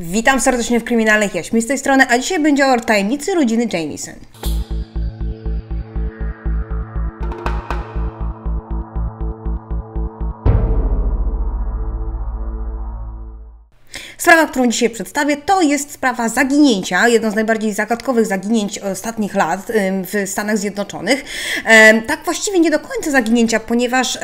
Witam serdecznie w Kryminalnych Jaśmi z tej strony, a dzisiaj będzie o tajemnicy rodziny Jamieson. Sprawa, którą dzisiaj przedstawię, to jest sprawa zaginięcia, jedno z najbardziej zagadkowych zaginięć ostatnich lat w Stanach Zjednoczonych. Tak właściwie nie do końca zaginięcia, ponieważ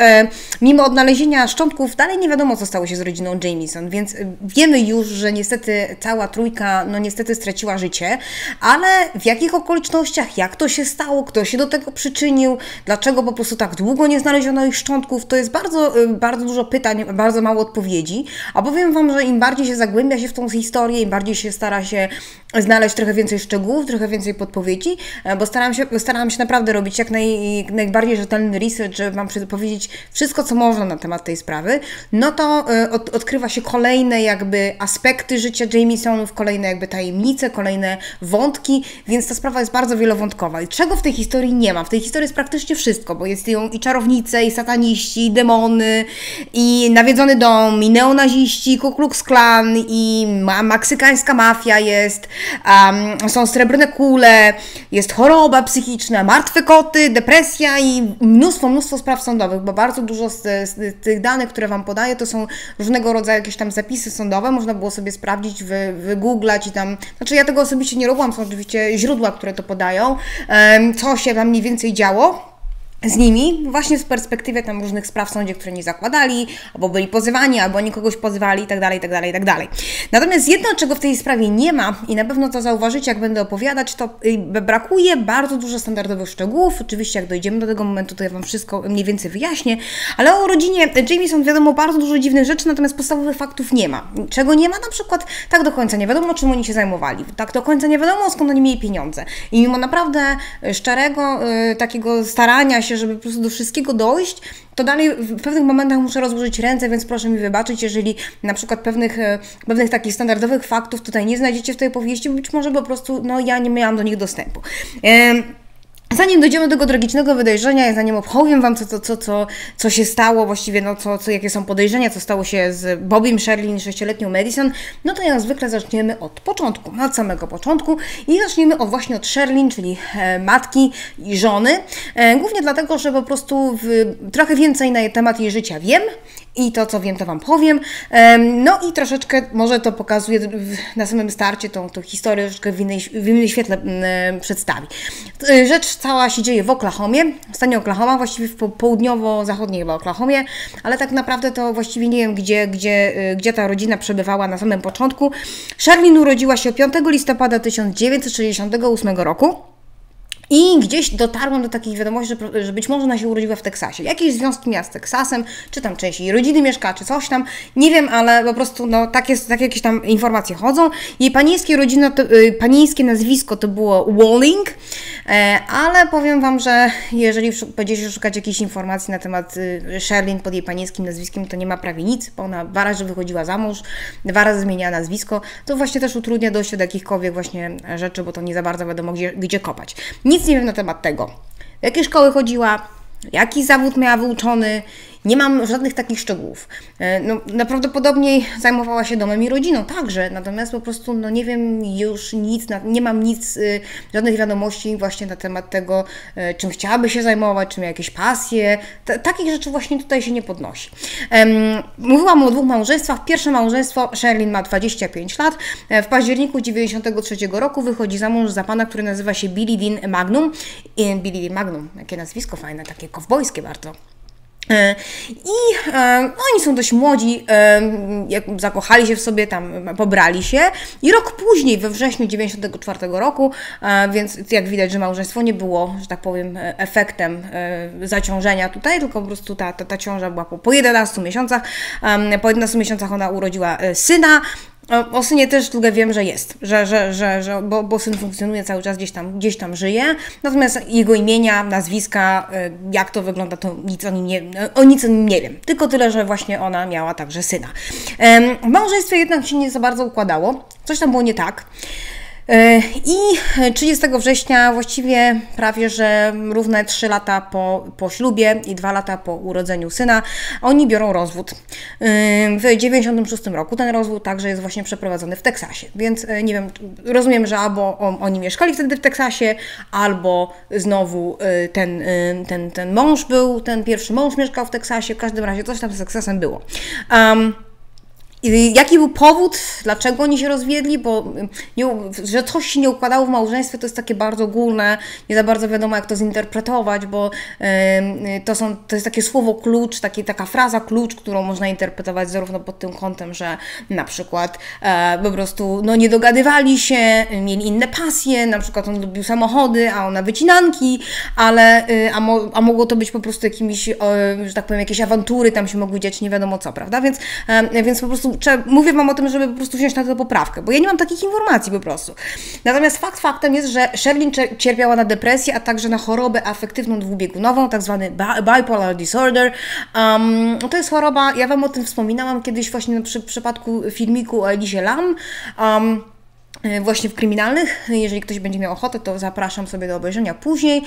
mimo odnalezienia szczątków dalej nie wiadomo, co stało się z rodziną Jamieson, więc wiemy już, że niestety cała trójka, no niestety straciła życie, ale w jakich okolicznościach, jak to się stało, kto się do tego przyczynił, dlaczego po prostu tak długo nie znaleziono ich szczątków, to jest bardzo dużo pytań, bardzo mało odpowiedzi, a powiem Wam, że im bardziej się zagłębia się w tą historię, im bardziej się stara się znaleźć trochę więcej szczegółów, trochę więcej podpowiedzi, bo starałam się naprawdę robić jak najbardziej rzetelny research, żeby Wam powiedzieć wszystko, co można na temat tej sprawy, no to odkrywa się kolejne jakby aspekty życia Jamisonów, kolejne jakby tajemnice, kolejne wątki, więc ta sprawa jest bardzo wielowątkowa. I czego w tej historii nie ma? W tej historii jest praktycznie wszystko, bo jest ją i czarownice, i sataniści, i demony, i nawiedzony dom, i neonaziści, i Ku Klux Klan, i meksykańska mafia jest, są srebrne kule, jest choroba psychiczna, martwe koty, depresja i mnóstwo spraw sądowych, bo bardzo dużo z tych danych, które Wam podaję, to są różnego rodzaju jakieś tam zapisy sądowe, można było sobie sprawdzić, wygooglać i tam, znaczy ja tego osobiście nie robiłam, są oczywiście źródła, które to podają, co się tam mniej więcej działo z nimi, właśnie z perspektywy tam różnych spraw w sądzie, które nie zakładali, albo byli pozywani, albo oni kogoś pozywali itd. Natomiast jedno, czego w tej sprawie nie ma i na pewno to zauważycie, jak będę opowiadać, to brakuje bardzo dużo standardowych szczegółów. Oczywiście jak dojdziemy do tego momentu, to ja Wam wszystko mniej więcej wyjaśnię, ale o rodzinie Jamieson wiadomo bardzo dużo dziwnych rzeczy, natomiast podstawowych faktów nie ma. Czego nie ma? Na przykład tak do końca nie wiadomo, czym oni się zajmowali, tak do końca nie wiadomo, skąd oni mieli pieniądze. I mimo naprawdę szczerego takiego starania się, żeby po prostu do wszystkiego dojść, to dalej w pewnych momentach muszę rozłożyć ręce, więc proszę mi wybaczyć, jeżeli na przykład pewnych takich standardowych faktów tutaj nie znajdziecie w tej opowieści, być może po prostu no, ja nie miałam do nich dostępu. Zanim dojdziemy do tego tragicznego wydarzenia, ja zanim opowiem Wam, co się stało, właściwie no, jakie są podejrzenia, co stało się z Bobbym, Sherilyn i 6-letnią Madison, no to jak zwykle zaczniemy od początku, od samego początku i zaczniemy właśnie od Sherilyn, czyli matki i żony, głównie dlatego, że po prostu trochę więcej na temat jej życia wiem i to, co wiem, to Wam powiem, no i troszeczkę może to pokazuje na samym starcie, tą historię troszeczkę w innym świetle przedstawi. Rzecz cała się dzieje w Oklahomie, w stanie Oklahoma, właściwie w południowo-zachodniej chyba Oklahomie, ale tak naprawdę to właściwie nie wiem, gdzie ta rodzina przebywała na samym początku. Sherilyn urodziła się 5 listopada 1968 roku. I gdzieś dotarłam do takich wiadomości, że być może ona się urodziła w Teksasie. Jakieś związki miała z Teksasem, czy tam część jej rodziny mieszka, czy coś tam, nie wiem, ale po prostu no, takie jakieś tam informacje chodzą. Jej panieńskie nazwisko to było Walling, ale powiem Wam, że jeżeli będziecie szukać jakichś informacji na temat Sherilyn pod jej panieńskim nazwiskiem, to nie ma prawie nic, bo ona 2 razy wychodziła za mąż, 2 razy zmieniała nazwisko. To właśnie też utrudnia dojście do jakichkolwiek właśnie rzeczy, bo to nie za bardzo wiadomo, gdzie kopać. Nic nie wiem na temat tego, do jakiej szkoły chodziła, jaki zawód miała wyuczony, nie mam żadnych takich szczegółów. No, najprawdopodobniej zajmowała się domem i rodziną także, natomiast po prostu no, nie wiem już nic, nie mam nic, żadnych wiadomości właśnie na temat tego, czym chciałaby się zajmować, czy miała jakieś pasje. Takich rzeczy właśnie tutaj się nie podnosi. Mówiłam o 2 małżeństwach. Pierwsze małżeństwo, Sherilyn ma 25 lat. W październiku 1993 roku wychodzi za mąż za pana, który nazywa się Billy Dean Mangum. Billy Dean Mangum, jakie nazwisko fajne, takie kowbojskie bardzo. I oni są dość młodzi, zakochali się w sobie, tam pobrali się i rok później, we wrześniu 1994 roku, więc jak widać, że małżeństwo nie było, że tak powiem, efektem zaciążenia tutaj, tylko po prostu ta ciąża była po 11 miesiącach. Po 11 miesiącach ona urodziła syna. O synie też długo wiem, że jest, bo syn funkcjonuje cały czas, gdzieś tam żyje, natomiast jego imienia, nazwiska, jak to wygląda, to nic o nim nie wiem, tylko tyle, że właśnie ona miała także syna. W małżeństwie jednak się nie za bardzo układało, coś tam było nie tak. I 30 września, właściwie prawie że równe 3 lata po ślubie i 2 lata po urodzeniu syna, oni biorą rozwód. W 1996 roku ten rozwód także jest właśnie przeprowadzony w Teksasie, więc nie wiem, rozumiem, że albo oni mieszkali wtedy w Teksasie, albo znowu ten mąż był, ten pierwszy mąż mieszkał w Teksasie, w każdym razie coś tam z Teksasem było. Jaki był powód, dlaczego oni się rozwiedli, bo że coś się nie układało w małżeństwie, to jest takie bardzo ogólne, nie za bardzo wiadomo, jak to zinterpretować, bo to jest takie słowo klucz, taka fraza klucz, którą można interpretować zarówno pod tym kątem, że na przykład po prostu nie dogadywali się, mieli inne pasje, na przykład on lubił samochody, a ona wycinanki, ale mogło to być po prostu jakimiś, że tak powiem, jakieś awantury, tam się mogły dziać nie wiadomo co, prawda, więc po prostu mówię Wam o tym, żeby po prostu wziąć na to poprawkę, bo ja nie mam takich informacji po prostu. Natomiast faktem jest, że Sherilyn cierpiała na depresję, a także na chorobę afektywną dwubiegunową, tak zwany Bipolar Disorder. To jest choroba, ja Wam o tym wspominałam kiedyś właśnie przy przypadku filmiku o Elisie Lam, właśnie w kryminalnych. Jeżeli ktoś będzie miał ochotę, to zapraszam sobie do obejrzenia później.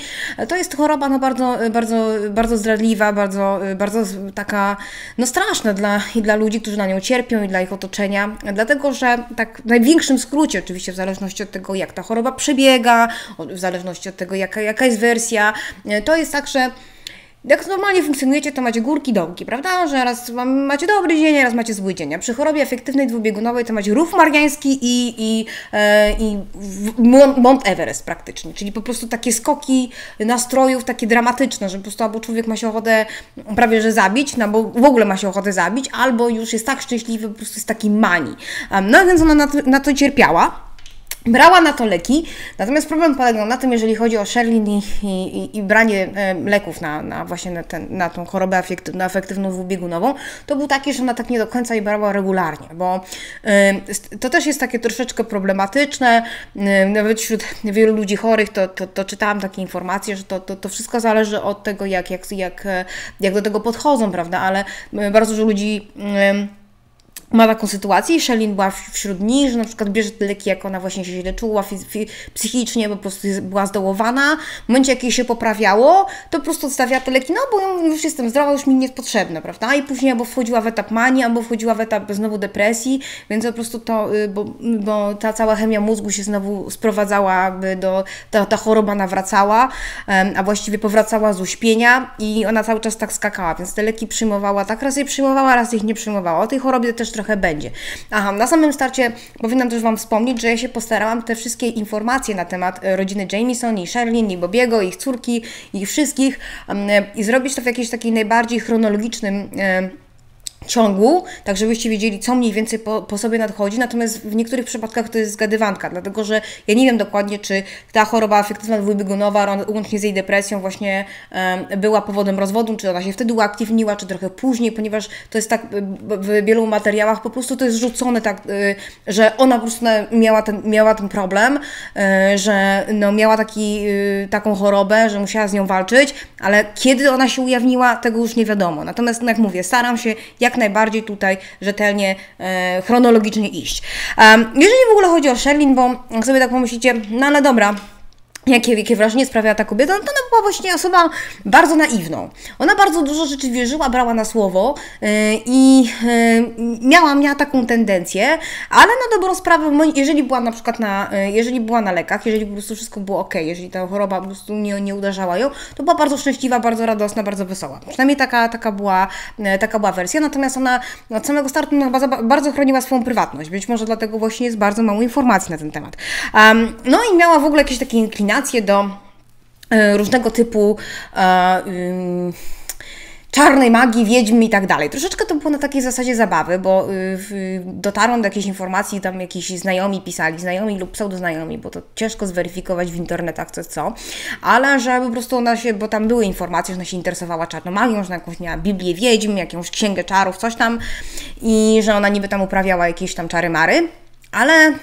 To jest choroba bardzo, bardzo, bardzo zdradliwa, bardzo, bardzo taka straszna dla ludzi, którzy na nią cierpią i dla ich otoczenia, dlatego że tak w największym skrócie, oczywiście w zależności od tego, jak ta choroba przebiega, w zależności od tego, jaka jest wersja, to jest tak, że jak normalnie funkcjonujecie, to macie górki, dołki, prawda? Że raz macie dobry dzień, raz macie zły dzień. A przy chorobie afektywnej dwubiegunowej to macie rów mariański i Mount Everest praktycznie. Czyli po prostu takie skoki nastrojów, takie dramatyczne, że po prostu albo człowiek ma się ochotę prawie że zabić, no bo w ogóle ma się ochotę zabić, albo już jest tak szczęśliwy, po prostu jest taki mani. Więc ona na to cierpiała. Brała na to leki, natomiast problem polegał na tym, jeżeli chodzi o Sherilyn i branie leków właśnie na tą chorobę afektywną dwubiegunową, to był taki, że ona tak nie do końca je brała regularnie, bo to też jest takie troszeczkę problematyczne, nawet wśród wielu ludzi chorych to czytałam takie informacje, że to wszystko zależy od tego, jak do tego podchodzą, prawda, ale bardzo dużo ludzi ma taką sytuację i Sherilyn była wśród nich, że na przykład bierze te leki, jak ona właśnie się źle czuła psychicznie, bo po prostu była zdołowana. W momencie, jak jej się poprawiało, to po prostu odstawia te leki, bo już jestem zdrowa, już mi nie jest potrzebne, prawda? I później albo wchodziła w etap manii, albo wchodziła w etap znowu depresji, więc po prostu bo ta cała chemia mózgu się znowu sprowadzała, ta choroba nawracała, a właściwie powracała z uśpienia i ona cały czas tak skakała, więc te leki przyjmowała, tak raz je przyjmowała, raz ich nie przyjmowała. O tej chorobie też trochę będzie. Na samym starcie powinnam też Wam wspomnieć, że ja się postarałam te wszystkie informacje na temat rodziny Jamison i Sherilyn i Bobiego, ich córki, ich wszystkich i zrobić to w jakiejś takiej najbardziej chronologicznym ciągu, tak żebyście wiedzieli, co mniej więcej po sobie nadchodzi, natomiast w niektórych przypadkach to jest zgadywanka, dlatego że ja nie wiem dokładnie, czy ta choroba afektywna dwubiegunowa, łącznie z jej depresją, właśnie była powodem rozwodu, czy ona się wtedy uaktywniła, czy trochę później, ponieważ to jest tak w wielu materiałach po prostu to jest rzucone tak, że ona po prostu miała ten problem, że miała taką chorę, że musiała z nią walczyć, ale kiedy ona się ujawniła, tego już nie wiadomo. Natomiast, jak mówię, staram się jak najbardziej tutaj rzetelnie, chronologicznie iść. Jeżeli w ogóle chodzi o Sherilyn, bo jak sobie tak pomyślicie, ale dobra, jakie wrażenie sprawiała ta kobieta, to ona była właśnie osobą bardzo naiwną. Ona bardzo dużo rzeczy wierzyła, brała na słowo i miała taką tendencję, ale na dobrą sprawę, jeżeli była na przykład jeżeli była na lekach, jeżeli po prostu wszystko było ok, jeżeli ta choroba po prostu nie uderzała ją, to była bardzo szczęśliwa, bardzo radosna, bardzo wesoła. Przynajmniej taka była wersja, natomiast ona od samego startu bardzo chroniła swoją prywatność, być może dlatego właśnie jest bardzo mało informacji na ten temat. I miała w ogóle jakieś takie inklinacje do różnego typu czarnej magii, wiedźmy i tak dalej. Troszeczkę to było na takiej zasadzie zabawy, bo dotarłam do jakiejś informacji, tam jakiś znajomi pisali, znajomi lub pseudoznajomi, bo to ciężko zweryfikować w internetach co jest co, ale że po prostu ona się, bo tam były informacje, że ona się interesowała czarną magią, że jakąś miała Biblię wiedźm, jakąś księgę czarów, coś tam i że ona niby tam uprawiała jakieś tam czary mary. Ale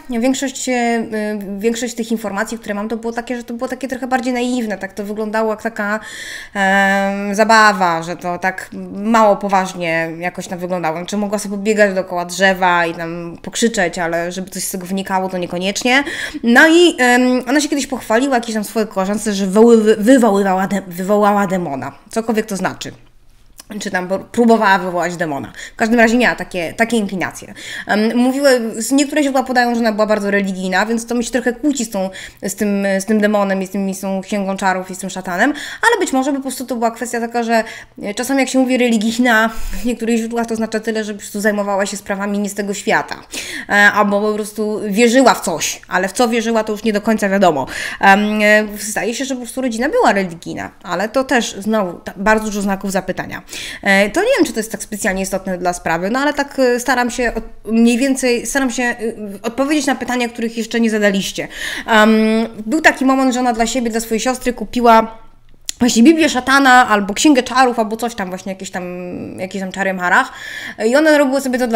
większość tych informacji, które mam, to było takie trochę bardziej naiwne, tak to wyglądało jak taka zabawa, że to tak mało poważnie jakoś tam wyglądało. Znaczy mogła sobie biegać dookoła drzewa i tam pokrzyczeć, ale żeby coś z tego wynikało, to niekoniecznie. No i ona się kiedyś pochwaliła jakiejś tam swojej koleżance, że wywołała demona, cokolwiek to znaczy. Czy tam próbowała wywołać demona. W każdym razie miała takie inklinacje. Mówiły, niektóre źródła podają, że ona była bardzo religijna, więc to mi się trochę kłóci z tym demonem i z tą księgą czarów i z tym szatanem, ale być może po prostu to była kwestia taka, że czasami jak się mówi religijna w niektórych źródłach, to oznacza tyle, że po prostu zajmowała się sprawami nie z tego świata. Albo po prostu wierzyła w coś, ale w co wierzyła, to już nie do końca wiadomo. Zdaje się, że po prostu rodzina była religijna, ale to też znowu bardzo dużo znaków zapytania. To nie wiem, czy to jest tak specjalnie istotne dla sprawy, no ale tak staram się mniej więcej odpowiedzieć na pytania, których jeszcze nie zadaliście. Był taki moment, że ona dla siebie, dla swojej siostry kupiła właśnie Biblię Szatana, albo Księgę Czarów, albo coś tam właśnie, jakieś tam czary marach. I one robiły sobie to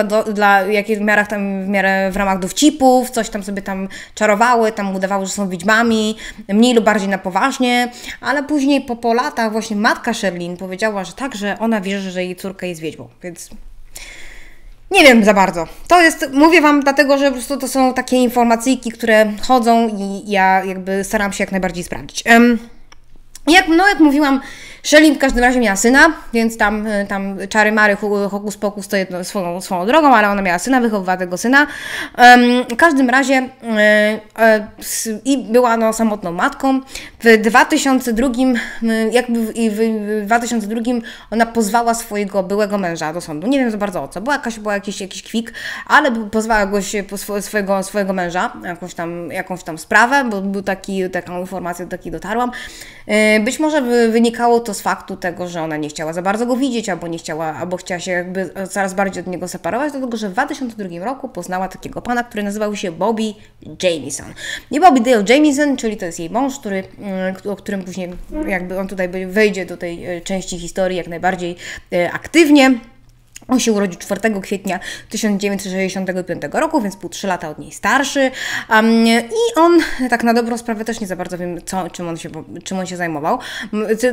w ramach dowcipów, coś tam sobie tam czarowały, tam udawały, że są wiedźmami, mniej lub bardziej na poważnie, ale później po latach właśnie matka Sherilyn powiedziała, że tak, że ona wierzy, że jej córka jest wiedźmą, więc... Nie wiem za bardzo. To jest, mówię Wam dlatego, że po prostu to są takie informacyjki, które chodzą i ja jakby staram się jak najbardziej sprawdzić. Jak mówiłam, Sherilyn w każdym razie miała syna, więc tam czary mary, hokus pokus to jedno, swoją drogą, ale ona miała syna, wychowywała tego syna. W każdym razie i była ona samotną matką. W 2002 ona pozwała swojego byłego męża do sądu. Nie wiem za bardzo o co, bo jakiś kwik, ale pozwała swojego męża, jakąś tam sprawę, bo był taką informację do takiej dotarłam. Być może wynikało to z faktu tego, że ona nie chciała za bardzo go widzieć, albo chciała się jakby coraz bardziej od niego separować, dlatego że w 2002 roku poznała takiego pana, który nazywał się Bobby Jamison. Nie Bobby Dale Jamison, czyli to jest jej mąż, o którym później jakby on tutaj wejdzie do tej części historii jak najbardziej aktywnie. On się urodził 4 kwietnia 1965 roku, więc był 3 lata od niej starszy. I on, tak na dobrą sprawę, też nie za bardzo wiem, czym on się zajmował.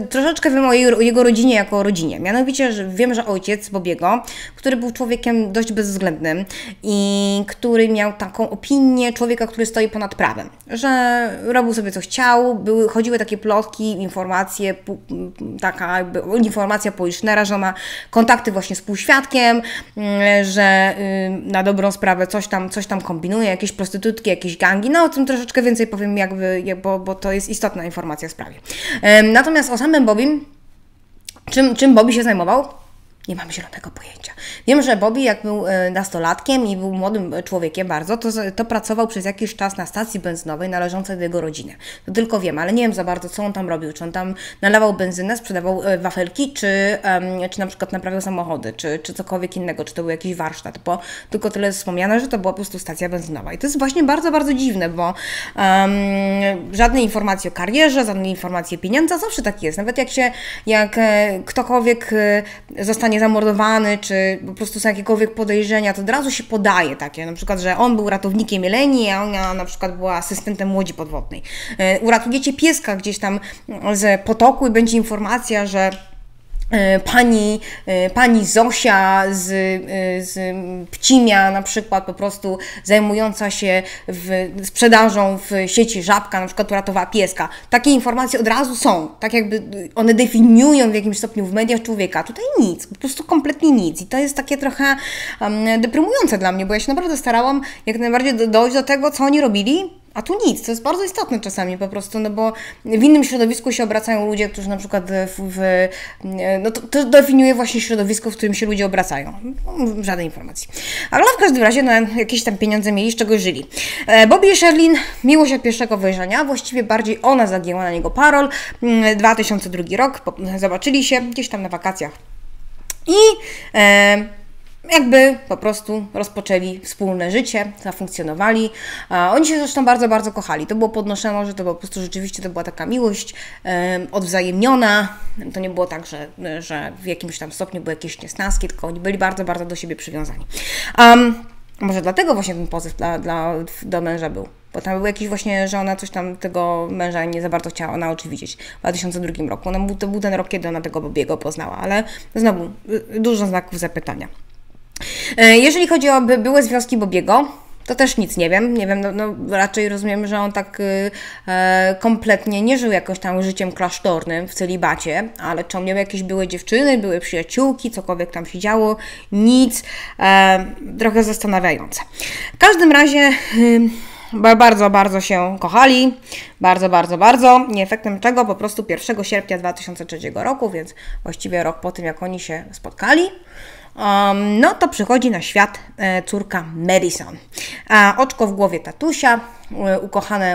Troszeczkę wiem o jego rodzinie jako o rodzinie. Mianowicie że wiem, że ojciec Bobiego, który był człowiekiem dość bezwzględnym i który miał taką opinię człowieka, który stoi ponad prawem. Że robił sobie co chciał, chodziły takie plotki, informacje, taka jakby informacja policzna, że ma kontakty właśnie z półświatkiem, że na dobrą sprawę coś tam kombinuje, jakieś prostytutki, jakieś gangi. No o tym troszeczkę więcej powiem, bo to jest istotna informacja w sprawie. Natomiast o samym Bobbym, czym Bobby się zajmował? Nie mam zielonego pojęcia. Wiem, że Bobby, jak był nastolatkiem i był młodym człowiekiem bardzo, to pracował przez jakiś czas na stacji benzynowej należącej do jego rodziny. To tylko wiem, ale nie wiem za bardzo, co on tam robił. Czy on tam nalewał benzynę, sprzedawał wafelki, czy na przykład naprawiał samochody, czy cokolwiek innego, czy to był jakiś warsztat, bo tylko tyle jest wspomniane, że to była po prostu stacja benzynowa. I to jest właśnie bardzo, bardzo dziwne, bo żadnej informacji o karierze, żadnej informacji o pieniądzach, zawsze tak jest. Nawet jak ktokolwiek zostanie zamordowany, czy po prostu są jakiekolwiek podejrzenia, to od razu się podaje takie, na przykład, że on był ratownikiem jeleni, a ona na przykład była asystentem łodzi podwodnej. Uratujecie pieska gdzieś tam z potoku i będzie informacja, że pani Zosia z Pcimia na przykład po prostu zajmująca się sprzedażą w sieci Żabka na przykład uratowała pieska. Takie informacje od razu są, tak jakby one definiują w jakimś stopniu w mediach człowieka. Tutaj nic, po prostu kompletnie nic i to jest takie trochę deprymujące dla mnie, bo ja się naprawdę starałam jak najbardziej dojść do tego, co oni robili. A tu nic, to jest bardzo istotne czasami po prostu, no bo w innym środowisku się obracają ludzie, którzy na przykład to definiuje właśnie środowisko, w którym się ludzie obracają. No, żadnej informacji. Ale w każdym razie no, jakieś tam pieniądze mieli, z czego żyli. Bobby i Sherilyn, miłość od pierwszego wejrzenia, właściwie bardziej ona zagięła na niego parol. 2002 rok, zobaczyli się gdzieś tam na wakacjach. I... jakby po prostu rozpoczęli wspólne życie, zafunkcjonowali. Oni się zresztą bardzo, bardzo kochali. To było podnoszone, że to po prostu rzeczywiście to była taka miłość odwzajemniona. To nie było tak, że w jakimś tam stopniu były jakieś niesnaski, tylko oni byli bardzo, bardzo do siebie przywiązani. Może dlatego właśnie ten pozyw do męża był. Bo tam był jakiś właśnie, że ona coś tam tego męża nie za bardzo chciała, ona oczy widzieć w 2002 roku. No, to był ten rok, kiedy ona tego Bobiego poznała, ale znowu dużo znaków zapytania. Jeżeli chodzi o były związki Bobiego, to też nic nie wiem. Nie wiem, no raczej rozumiem, że on tak kompletnie nie żył jakoś tam życiem klasztornym w celibacie, ale czy on miał jakieś były dziewczyny, były przyjaciółki, cokolwiek tam się działo, nic. Trochę zastanawiające. W każdym razie bardzo, bardzo się kochali. Bardzo, bardzo, bardzo. Nie efektem czego po prostu 1 sierpnia 2003 roku, więc właściwie rok po tym, jak oni się spotkali, no to przychodzi na świat córka Madison. Oczko w głowie tatusia,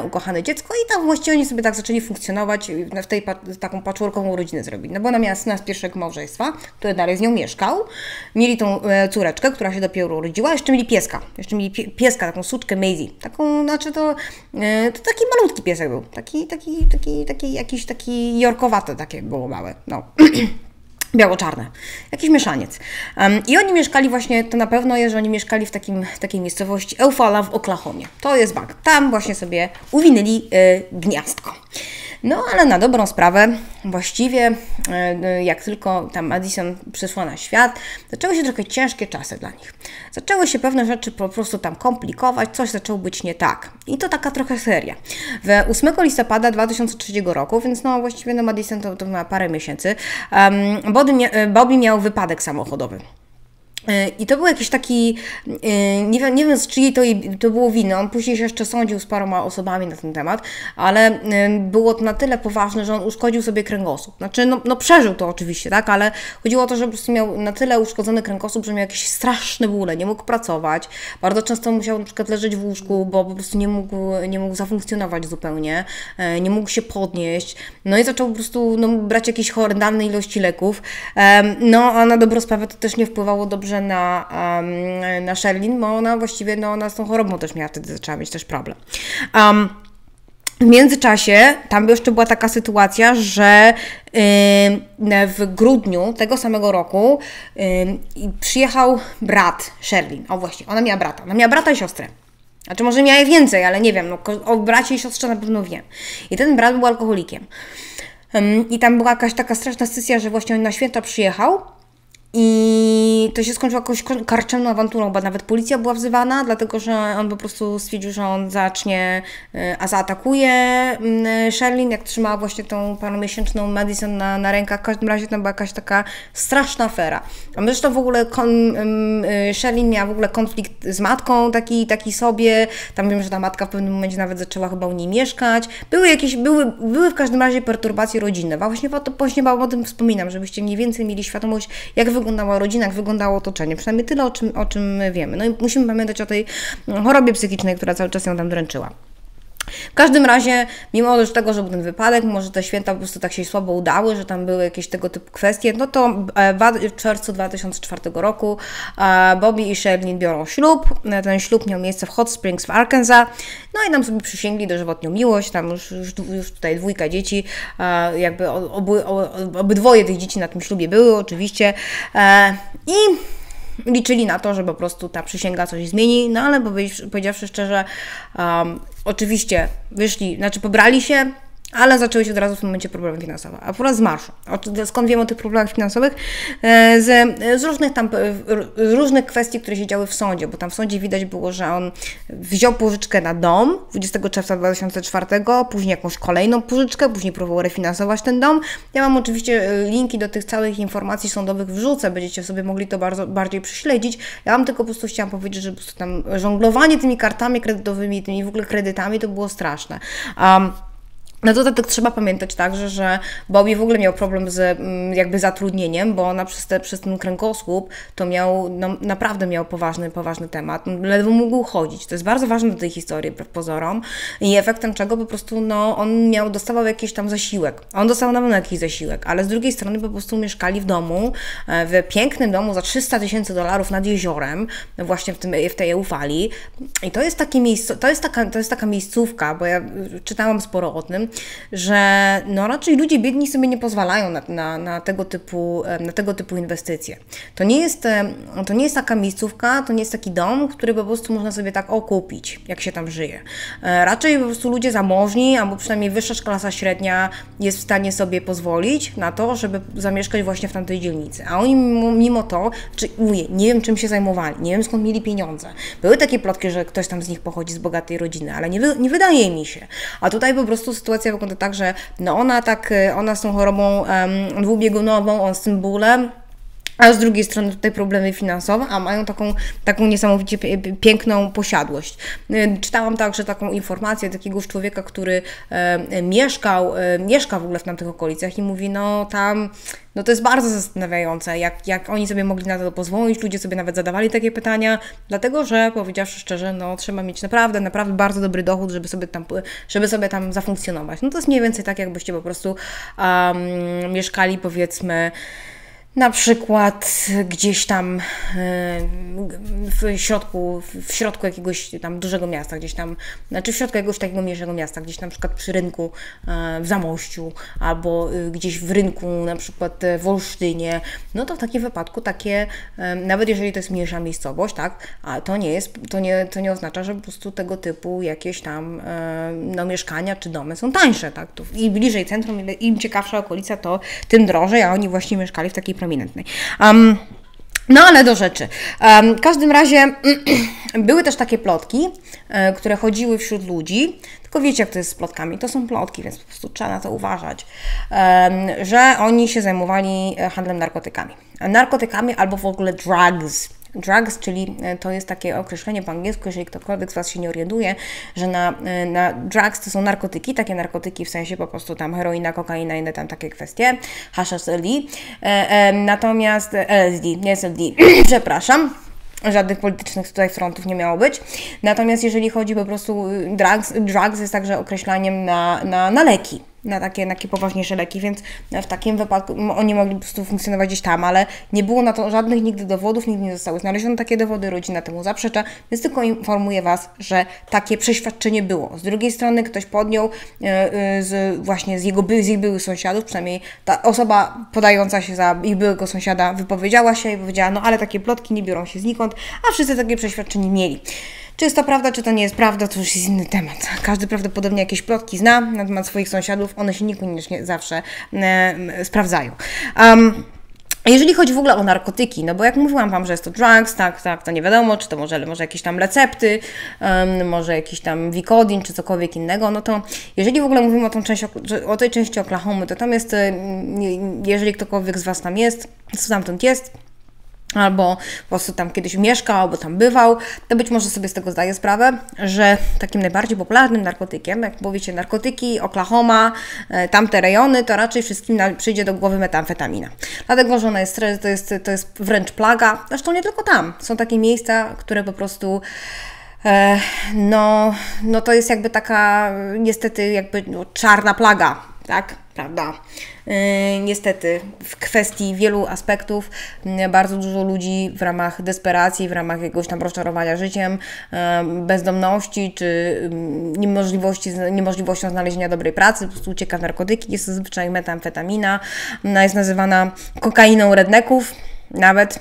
ukochane dziecko i tam właściwie oni sobie tak zaczęli funkcjonować, w tej taką patchworkową rodzinę zrobić. No bo ona miała syna z pierwszego małżeństwa, który dalej z nią mieszkał. Mieli tą córeczkę, która się dopiero urodziła, jeszcze mieli pieska. Jeszcze mieli pieska, taką suczkę Maisie. Taką, znaczy to taki malutki piesek był. Taki jakiś taki jorkowaty takie było małe. No. Biało-czarne. Jakiś mieszaniec. I oni mieszkali właśnie, to na pewno jest, że oni mieszkali w takiej miejscowości Eufaula w Oklahomie. To jest bank. Tam właśnie sobie uwinęli gniazdko. No ale na dobrą sprawę właściwie jak tylko tam Madison przyszła na świat, zaczęły się trochę ciężkie czasy dla nich. Zaczęły się pewne rzeczy po prostu tam komplikować, coś zaczęło być nie tak. I to taka trochę seria. 8 listopada 2003 roku, więc no właściwie no Madison to ma parę miesięcy, Bobby miał wypadek samochodowy. I to był jakiś taki, nie wiem z czyjej to było winy, on później się jeszcze sądził z paroma osobami na ten temat, ale było to na tyle poważne, że on uszkodził sobie kręgosłup. Znaczy, no przeżył to oczywiście, tak, ale chodziło o to, że po prostu miał na tyle uszkodzony kręgosłup, że miał jakieś straszne bóle, nie mógł pracować, bardzo często musiał na przykład leżeć w łóżku, bo po prostu nie mógł zafunkcjonować zupełnie, nie mógł się podnieść, no i zaczął po prostu brać jakieś horrendalne ilości leków, no a na dobrą sprawę to też nie wpływało dobrze na Sherilyn, bo ona właściwie ona z tą chorobą też miała, wtedy zaczęła mieć też problem. W międzyczasie tam jeszcze była taka sytuacja, że w grudniu tego samego roku przyjechał brat Sherilyn. O właśnie, ona miała brata i siostrę. Znaczy może miała jej więcej, ale nie wiem, o bracie i siostrze na pewno wiem. I ten brat był alkoholikiem. I tam była jakaś taka straszna sytuacja, że właśnie on na święta przyjechał i to się skończyło jakąś karczemną awanturą, bo nawet policja była wzywana, dlatego że on po prostu stwierdził, że on zaatakuje Sherilyn, jak trzymała właśnie tą paromiesięczną Madison na rękach. W każdym razie tam była jakaś taka straszna afera. A zresztą w ogóle Sherilyn miała w ogóle konflikt z matką taki sobie, tam wiem, że ta matka w pewnym momencie nawet zaczęła chyba u niej mieszkać. Były w każdym razie perturbacje rodzinne, właśnie o tym wspominam, żebyście mniej więcej mieli świadomość, jak wyglądała rodzina, jak wyglądało otoczenie. Przynajmniej tyle, o czym wiemy. No i musimy pamiętać o tej chorobie psychicznej, która cały czas ją tam dręczyła. W każdym razie, mimo tego, że był ten wypadek, może te święta po prostu tak się słabo udały, że tam były jakieś tego typu kwestie, no to w czerwcu 2004 roku Bobby i Sherilyn biorą ślub. Ten ślub miał miejsce w Hot Springs w Arkansas. No i tam sobie przysięgli dożywotnią miłość. Tam już tutaj dwójka dzieci, jakby obydwoje tych dzieci na tym ślubie były oczywiście. I liczyli na to, że po prostu ta przysięga coś zmieni, no ale powiedziawszy szczerze, oczywiście wyszli, znaczy pobrali się, ale zaczęły się od razu w tym momencie problemy finansowe. A po raz z marszu. Skąd wiem o tych problemach finansowych? Z różnych kwestii, które się działy w sądzie, bo tam w sądzie widać było, że on wziął pożyczkę na dom 20 czerwca 2004, później jakąś kolejną pożyczkę, później próbował refinansować ten dom. Ja mam oczywiście linki do tych całych informacji sądowych wrzucę, będziecie sobie mogli to bardziej prześledzić. Ja Wam tylko po prostu chciałam powiedzieć, że po prostu tam żonglowanie tymi kartami kredytowymi, tymi w ogóle kredytami, to było straszne. Na dodatek trzeba pamiętać także, że Bobby w ogóle miał problem z jakby zatrudnieniem, bo ona przez ten kręgosłup to naprawdę miał poważny temat. Ledwo mógł chodzić. To jest bardzo ważne do tej historii, wbrew pozorom. I efektem czego po prostu on dostawał jakiś tam zasiłek. On dostał na pewno jakiś zasiłek, ale z drugiej strony po prostu mieszkali w domu, w pięknym domu za $300 000 nad jeziorem, właśnie w tej Eufauli. I to jest taka miejscówka, bo ja czytałam sporo o tym, że no raczej ludzie biedni sobie nie pozwalają na tego typu inwestycje. To nie jest taka miejscówka, to nie jest taki dom, który po prostu można sobie tak okupić, jak się tam żyje. Raczej po prostu ludzie zamożni, albo przynajmniej wyższa klasa średnia jest w stanie sobie pozwolić na to, żeby zamieszkać właśnie w tamtej dzielnicy. A oni mimo to, nie wiem czym się zajmowali, nie wiem skąd mieli pieniądze. Były takie plotki, że ktoś tam z nich pochodzi z bogatej rodziny, ale nie wydaje mi się. A tutaj po prostu sytuacja wygląda tak, że no ona z tą chorobą dwubiegunową, on z tym bólem, a z drugiej strony tutaj problemy finansowe, a mają taką niesamowicie piękną posiadłość. Czytałam także taką informację takiegoś człowieka, który mieszka w ogóle w tamtych okolicach i mówi, no tam... No to jest bardzo zastanawiające, jak oni sobie mogli na to pozwolić, ludzie sobie nawet zadawali takie pytania, dlatego że, powiedziawszy szczerze, no trzeba mieć naprawdę bardzo dobry dochód, żeby sobie tam zafunkcjonować. No to jest mniej więcej tak, jakbyście po prostu mieszkali, powiedzmy, na przykład gdzieś tam w środku jakiegoś tam dużego miasta, gdzieś tam, znaczy w środku jakiegoś takiego mniejszego miasta, gdzieś na przykład przy rynku w Zamościu, albo gdzieś w rynku na przykład w Olsztynie, no to w takim wypadku takie, nawet jeżeli to jest mniejsza miejscowość, tak, a to nie oznacza, że po prostu tego typu jakieś tam no, mieszkania czy domy są tańsze, tak, i bliżej centrum, im ciekawsza okolica, to tym drożej, a oni właśnie mieszkali w takiej prominentnej. No ale do rzeczy. W każdym razie były też takie plotki, które chodziły wśród ludzi, tylko wiecie jak to jest z plotkami, to są plotki, więc po prostu trzeba na to uważać, że oni się zajmowali handlem narkotykami. Narkotykami albo w ogóle drugs. Drugs, czyli to jest takie określenie po angielsku, jeżeli ktokolwiek z Was się nie orientuje, że na drugs to są narkotyki, takie narkotyki w sensie po prostu tam heroina, kokaina, inne tam takie kwestie, hashish, LD, natomiast LSD, nie jest LD, przepraszam. Żadnych politycznych tutaj frontów nie miało być. Natomiast jeżeli chodzi po prostu drugs jest także określaniem na leki, na takie poważniejsze leki, więc w takim wypadku oni mogli po prostu funkcjonować gdzieś tam, ale nie było na to żadnych nigdy dowodów, nigdy nie zostały znalezione takie dowody, rodzina temu zaprzecza, więc tylko informuję Was, że takie przeświadczenie było. Z drugiej strony ktoś podjął z ich byłych sąsiadów, przynajmniej ta osoba podająca się za ich byłego sąsiada wypowiedziała się i powiedziała, no ale takie plotki nie biorą się znikąd, a wszyscy takie przeświadczenie mieli. Czy jest to prawda, czy to nie jest prawda, to już jest inny temat. Każdy prawdopodobnie jakieś plotki zna na temat swoich sąsiadów, one się niekoniecznie zawsze sprawdzają. Jeżeli chodzi w ogóle o narkotyki, no bo jak mówiłam Wam, że jest to drugs, tak, to nie wiadomo, czy to może jakieś tam recepty, może jakiś tam Vicodin, czy cokolwiek innego, no to jeżeli w ogóle mówimy o tej części Oklahomy, to tam jest, jeżeli ktokolwiek z Was tam jest, co stamtąd jest, albo po prostu tam kiedyś mieszkał, albo tam bywał, to być może sobie z tego zdaję sprawę, że takim najbardziej popularnym narkotykiem, jak powiecie narkotyki, Oklahoma, tamte rejony, to raczej wszystkim przyjdzie do głowy metamfetamina. Dlatego, że ona jest, to jest wręcz plaga, zresztą nie tylko tam, są takie miejsca, które po prostu... No to jest jakby taka niestety jakby no, czarna plaga, tak, prawda? Niestety w kwestii wielu aspektów bardzo dużo ludzi w ramach desperacji, w ramach jakiegoś tam rozczarowania życiem, bezdomności czy niemożliwością znalezienia dobrej pracy, po prostu ucieka w narkotyki, jest to zazwyczaj metamfetamina, ona jest nazywana kokainą redneków nawet.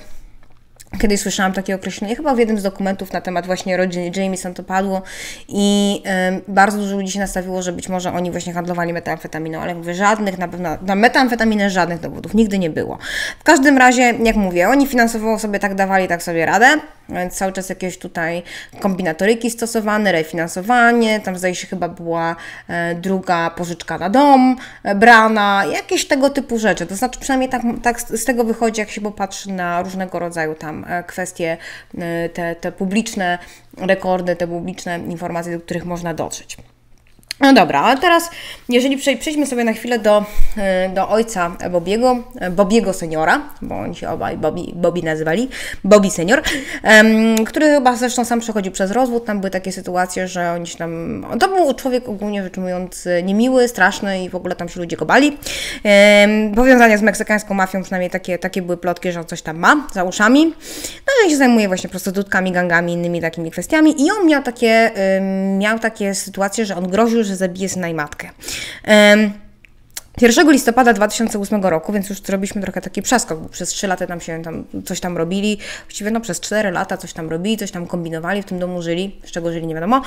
Kiedyś słyszałam takie określenie, chyba w jednym z dokumentów na temat właśnie rodziny Jamieson to padło i bardzo dużo ludzi się nastawiło, że być może oni właśnie handlowali metamfetaminą, ale mówię, żadnych, na pewno na metamfetaminę żadnych dowodów nigdy nie było. W każdym razie, jak mówię, oni finansowo sobie tak dawali, tak sobie radę, więc cały czas jakieś tutaj kombinatoryki stosowane, refinansowanie, tam zdaje się chyba była druga pożyczka na dom, brana, jakieś tego typu rzeczy, to znaczy przynajmniej tak z tego wychodzi, jak się popatrzy na różnego rodzaju tam kwestie, te publiczne rekordy, te publiczne informacje, do których można dotrzeć. No dobra, ale teraz, jeżeli przejdźmy sobie na chwilę do ojca Bobiego seniora, bo oni się obaj Bobby nazywali, Bobby senior, który chyba zresztą sam przechodził przez rozwód, tam były takie sytuacje, że oni się tam, to był człowiek ogólnie rzecz ujmując niemiły, straszny i w ogóle tam się ludzie go bali. Powiązania z meksykańską mafią, przynajmniej takie były plotki, że on coś tam ma za uszami. No i on się zajmuje właśnie prostytutkami, gangami, innymi takimi kwestiami i on miał takie sytuacje, że on groził, że zabije syna i matkę. 1 listopada 2008 roku, więc już zrobiliśmy trochę taki przeskok, bo przez 3 lata tam się coś tam robili, właściwie no przez 4 lata coś tam robili, coś tam kombinowali, w tym domu żyli, z czego żyli nie wiadomo,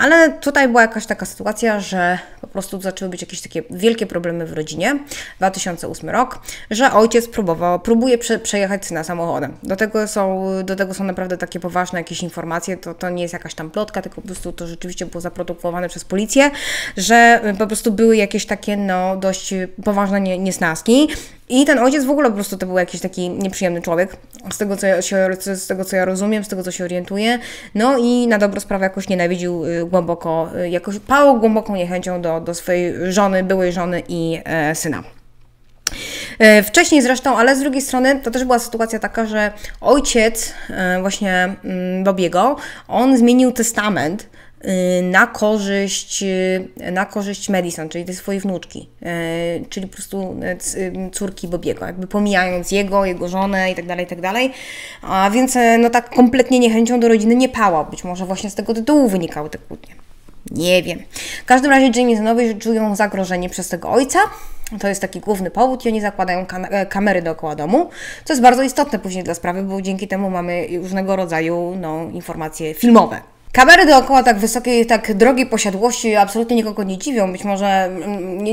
ale tutaj była jakaś taka sytuacja, że po prostu zaczęły być jakieś takie wielkie problemy w rodzinie, 2008 rok, że ojciec próbuje przejechać syna samochodem. Do tego są naprawdę takie poważne jakieś informacje, to nie jest jakaś tam plotka, tylko po prostu to rzeczywiście było zaprodukowane przez policję, że po prostu były jakieś takie dość poważne niesnaski. I ten ojciec w ogóle po prostu to był jakiś taki nieprzyjemny człowiek, z tego co ja rozumiem, z tego co się orientuję. No i na dobrą sprawę jakoś nienawidził głęboko, jakoś pałał głęboką niechęcią do swojej żony, byłej żony i syna. Wcześniej zresztą, ale z drugiej strony to też była sytuacja taka, że ojciec właśnie Bobiego, on zmienił testament na korzyść Madison, czyli tej swojej wnuczki, czyli po prostu córki Bobiego, jakby pomijając jego żonę i tak dalej, a więc no tak kompletnie niechęcią do rodziny nie pałał, być może właśnie z tego tytułu wynikały te kłótnie. Nie wiem. W każdym razie Jamisonowie czują zagrożenie przez tego ojca. To jest taki główny powód i oni zakładają kamery dookoła domu, co jest bardzo istotne później dla sprawy, bo dzięki temu mamy różnego rodzaju informacje filmowe. Kamery dookoła tak wysokiej, tak drogiej posiadłości absolutnie nikogo nie dziwią. Być może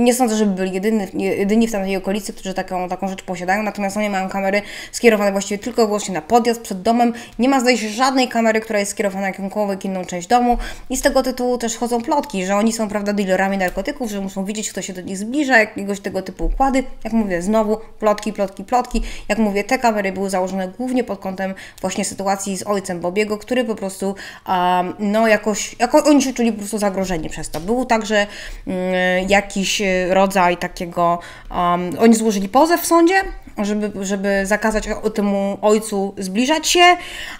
nie sądzę, żeby byli jedyni w tamtej okolicy, którzy taką rzecz posiadają. Natomiast oni mają kamery skierowane właściwie tylko i wyłącznie na podjazd, przed domem. Nie ma zdaje się żadnej kamery, która jest skierowana na jakąkolwiek inną część domu. I z tego tytułu też chodzą plotki, że oni są, prawda, dealerami narkotyków, że muszą widzieć, kto się do nich zbliża, jakiegoś tego typu układy. Jak mówię, znowu plotki. Jak mówię, te kamery były założone głównie pod kątem właśnie sytuacji z ojcem Bobiego, który po prostu... jakoś oni się czuli po prostu zagrożeni przez to. Był także jakiś rodzaj takiego, oni złożyli pozew w sądzie, żeby zakazać temu ojcu zbliżać się,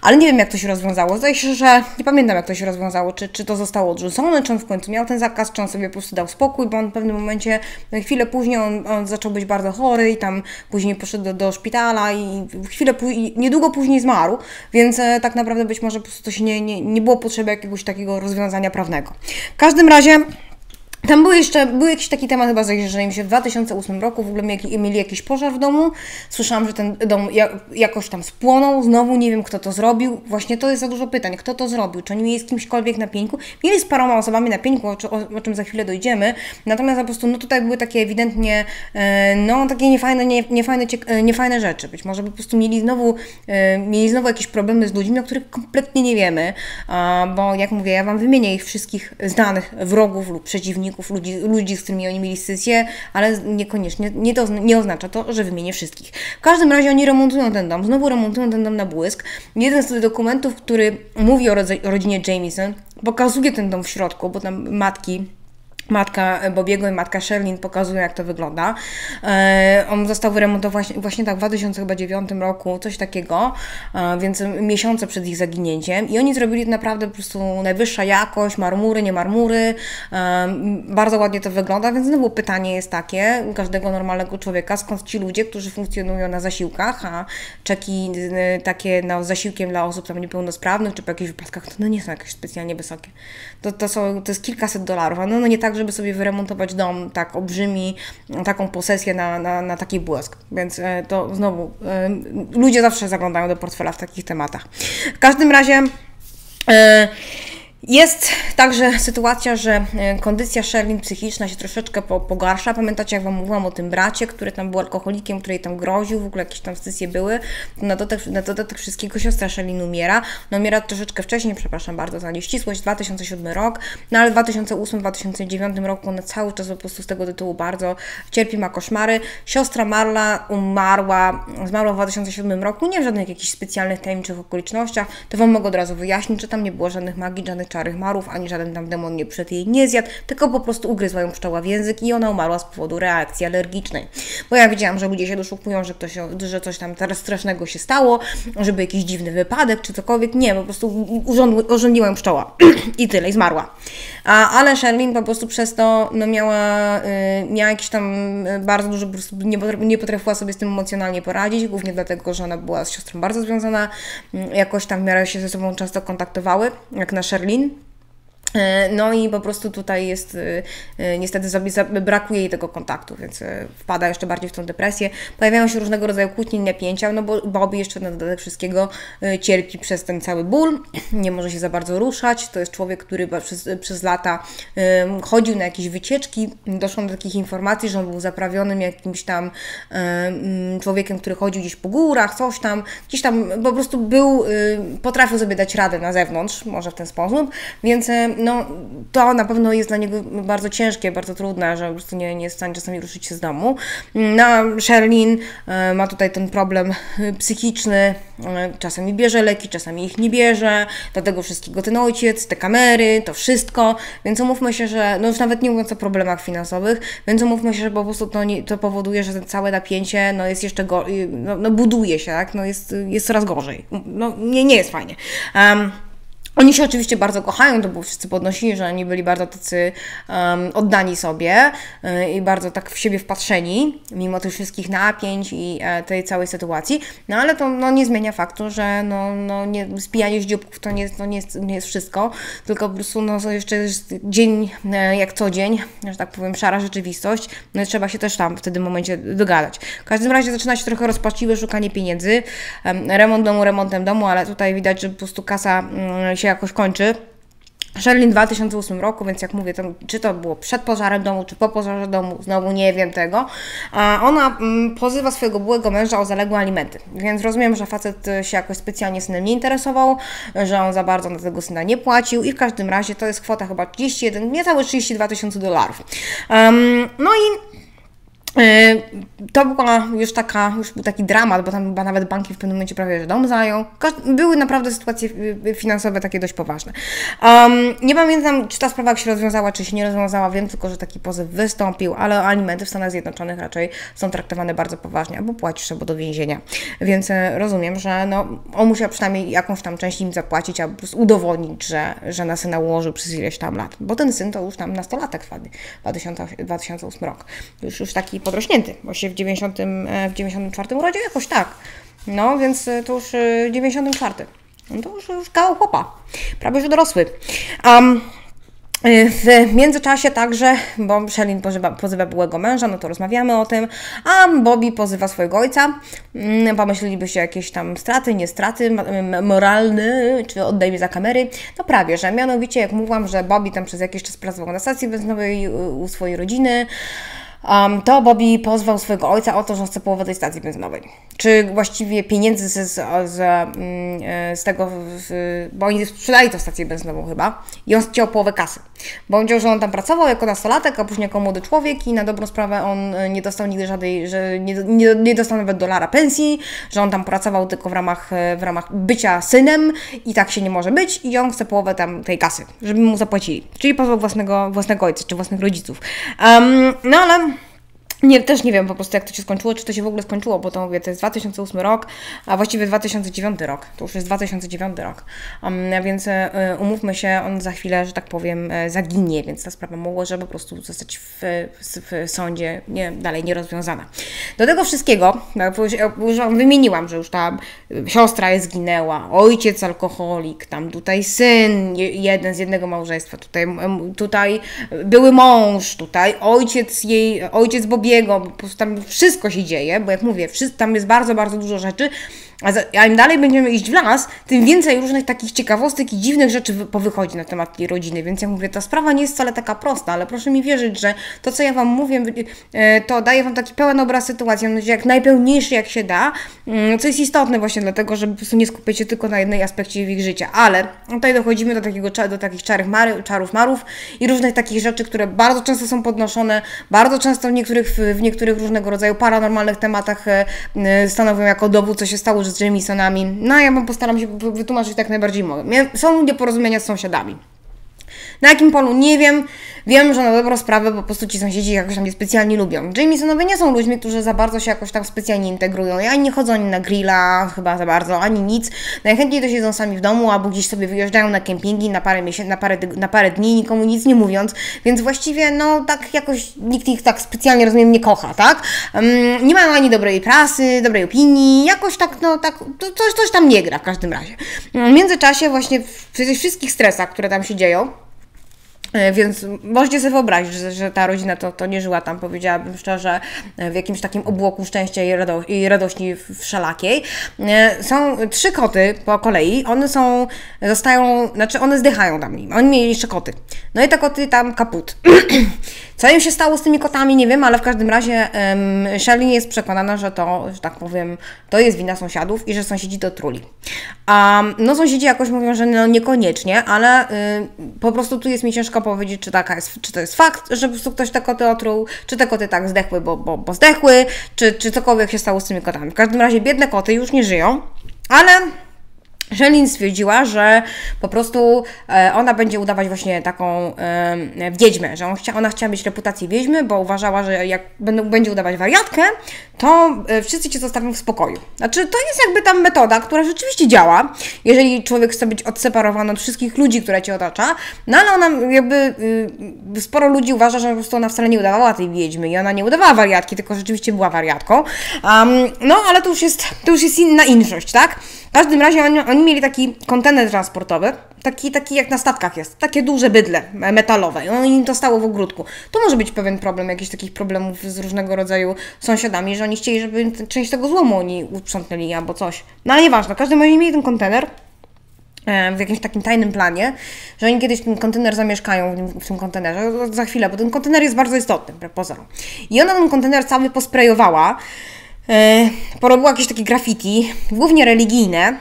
ale nie wiem, jak to się rozwiązało. Zdaje się, że nie pamiętam, jak to się rozwiązało, czy to zostało odrzucone, czy on w końcu miał ten zakaz, czy on sobie po prostu dał spokój, bo on w pewnym momencie, chwilę później on zaczął być bardzo chory i tam później poszedł do szpitala i niedługo później zmarł, więc tak naprawdę być może po prostu to się nie było potrzeby jakiegoś takiego rozwiązania prawnego. W każdym razie tam był jakiś taki temat, chyba że im się w 2008 roku w ogóle mieli jakiś pożar w domu. Słyszałam, że ten dom jakoś tam spłonął. Znowu nie wiem, kto to zrobił. Właśnie to jest za dużo pytań. Kto to zrobił? Czy oni mieli z kimśkolwiek na pieńku? Mieli z paroma osobami na pieńku, o czym za chwilę dojdziemy. Natomiast po prostu tutaj były takie ewidentnie takie niefajne rzeczy. Być może po prostu mieli znowu jakieś problemy z ludźmi, o których kompletnie nie wiemy. Bo jak mówię, ja Wam wymienię ich wszystkich znanych wrogów lub przeciwników, ludzi, z którymi oni mieli scysję, ale niekoniecznie, nie oznacza to, że wymienię wszystkich. W każdym razie oni znowu remontują ten dom na błysk. Jeden z tych dokumentów, który mówi o rodzinie Jamison, pokazuje ten dom w środku, bo tam matka Bobiego i matka Sherilyn pokazują, jak to wygląda. On został wyremontowany właśnie tak w 2009 roku, coś takiego, więc miesiące przed ich zaginięciem i oni zrobili naprawdę po prostu najwyższa jakość, marmury, nie marmury, bardzo ładnie to wygląda, więc znowu pytanie jest takie u każdego normalnego człowieka, skąd ci ludzie, którzy funkcjonują na zasiłkach, a czeki takie zasiłkiem dla osób tam niepełnosprawnych, czy po jakichś wypadkach, to nie są jakieś specjalnie wysokie. To jest kilkaset dolarów, a nie tak, żeby sobie wyremontować dom tak olbrzymi, taką posesję na taki błysk. Więc to znowu, ludzie zawsze zaglądają do portfela w takich tematach. W każdym razie jest także sytuacja, że kondycja Sherilyn psychiczna się troszeczkę pogarsza. Pamiętacie, jak Wam mówiłam o tym bracie, który tam był alkoholikiem, który jej tam groził, w ogóle jakieś tam scysje były. Na dodatek wszystkiego siostra Sherilyn umiera. No, umiera troszeczkę wcześniej, przepraszam bardzo za nieścisłość, 2007 rok, no ale w 2008-2009 roku ona cały czas po prostu z tego tytułu bardzo cierpi, ma koszmary. Siostra Marla zmarła w 2007 roku, nie w żadnych jakichś specjalnych, tajemniczych okolicznościach. To Wam mogę od razu wyjaśnić, że tam nie było żadnych magii, żadnych czarych marów, ani żaden tam demon jej nie zjadł, tylko po prostu ugryzła ją pszczoła w język i ona umarła z powodu reakcji alergicznej. Bo ja widziałam, że ludzie się doszukują, że coś tam teraz strasznego się stało, żeby jakiś dziwny wypadek czy cokolwiek. Nie, po prostu urządziła ją pszczoła i tyle, i zmarła. Ale Sherilyn po prostu przez to miała jakiś tam bardzo dużo, po prostu nie potrafiła sobie z tym emocjonalnie poradzić, głównie dlatego, że ona była z siostrą bardzo związana, jakoś tam w miarę się ze sobą często kontaktowały, jak na Sherilyn. No i po prostu tutaj jest, niestety brakuje jej tego kontaktu, więc wpada jeszcze bardziej w tą depresję. Pojawiają się różnego rodzaju kłótnie i napięcia, no bo Bobby jeszcze na dodatek wszystkiego cierpi przez ten cały ból, nie może się za bardzo ruszać. To jest człowiek, który przez lata chodził na jakieś wycieczki. Doszło do takich informacji, że on był zaprawionym jakimś tam człowiekiem, który chodził gdzieś po górach, coś tam. Gdzieś tam po prostu był, potrafił sobie dać radę na zewnątrz, może w ten sposób, więc no, to na pewno jest dla niego bardzo ciężkie, bardzo trudne, że po prostu nie jest w stanie czasami ruszyć się z domu. No, Sherilyn ma tutaj ten problem psychiczny, czasami bierze leki, czasami ich nie bierze, do tego wszystkiego ten ojciec, te kamery, to wszystko, więc umówmy się, że, no już nawet nie mówiąc o problemach finansowych, więc umówmy się, że po prostu to powoduje, że całe napięcie, no jest jeszcze gorzej, no buduje się, tak, no jest coraz gorzej, no nie jest fajnie. Oni się oczywiście bardzo kochają, to było wszyscy podnosili, że oni byli bardzo tacy oddani sobie i bardzo tak w siebie wpatrzeni, mimo tych wszystkich napięć i tej całej sytuacji, no ale to no, nie zmienia faktu, że spijanie ździóbków to nie jest wszystko, tylko po prostu no, jeszcze jest dzień jak co dzień, że tak powiem, szara rzeczywistość, no i trzeba się też tam w tym momencie dogadać. W każdym razie zaczyna się trochę rozpaczliwe szukanie pieniędzy, remontem domu, ale tutaj widać, że po prostu kasa się jakoś kończy. Sherilyn w 2008 roku, więc jak mówię, czy to było przed pożarem domu, czy po pożarze domu, znowu nie wiem tego. A ona pozywa swojego byłego męża o zaległe alimenty, więc rozumiem, że facet się jakoś specjalnie synem nie interesował, że on za bardzo na tego syna nie płacił i w każdym razie to jest kwota chyba 31, niecałe 32 tysiące dolarów. No i to była już był taki dramat, bo tam chyba nawet banki w pewnym momencie prawie że dom zajął. Były naprawdę sytuacje finansowe takie dość poważne. Nie pamiętam, czy ta sprawa jak się rozwiązała, czy się nie rozwiązała, wiem tylko, że taki pozew wystąpił, ale alimenty w Stanach Zjednoczonych raczej są traktowane bardzo poważnie, albo płacisz, albo do więzienia. Więc rozumiem, że no, on musiał przynajmniej jakąś tam część im zapłacić, albo po prostu udowodnić, że na syna ułożył przez ileś tam lat, bo ten syn to już tam nastolatek wtedy, 2008 rok. Już taki podrośnięty, bo się w 94 urodził, jakoś tak. No, więc to już 94. No to już kawał chłopa. Prawie już dorosły. W międzyczasie także, bo Sherilyn pozywa byłego męża, no to rozmawiamy o tym, a Bobby pozywa swojego ojca. Pomyśleliby się jakieś tam straty, nie straty moralne, czy oddajmy za kamery. No prawie, że mianowicie jak mówiłam, że Bobby tam przez jakiś czas pracował na stacji benzynowej u swojej rodziny, to Bobby pozwał swojego ojca o to, że chce połowę tej stacji benzynowej. Czy właściwie pieniędzy z tego, bo oni sprzedali tą stację benzynową chyba i on chciał połowę kasy. Bo on powiedział, że on tam pracował jako nastolatek, a później jako młody człowiek i na dobrą sprawę on nie dostał nigdy żadnej, że nie dostał nawet dolara pensji, że on tam pracował tylko w ramach bycia synem i tak się nie może być i on chce połowę tam tej kasy, żeby mu zapłacili. Czyli pozwał własnego ojca, czy własnych rodziców. No ale też nie wiem po prostu jak to się skończyło, czy to się w ogóle skończyło, bo to mówię, to jest 2008 rok, a właściwie 2009 rok, to już jest 2009 rok, więc umówmy się, on za chwilę, że tak powiem, zaginie, więc ta sprawa mogła, że po prostu zostać w sądzie dalej nierozwiązana. Do tego wszystkiego, już Wam wymieniłam, że już ta siostra jest zginęła, ojciec alkoholik, tam tutaj syn, jeden z jednego małżeństwa, tutaj były mąż, tutaj ojciec Bobiego, po prostu tam wszystko się dzieje, bo jak mówię, tam jest bardzo, bardzo dużo rzeczy, a im dalej będziemy iść w las, tym więcej różnych takich ciekawostek i dziwnych rzeczy powychodzi na temat tej rodziny, więc jak mówię, ta sprawa nie jest wcale taka prosta, ale proszę mi wierzyć, że to, co ja Wam mówię, to daje Wam taki pełen obraz sytuacji, mam nadzieję, jak najpełniejszy jak się da, co jest istotne właśnie dlatego, żeby po prostu nie skupiać się tylko na jednej aspekcie ich życia, ale tutaj dochodzimy do takich czarów marów i różnych takich rzeczy, które bardzo często są podnoszone, bardzo często w niektórych różnego rodzaju paranormalnych tematach stanowią jako dowód, co się stało z Jamisonami. No ja postaram się wytłumaczyć tak najbardziej mogę. Są nieporozumienia z sąsiadami. Na jakim polu? Nie wiem. Wiem, że na dobrą sprawę po prostu ci sąsiedzi jakoś tam niespecjalnie lubią. Jamisonowie nie są ludźmi, którzy za bardzo się jakoś tam specjalnie integrują. I ani nie chodzą na grilla chyba za bardzo, ani nic. Najchętniej to siedzą sami w domu, albo gdzieś sobie wyjeżdżają na kempingi na parę dni, nikomu nic nie mówiąc. Więc właściwie no tak jakoś nikt ich tak specjalnie, rozumiem, nie kocha, tak? Nie mają ani dobrej prasy, dobrej opinii, jakoś tak no tak, coś tam nie gra w każdym razie. W międzyczasie właśnie w tych wszystkich stresach, które tam się dzieją, Więc możecie sobie wyobrazić, że ta rodzina to nie żyła tam, powiedziałabym szczerze, w jakimś takim obłoku szczęścia i radości wszelakiej. Są trzy koty po kolei, one są, one zdychają tam, oni mieli jeszcze koty. No i te koty tam kaput. Co im się stało z tymi kotami, nie wiem, ale w każdym razie Sherilyn jest przekonana, że to, że tak powiem, to jest wina sąsiadów i że sąsiedzi to truli. No sąsiedzi jakoś mówią, że no niekoniecznie, ale po prostu tu jest mi ciężko powiedzieć, czy to jest fakt, że po prostu ktoś te koty otruł, czy te koty tak zdechły, bo zdechły, czy cokolwiek się stało z tymi kotami. W każdym razie biedne koty już nie żyją, ale Sherilyn stwierdziła, że po prostu ona będzie udawać właśnie taką wiedźmę, że ona chciała mieć reputację wiedźmy, bo uważała, że jak będzie udawać wariatkę, to wszyscy cię zostawią w spokoju. Znaczy, to jest jakby tam metoda, która rzeczywiście działa, jeżeli człowiek chce być odseparowany od wszystkich ludzi, które cię otacza, no ale ona jakby, sporo ludzi uważa, że po prostu ona wcale nie udawała tej wiedźmy i ona nie udawała wariatki, tylko rzeczywiście była wariatką. No, ale to już jest inna inszość, tak? W każdym razie oni mieli taki kontener transportowy, taki jak na statkach jest, takie duże bydle metalowe, im to stało w ogródku. Tu może być pewien problem, jakichś takich problemów z różnego rodzaju sąsiadami, że oni chcieli, żeby część tego złomu oni uprzątnęli albo coś. No ale nieważne, w każdym razie mieli ten kontener w jakimś takim tajnym planie, że oni kiedyś ten kontener zamieszkają w tym kontenerze, za chwilę, bo ten kontener jest bardzo istotny, pozorom. I ona ten kontener cały posprejowała, porobiła jakieś takie graffiti, głównie religijne,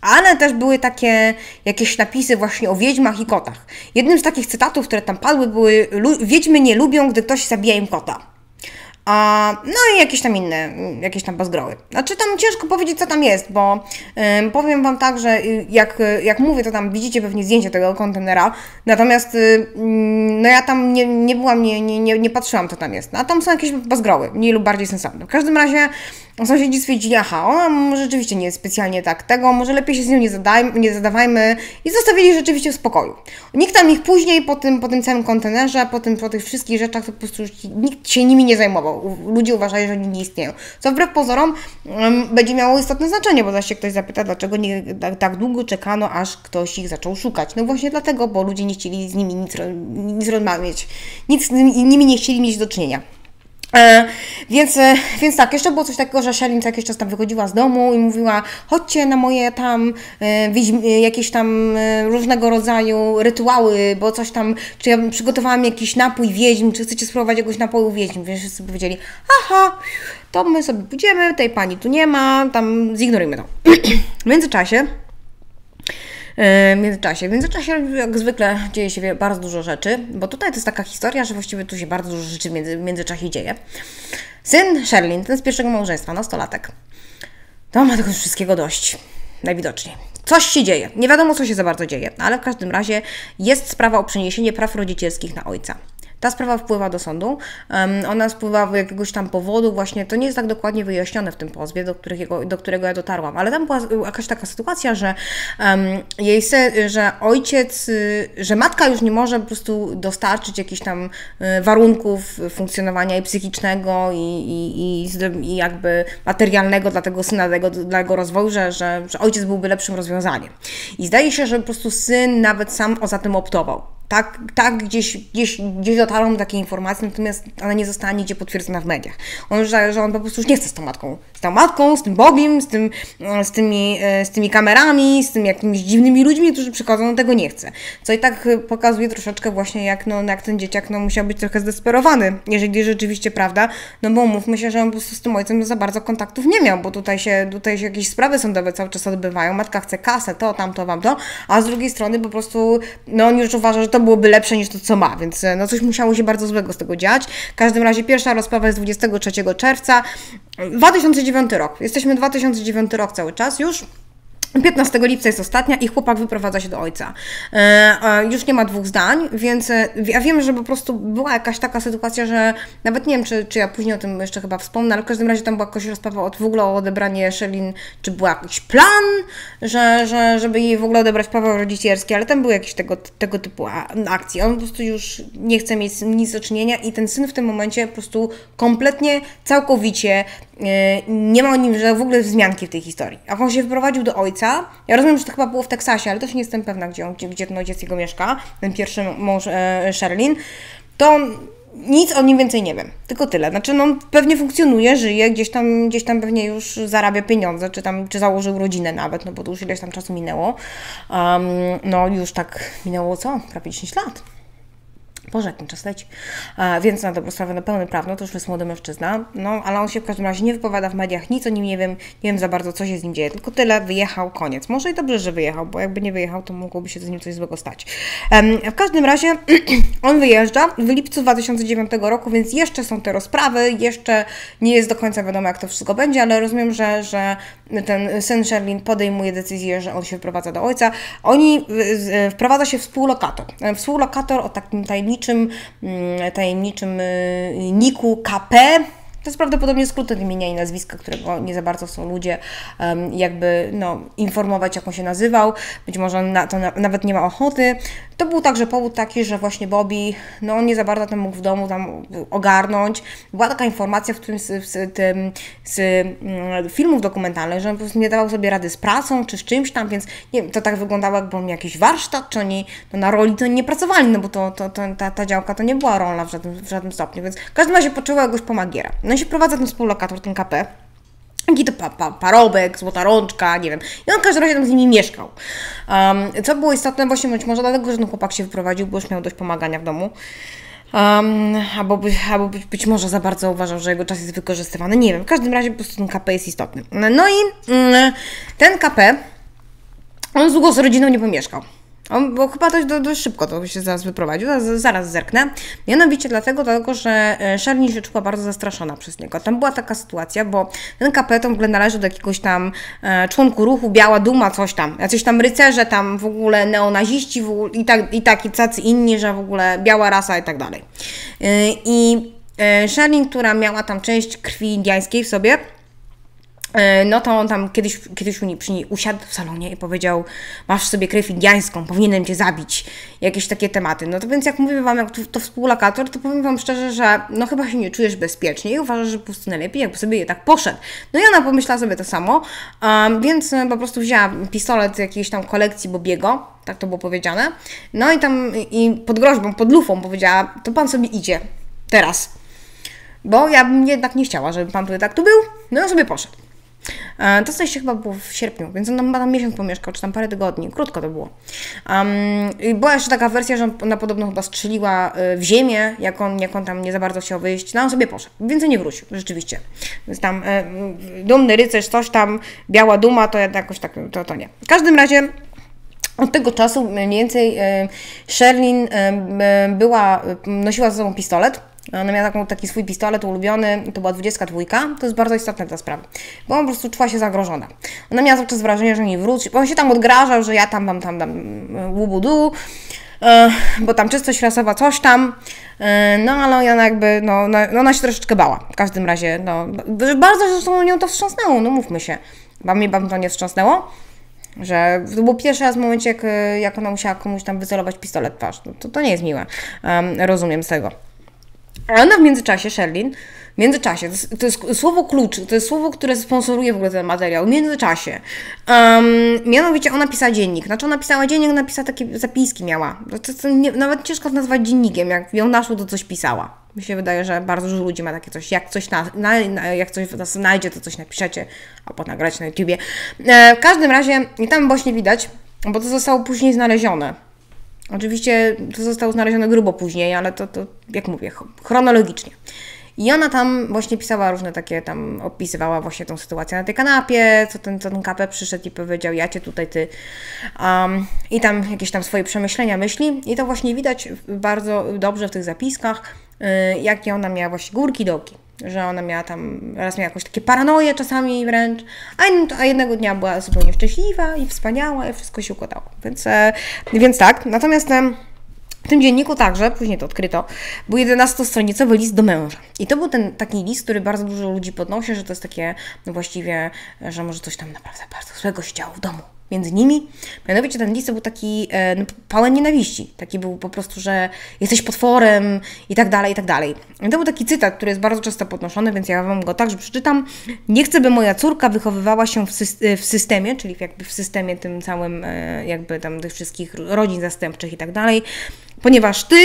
ale też były takie jakieś napisy właśnie o wiedźmach i kotach. Jednym z takich cytatów, które tam padły, były: wiedźmy nie lubią, gdy ktoś zabija im kota. No i jakieś tam inne, jakieś tam bazgroły. Znaczy tam ciężko powiedzieć, co tam jest, bo powiem Wam tak, że jak mówię, to tam widzicie pewnie zdjęcie tego kontenera, natomiast no ja tam nie byłam, nie patrzyłam, co tam jest. A tam są jakieś bazgroły, mniej lub bardziej sensowne. W każdym razie sąsiedzi stwierdzili: aha, ona rzeczywiście nie jest specjalnie tak tego, może lepiej się z nią nie zadawajmy, i zostawili rzeczywiście w spokoju. Nikt tam ich później, po tym całym kontenerze, po tych wszystkich rzeczach, to po prostu nikt się nimi nie zajmował. Ludzie uważają, że oni nie istnieją. Co wbrew pozorom będzie miało istotne znaczenie, bo zaś się ktoś zapyta, dlaczego tak długo czekano, aż ktoś ich zaczął szukać. No właśnie dlatego, bo ludzie nie chcieli z nimi nic rozmawiać, nic z nimi nie chcieli mieć do czynienia. Więc tak, jeszcze było coś takiego, że Sherilyn jakiś czas tam wychodziła z domu i mówiła: chodźcie na moje tam jakieś tam różnego rodzaju rytuały, bo coś tam, czy ja przygotowałam jakiś napój wiedźm, czy chcecie spróbować jakiegoś napoju wiedźm, więc wszyscy powiedzieli: aha, to my sobie pójdziemy, tej pani tu nie ma, tam zignorujmy to. W międzyczasie jak zwykle dzieje się bardzo dużo rzeczy, bo tutaj to jest taka historia, że właściwie tu się bardzo dużo rzeczy w międzyczasie dzieje. Syn Sherilyn, ten z pierwszego małżeństwa, nastolatek, to ma tego wszystkiego dość, najwidoczniej. Coś się dzieje, nie wiadomo, co się za bardzo dzieje, ale w każdym razie jest sprawa o przeniesienie praw rodzicielskich na ojca. Ta sprawa wpływa do sądu, ona spływa z jakiegoś tam powodu, właśnie to nie jest tak dokładnie wyjaśnione w tym pozwie, do którego ja dotarłam, ale tam była jakaś taka sytuacja, że że matka już nie może po prostu dostarczyć jakichś tam warunków funkcjonowania i psychicznego i jakby materialnego dla tego syna, dla jego rozwoju, że ojciec byłby lepszym rozwiązaniem. I zdaje się, że po prostu syn nawet sam za tym optował. Tak gdzieś dotarłam takie informacje, natomiast ona nie została nigdzie potwierdzona w mediach. On po prostu już nie chce z tą matką, z tym Bogiem, z tymi kamerami, z tymi jakimiś dziwnymi ludźmi, którzy przychodzą, on tego nie chce. Co i tak pokazuje troszeczkę właśnie, jak ten dzieciak musiał być trochę zdesperowany, jeżeli rzeczywiście prawda, no bo mówmy się, że on po prostu z tym ojcem za bardzo kontaktów nie miał, bo tutaj się jakieś sprawy sądowe cały czas odbywają, matka chce kasę, to, tamto, wam to, a z drugiej strony po prostu, no on już uważa, że to byłoby lepsze niż to, co ma, więc no coś musiało się bardzo złego z tego dziać. W każdym razie pierwsza rozprawa jest 23 czerwca, 2009 rok. Jesteśmy 2009 rok cały czas już. 15 lipca jest ostatnia i chłopak wyprowadza się do ojca. Już nie ma dwóch zdań, więc ja wiem, że po prostu była jakaś taka sytuacja, że nawet nie wiem, czy ja później o tym jeszcze chyba wspomnę, ale w każdym razie tam była jakaś rozprawa w ogóle o odebranie Sherilyn, czy był jakiś plan, żeby jej w ogóle odebrać prawo rodzicielskie, ale tam były jakieś tego typu akcje. On po prostu już nie chce mieć nic do czynienia i ten syn w tym momencie po prostu kompletnie, całkowicie nie ma o nim w ogóle wzmianki w tej historii. A on się wyprowadził do ojca, ojca. Ja rozumiem, że to chyba było w Teksasie, ale też nie jestem pewna, gdzie ten ojciec jego mieszka, ten pierwszy mąż Sherilyn, to nic o nim więcej nie wiem, tylko tyle. Znaczy, no, pewnie funkcjonuje, żyje, gdzieś tam pewnie już zarabia pieniądze, czy założył rodzinę nawet, no bo to już ileś tam czasu minęło. No już tak minęło co? Prawie 10 lat. Boże, jak ten czas leci. Więc na dobrą sprawę, no pełnoprawny, to już jest młody mężczyzna, no ale on się w każdym razie nie wypowiada w mediach, nic o nim nie wiem za bardzo, co się z nim dzieje, tylko tyle, wyjechał, koniec. Może i dobrze, że wyjechał, bo jakby nie wyjechał, to mogłoby się z nim coś złego stać. W każdym razie on wyjeżdża w lipcu 2009 roku, więc jeszcze są te rozprawy, jeszcze nie jest do końca wiadomo, jak to wszystko będzie, ale rozumiem, że ten syn Sherilyn podejmuje decyzję, że on się wprowadza do ojca. Wprowadza się współlokator. Współlokator o takim tajemniczym niku KP. To jest prawdopodobnie skrót od imienia i nazwiska, którego nie za bardzo są ludzie jakby no, informować, jak on się nazywał. Być może on na to nawet nie ma ochoty. To był także powód taki, że właśnie Bobby, no on nie za bardzo tam mógł w domu tam ogarnąć. Była taka informacja w którymś z filmów dokumentalnych, że on po prostu nie dawał sobie rady z pracą, czy z czymś tam, więc nie wiem, to tak wyglądało, jakby on miał jakiś warsztat, czy oni no, na roli to nie pracowali, no bo ta działka to nie była rolna w żadnym stopniu, więc w każdym razie poczuła jakoś pomagiera. No i się prowadza ten współlokator, ten KP. Jaki to parobek, złota rączka, nie wiem. I on w każdym razie tam z nimi mieszkał. Co było istotne właśnie być może dlatego, że ten chłopak się wyprowadził, bo już miał dość pomagania w domu. Albo być może za bardzo uważał, że jego czas jest wykorzystywany. Nie wiem, w każdym razie po prostu ten KP jest istotny. No i ten KP, on długo z rodziną nie pomieszkał. On, bo chyba dość szybko to się zaraz wyprowadził, zaraz zerknę. Mianowicie dlatego, że Sherilyn się czuła bardzo zastraszona przez niego. Tam była taka sytuacja, bo ten KP to w ogóle należy do jakiegoś tam członku ruchu Biała Duma, coś tam. Jacyś tam rycerze, tam w ogóle neonaziści i tacy inni, że w ogóle biała rasa i tak dalej. I Sherilyn, która miała tam część krwi indiańskiej w sobie, no to on tam kiedyś przy niej usiadł w salonie i powiedział: masz w sobie krew indiańską, powinienem cię zabić. Jakieś takie tematy. No to więc jak mówię wam, jak to współlokator, to powiem wam szczerze, że no chyba się nie czujesz bezpiecznie i uważasz, że po prostu najlepiej, jakby sobie je tak poszedł. No i ona pomyślała sobie to samo, więc po prostu wzięła pistolet z jakiejś tam kolekcji Bobiego, tak to było powiedziane. No i tam pod groźbą, pod lufą powiedziała: to pan sobie idzie teraz, bo ja bym jednak nie chciała, żeby pan tutaj tak tu był. No i on sobie poszedł. To coś się chyba było w sierpniu, więc on tam miesiąc pomieszkał, czy tam parę tygodni, krótko to było. Była jeszcze taka wersja, że ona podobno chyba strzeliła w ziemię, jak on tam nie za bardzo chciał wyjść, no on sobie poszedł, więcej nie wrócił, rzeczywiście. Więc tam dumny rycerz, coś tam, biała duma, to jakoś tak, to nie. W każdym razie od tego czasu mniej więcej Sherilyn nosiła ze sobą pistolet. Ona miała taki swój pistolet ulubiony, to była 22, to jest bardzo istotne ta sprawa, bo ona po prostu czuła się zagrożona. Ona miała cały czas wrażenie, że nie wróci, bo on się tam odgrażał, że ja tam łubudu, bo tam czystość rasowa, coś tam, no ale ona jakby, no ona się troszeczkę bała, w każdym razie, no bardzo zresztą nią to wstrząsnęło, no mówmy się, wam to nie wstrząsnęło? Że to był pierwszy raz w momencie, jak ona musiała komuś tam wycelować pistolet w twarz, to nie jest miłe, rozumiem z tego. A ona w międzyczasie, Sherilyn, w międzyczasie, to jest słowo klucz, to jest słowo, które sponsoruje w ogóle ten materiał, w międzyczasie. Mianowicie ona pisała dziennik, znaczy ona pisała dziennik, napisała takie zapiski miała. Nawet ciężko nazwać dziennikiem, jak ją naszło, to coś pisała. Mi się wydaje, że bardzo dużo ludzi ma takie coś, jak coś nas znajdzie, to coś napiszecie, albo nagrać na YouTubie. W każdym razie, i tam właśnie widać, bo to zostało później znalezione. Oczywiście to zostało znalezione grubo później, ale to jak mówię, chronologicznie. I ona tam właśnie pisała różne takie, tam opisywała właśnie tą sytuację na tej kanapie, co ten KP przyszedł i powiedział: ja cię tutaj, ty. I tam jakieś tam swoje przemyślenia, myśli. I to właśnie widać bardzo dobrze w tych zapiskach, jakie ona miała właśnie górki, dołki. Że ona miała tam, raz miała jakąś takie paranoje czasami wręcz, a jednego dnia była zupełnie szczęśliwa i wspaniała i wszystko się układało, więc tak. Natomiast w tym dzienniku także, później to odkryto, był 11-stronicowy list do męża. I to był taki list, który bardzo dużo ludzi podnosi, że to jest takie, no właściwie, że może coś tam naprawdę bardzo złego się działo w domu. między nimi. Mianowicie ten list to był taki no, pełen nienawiści. Taki był po prostu, że jesteś potworem i tak dalej, i tak dalej. I to był taki cytat, który jest bardzo często podnoszony, więc ja wam go także przeczytam. Nie chcę, by moja córka wychowywała się w systemie, czyli jakby w systemie tym całym, jakby tam tych wszystkich rodzin zastępczych i tak dalej, ponieważ ty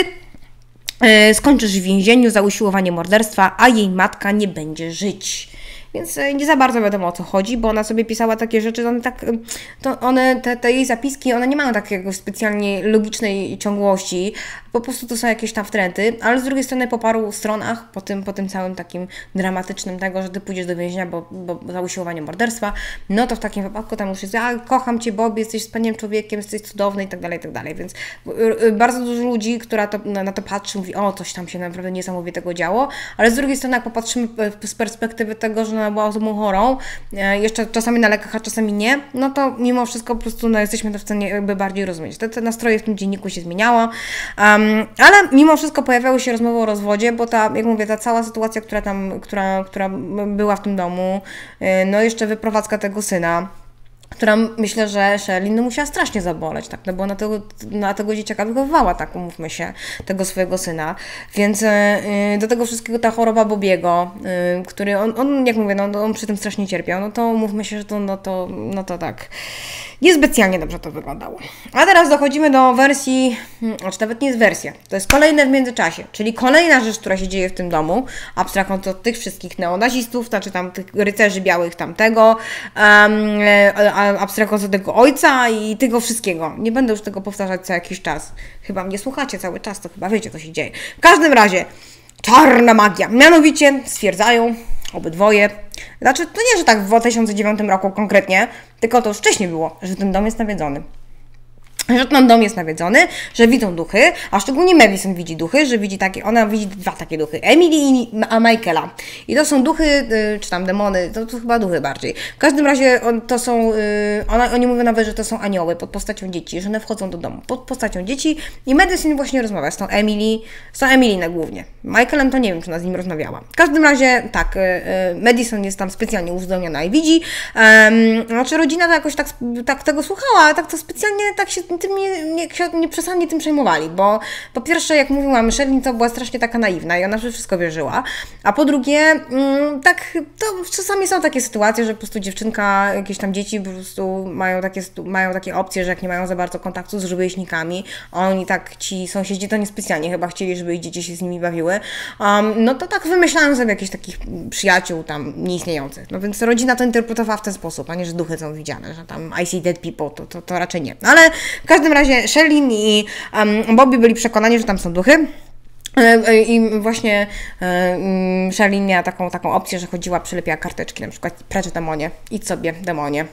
skończysz w więzieniu za usiłowanie morderstwa, a jej matka nie będzie żyć. Więc nie za bardzo wiadomo, o co chodzi, bo ona sobie pisała takie rzeczy, one tak, to one, te jej zapiski, one nie mają takiego specjalnie logicznej ciągłości, po prostu to są jakieś tam wtręty, ale z drugiej strony po paru stronach, po tym całym takim dramatycznym tego, że ty pójdziesz do więzienia, bo za usiłowanie morderstwa, no to w takim wypadku tam już jest, a kocham cię Bobby, jesteś wspaniałym człowiekiem, jesteś cudowny i tak dalej, więc bardzo dużo ludzi, która na to patrzy, mówi, o, coś tam się naprawdę niesamowitego działo, ale z drugiej strony jak popatrzymy z perspektywy tego, że była osobą chorą, jeszcze czasami na lekach, a czasami nie, no to mimo wszystko po prostu no, jesteśmy to w stanie jakby bardziej rozumieć. Te nastroje w tym dzienniku się zmieniało, ale mimo wszystko pojawiały się rozmowy o rozwodzie, bo ta, jak mówię, ta cała sytuacja, która była w tym domu, no jeszcze wyprowadzka tego syna, która myślę, że Sherilyn musiała strasznie zaboleć, tak? No bo ona tego dzieciaka wychowywała, tak umówmy się, tego swojego syna. Więc do tego wszystkiego ta choroba Bobiego, który on jak mówię, no, on przy tym strasznie cierpiał, no to umówmy się, że to tak niespecjalnie dobrze to wyglądało. A teraz dochodzimy do wersji, znaczy nawet nie jest wersja, to jest kolejne w międzyczasie, czyli kolejna rzecz, która się dzieje w tym domu, abstrahując od tych wszystkich neonazistów, znaczy tam tych rycerzy białych tamtego, abstrahując od tego ojca i tego wszystkiego. Nie będę już tego powtarzać co jakiś czas. Chyba mnie słuchacie cały czas, to chyba wiecie, co się dzieje. W każdym razie, czarna magia. Mianowicie stwierdzają obydwoje, znaczy to nie, że tak w 2009 roku konkretnie, tylko to już wcześniej było, że ten dom jest nawiedzony. Że ten dom jest nawiedzony, że widzą duchy, a szczególnie Madison widzi duchy, że widzi takie, ona widzi dwa takie duchy, Emily a Michaela. I to są duchy, czy tam demony, to chyba duchy bardziej. W każdym razie to są, oni mówią nawet, że to są anioły pod postacią dzieci, że one wchodzą do domu pod postacią dzieci i Madison właśnie rozmawia z tą Emily na głównie. Michaelem to nie wiem, czy ona z nim rozmawiała. W każdym razie tak, Madison jest tam specjalnie uzdolniona i widzi, znaczy rodzina to jakoś tak tego słuchała, ale tak to specjalnie tak się tym nie przesadnie tym przejmowali, bo po pierwsze, jak mówiłam, Sherilyn to była strasznie taka naiwna i ona wszystko wierzyła, a po drugie, tak, to czasami są takie sytuacje, że po prostu dziewczynka, jakieś tam dzieci po prostu mają takie opcje, że jak nie mają za bardzo kontaktu z rówieśnikami, a oni tak, ci sąsiedzi to niespecjalnie chyba chcieli, żeby ich dzieci się z nimi bawiły, no to tak wymyślają sobie jakichś takich przyjaciół tam nieistniejących, no więc rodzina to interpretowała w ten sposób, a nie, że duchy są widziane, że tam I see dead people, to raczej nie, ale w każdym razie Sherilyn i Bobby byli przekonani, że tam są duchy. I właśnie Sherilyn miała taką opcję, że chodziła, przylepiała karteczki, na przykład precz demonie, idź sobie demonie.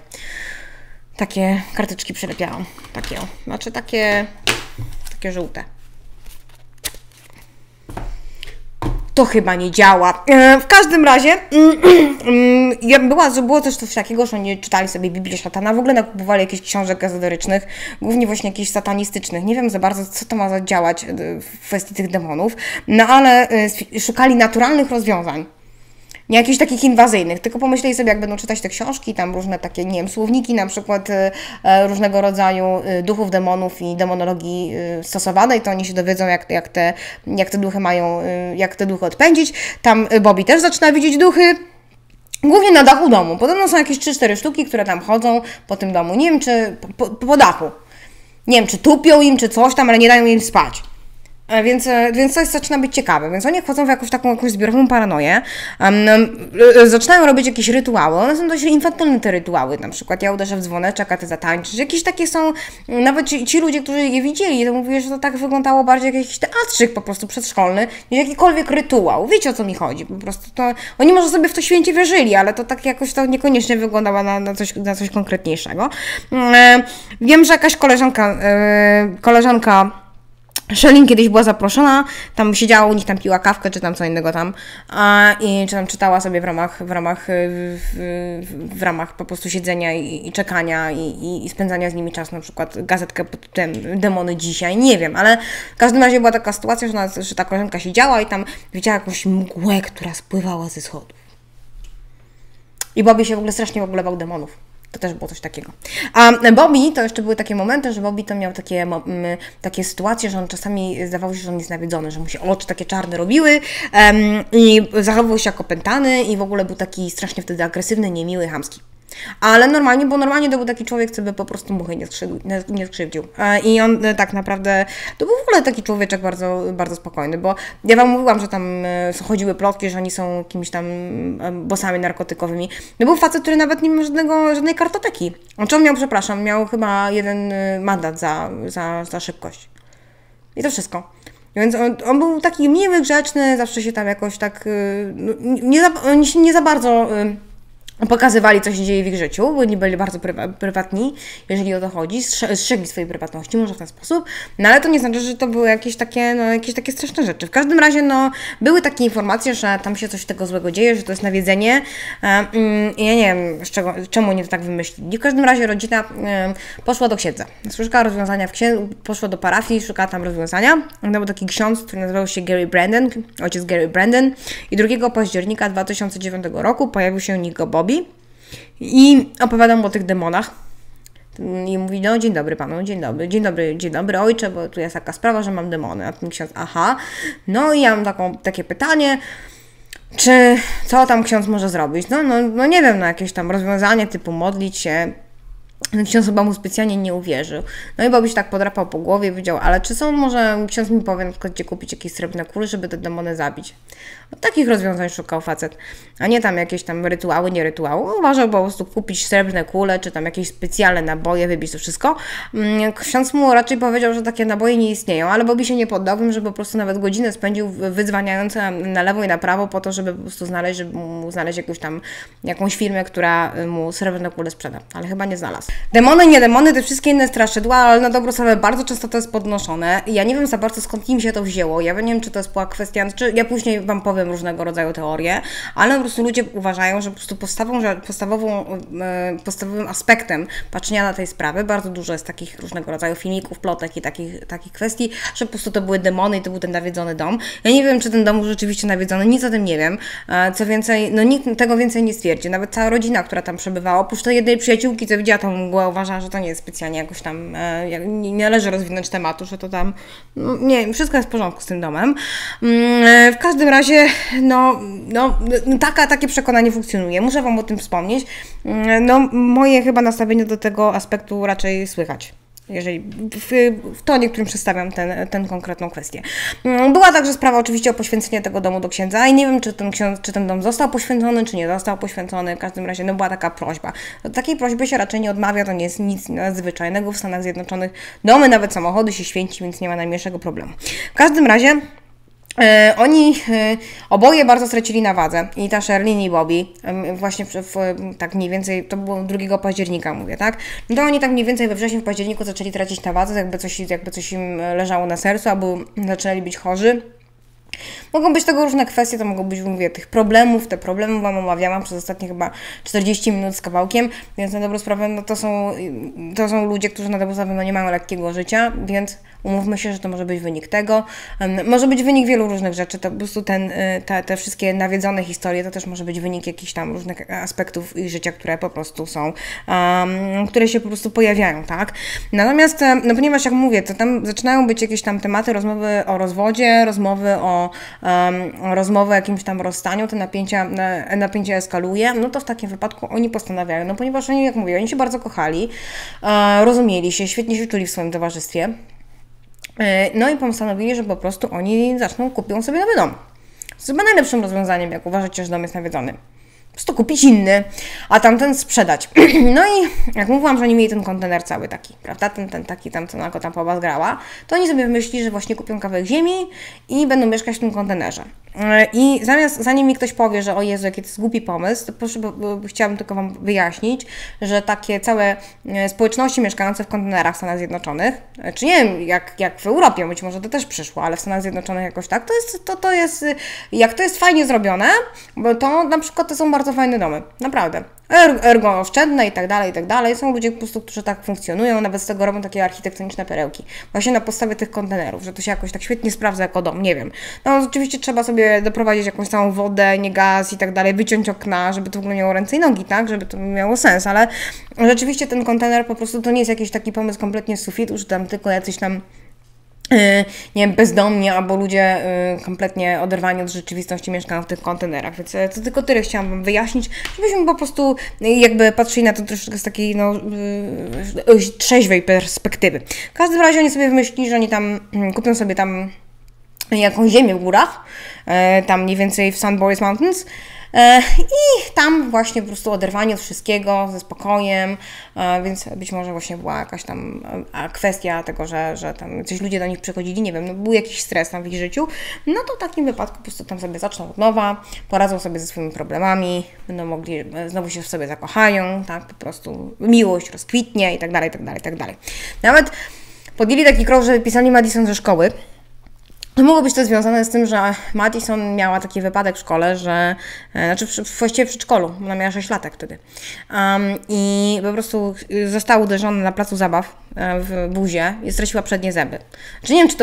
Takie karteczki przylepiałam, takie, znaczy takie żółte. To chyba nie działa. W każdym razie było też coś takiego, że oni czytali sobie Biblię Szatana, w ogóle nakupowali jakichś książek ezoterycznych, głównie właśnie jakichś satanistycznych. Nie wiem za bardzo, co to ma zadziałać w kwestii tych demonów, no ale szukali naturalnych rozwiązań. Nie jakichś takich inwazyjnych, tylko pomyśleli sobie, jak będą czytać te książki, tam różne takie, nie wiem, słowniki, na przykład różnego rodzaju duchów, demonów i demonologii stosowanej, to oni się dowiedzą, jak te duchy mają, jak te duchy odpędzić. Tam Bobby też zaczyna widzieć duchy. Głównie na dachu domu. Podobno są jakieś 3-4 sztuki, które tam chodzą po tym domu. Nie wiem, czy po dachu. Nie wiem, czy tupią im, czy coś tam, ale nie dają im spać. Więc coś zaczyna być ciekawe, więc oni wchodzą w jakąś zbiorową paranoję, zaczynają robić jakieś rytuały, one są dość infantylne te rytuały, na przykład ja uderzę w dzwoneczek, a ty zatańczysz, jakieś takie są, nawet ci ludzie, którzy je widzieli, to mówili, że to tak wyglądało bardziej jak jakiś teatrzyk po prostu przedszkolny, niż jakikolwiek rytuał, wiecie o co mi chodzi, po prostu to, oni może sobie w to święcie wierzyli, ale to tak jakoś to niekoniecznie wyglądało na coś konkretniejszego. Wiem, że jakaś koleżanka Sherilyn kiedyś była zaproszona, tam siedziała u nich, tam piła kawkę, czy tam co innego tam, czy tam czytała sobie w ramach po prostu siedzenia i czekania i spędzania z nimi czasu, na przykład gazetkę pod tytułem Demony dzisiaj, nie wiem, ale w każdym razie była taka sytuacja, że ta koleżanka siedziała i tam widziała jakąś mgłę, która spływała ze schodów. I Bobby się w ogóle strasznie bał demonów. To też było coś takiego. A Bobby, to jeszcze były takie momenty, że Bobby to miał takie sytuacje, że on czasami zdawał się, że on jest nawiedzony, że mu się oczy takie czarne robiły i zachowywał się jako opętany i w ogóle był taki strasznie wtedy agresywny, niemiły, chamski. Ale normalnie, bo normalnie to był taki człowiek, co by po prostu muchy nie skrzywdził. I on tak naprawdę, to był w ogóle taki człowieczek bardzo, bardzo spokojny, bo ja Wam mówiłam, że tam chodziły plotki, że oni są jakimiś tam bossami narkotykowymi. To był facet, który nawet nie miał żadnej kartoteki. Znaczy on miał, przepraszam, miał chyba jeden mandat za szybkość. I to wszystko. Więc on był taki miły, grzeczny, zawsze się tam jakoś tak, oni się nie za bardzo pokazywali, co się dzieje w ich życiu, bo oni byli bardzo prywatni, jeżeli o to chodzi, strzegli swojej prywatności, może w ten sposób, no ale to nie znaczy, że to były jakieś takie straszne rzeczy. W każdym razie, no, były takie informacje, że tam się coś tego złego dzieje, że to jest nawiedzenie. Ja nie wiem, czemu nie to tak wymyślili. W każdym razie rodzina poszła do księdza, szukała rozwiązania w księdzu, poszła do parafii, szukała tam rozwiązania. To był taki ksiądz, który nazywał się Gary Brandon, ojciec Gary Brandon, i 2 października 2009 roku pojawił się u niego Bobby. I opowiadam o tych demonach i mówi, no dzień dobry panu, dzień dobry ojcze, bo tu jest taka sprawa, że mam demony. A ten ksiądz, aha, no i ja mam takie pytanie, czy co tam ksiądz może zrobić? No nie wiem, no jakieś tam rozwiązanie typu modlić się. Ksiądz chyba mu specjalnie nie uwierzył. No i Bobby się tak podrapał po głowie i powiedział, ale czy są może, ksiądz mi powie na przykład, gdzie kupić jakieś srebrne kule, żeby te demony zabić. Od takich rozwiązań szukał facet, a nie tam jakieś tam rytuały, nie rytuały. Uważał po prostu kupić srebrne kule, czy tam jakieś specjalne naboje, wybić to wszystko. Ksiądz mu raczej powiedział, że takie naboje nie istnieją, ale Bobby się nie poddał, że po prostu nawet godzinę spędził wydzwaniając na lewo i na prawo po to, żeby po prostu znaleźć, żeby mu znaleźć jakąś firmę, która mu srebrne kule sprzeda, ale chyba nie znalazł. Demony, nie demony, te wszystkie inne straszydła, ale na dobrą sprawę bardzo często to jest podnoszone. Ja nie wiem za bardzo, skąd im się to wzięło. Ja nie wiem, czy to jest była kwestia, czy ja później Wam powiem różnego rodzaju teorie, ale po prostu ludzie uważają, że po prostu podstawowym aspektem patrzenia na tej sprawy, bardzo dużo jest takich różnego rodzaju filmików, plotek i takich kwestii, że po prostu to były demony i to był ten nawiedzony dom. Ja nie wiem, czy ten dom był rzeczywiście nawiedzony, nic o tym nie wiem. Co więcej, no nikt tego więcej nie stwierdzi. Nawet cała rodzina, która tam przebywała, oprócz tej jednej przyjaciółki, co widziała tą mgłę, uważała, że to nie jest specjalnie jakoś tam, nie należy rozwinąć tematu, że to tam, no, nie wiem, wszystko jest w porządku z tym domem. W każdym razie, takie przekonanie funkcjonuje. Muszę Wam o tym wspomnieć. No, moje chyba nastawienie do tego aspektu raczej słychać. Jeżeli w tonie, którym przedstawiam tę konkretną kwestię. Była także sprawa oczywiście o poświęcenie tego domu do księdza i nie wiem, czy ten dom został poświęcony, czy nie został poświęcony. W każdym razie no, była taka prośba. Do takiej prośby się raczej nie odmawia, to nie jest nic nadzwyczajnego. W Stanach Zjednoczonych domy, nawet samochody się święci, więc nie ma najmniejszego problemu. W każdym razie oni oboje bardzo stracili na wadze, i ta Sherilyn i Bobby, właśnie tak mniej więcej, to było 2 października, mówię, tak? No to oni tak mniej więcej we wrześniu, w październiku zaczęli tracić na wadze, jakby coś im leżało na sercu, albo zaczęli być chorzy. Mogą być tego różne kwestie, to mogą być, mówię, tych problemów, te problemy Wam omawiałam przez ostatnie chyba 40 minut z kawałkiem, więc na dobrą sprawę, no to są ludzie, którzy na dobrą sprawę no, nie mają lekkiego życia, więc umówmy się, że to może być wynik tego, może być wynik wielu różnych rzeczy, to po prostu te wszystkie nawiedzone historie, to też może być wynik jakichś tam różnych aspektów ich życia, które po prostu są, które się po prostu pojawiają, tak? Natomiast, no ponieważ jak mówię, to tam zaczynają być jakieś tam tematy, rozmowy o rozwodzie, rozmowy o jakimś tam rozstaniu, te napięcie eskaluje, no to w takim wypadku oni postanawiają, no ponieważ oni, jak mówię, oni się bardzo kochali, rozumieli się, świetnie się czuli w swoim towarzystwie, no i postanowili, że po prostu oni kupią sobie nowy dom. To jest chyba najlepszym rozwiązaniem, jak uważacie, że dom jest nawiedzony. Po prostu kupić inny, a tamten sprzedać. No i jak mówiłam, że oni mieli ten kontener cały taki, prawda? Ten taki tam, co go tam pobazgrała, to oni sobie wymyślili, że właśnie kupią kawałek ziemi i będą mieszkać w tym kontenerze. I zanim mi ktoś powie, że o Jezu, jaki to jest głupi pomysł, to proszę, bo chciałabym tylko Wam wyjaśnić, że takie całe społeczności mieszkające w kontenerach w Stanach Zjednoczonych, czy nie wiem, jak w Europie, być może to też przyszło, ale w Stanach Zjednoczonych jakoś tak, to jest, jak to jest fajnie zrobione, bo to na przykład to są bardzo fajne domy, naprawdę. Ergooszczędne i tak dalej, są ludzie po prostu, którzy tak funkcjonują, nawet z tego robią takie architektoniczne perełki, właśnie na podstawie tych kontenerów, że to się jakoś tak świetnie sprawdza jako dom, nie wiem. No oczywiście trzeba sobie doprowadzić jakąś całą wodę, nie gaz i tak dalej, wyciąć okna, żeby to w ogóle miało ręce i nogi, tak, żeby to miało sens, ale rzeczywiście ten kontener po prostu to nie jest jakiś taki pomysł kompletnie z sufitu, że tam tylko jacyś tam nie wiem, bezdomni albo ludzie kompletnie oderwani od rzeczywistości mieszkają w tych kontenerach, więc to tylko tyle chciałam wam wyjaśnić, żebyśmy po prostu jakby patrzyli na to troszeczkę z takiej no, trzeźwej perspektywy. W każdym razie oni sobie wymyślili, że oni tam kupią sobie tam jakąś ziemię w górach, tam mniej więcej w Sans Bois Mountains, i tam właśnie po prostu oderwanie od wszystkiego, ze spokojem, więc być może właśnie była jakaś tam kwestia tego, że tam coś ludzie do nich przychodzili, nie wiem, no był jakiś stres tam w ich życiu, no to w takim wypadku po prostu tam sobie zaczną od nowa, poradzą sobie ze swoimi problemami, będą mogli, znowu się w sobie zakochają, tak, po prostu miłość rozkwitnie i tak dalej, i tak dalej, i tak dalej. Nawet podjęli taki krok, że wypisali Madison ze szkoły. Mogło być to związane z tym, że Madison miała taki wypadek w szkole, że, znaczy właściwie w przedszkolu, ona miała 6 latek wtedy, i po prostu została uderzona na placu zabaw w buzie i straciła przednie zęby. Znaczy nie wiem,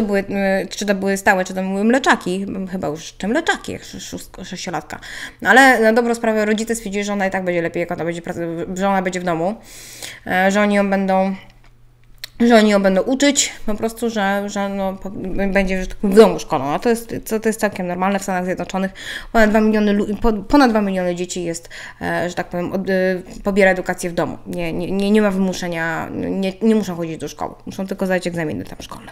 czy to były stałe, czy to były mleczaki, chyba już czy mleczaki, jak 6-latka. No ale na dobrą sprawę rodzice stwierdzili, że ona i tak będzie lepiej, jak ona będzie, że ona będzie w domu, że oni ją będą... że oni ją będą uczyć, po prostu, że no, będzie że tak w domu szkolona. To jest całkiem normalne w Stanach Zjednoczonych. Ponad 2 miliony dzieci jest, że tak powiem, pobiera edukację w domu. Nie ma wymuszenia, nie muszą chodzić do szkoły, muszą tylko zdać egzaminy tam szkolne.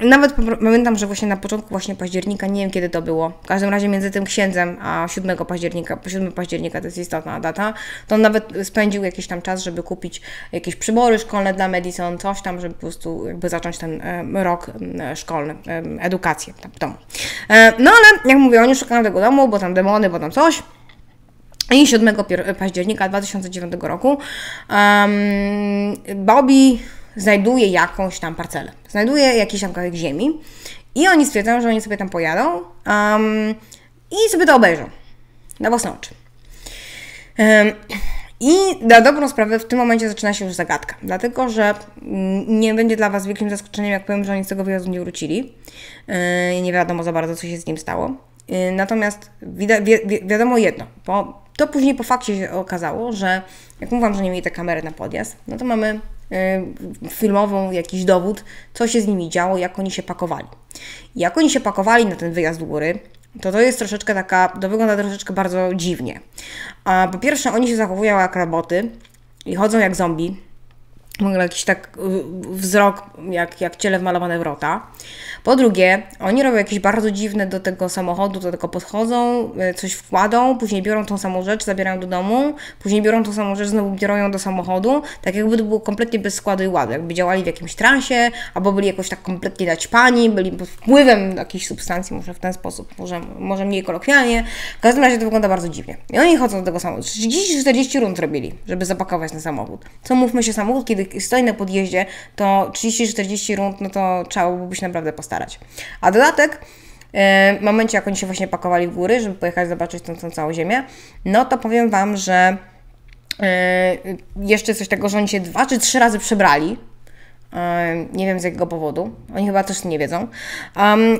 Nawet pamiętam, że właśnie na początku właśnie października, nie wiem kiedy to było, w każdym razie między tym księdzem a 7 października, to jest istotna data, to on nawet spędził jakiś tam czas, żeby kupić jakieś przybory szkolne dla Madison, coś tam, żeby po prostu jakby zacząć ten rok szkolny, edukację tam w domu. No ale jak mówię, oni szukają tego domu, bo tam demony, bo tam coś. I 7 października 2009 roku Bobby znajduje jakąś tam parcelę. Znajduje jakiś tam kawałek ziemi i oni stwierdzają, że oni sobie tam pojadą i sobie to obejrzą na własne oczy. I na dobrą sprawę w tym momencie zaczyna się już zagadka, dlatego że nie będzie dla Was wielkim zaskoczeniem, jak powiem, że oni z tego wyjazdu nie wrócili. Nie wiadomo za bardzo, co się z nim stało. Natomiast wiadomo jedno, bo to później po fakcie się okazało, że jak mówiłam, że nie mieli te kamery na podjazd, no to mamy filmową jakiś dowód, co się z nimi działo, jak oni się pakowali. Jak oni się pakowali na ten wyjazd w góry, to jest troszeczkę taka, to wygląda troszeczkę bardzo dziwnie. A po pierwsze, oni się zachowują jak roboty i chodzą jak zombie. Mogą jakiś tak wzrok, jak ciele wmalowane w rota. Po drugie, oni robią jakieś bardzo dziwne do tego samochodu, do tego podchodzą, coś wkładą, później biorą tą samą rzecz, zabierają do domu, później biorą tą samą rzecz, znowu biorą ją do samochodu, tak jakby to było kompletnie bez składu i ładu, jakby działali w jakimś transie, albo byli jakoś tak kompletnie naćpani, byli pod wpływem jakiejś substancji, może w ten sposób, może mniej kolokwialnie. W każdym razie to wygląda bardzo dziwnie. I oni chodzą do tego samochodu. 30-40 rund robili, żeby zapakować ten samochód. Co mówmy się, samochód, kiedy stoi na podjeździe, to 30-40 rund, no to trzeba byłoby się naprawdę postarać. A dodatek, w momencie jak oni się właśnie pakowali w góry, żeby pojechać zobaczyć tą całą ziemię, no to powiem Wam, że jeszcze coś tego, że oni się 2 czy 3 razy przebrali. Nie wiem z jakiego powodu, oni chyba też nie wiedzą.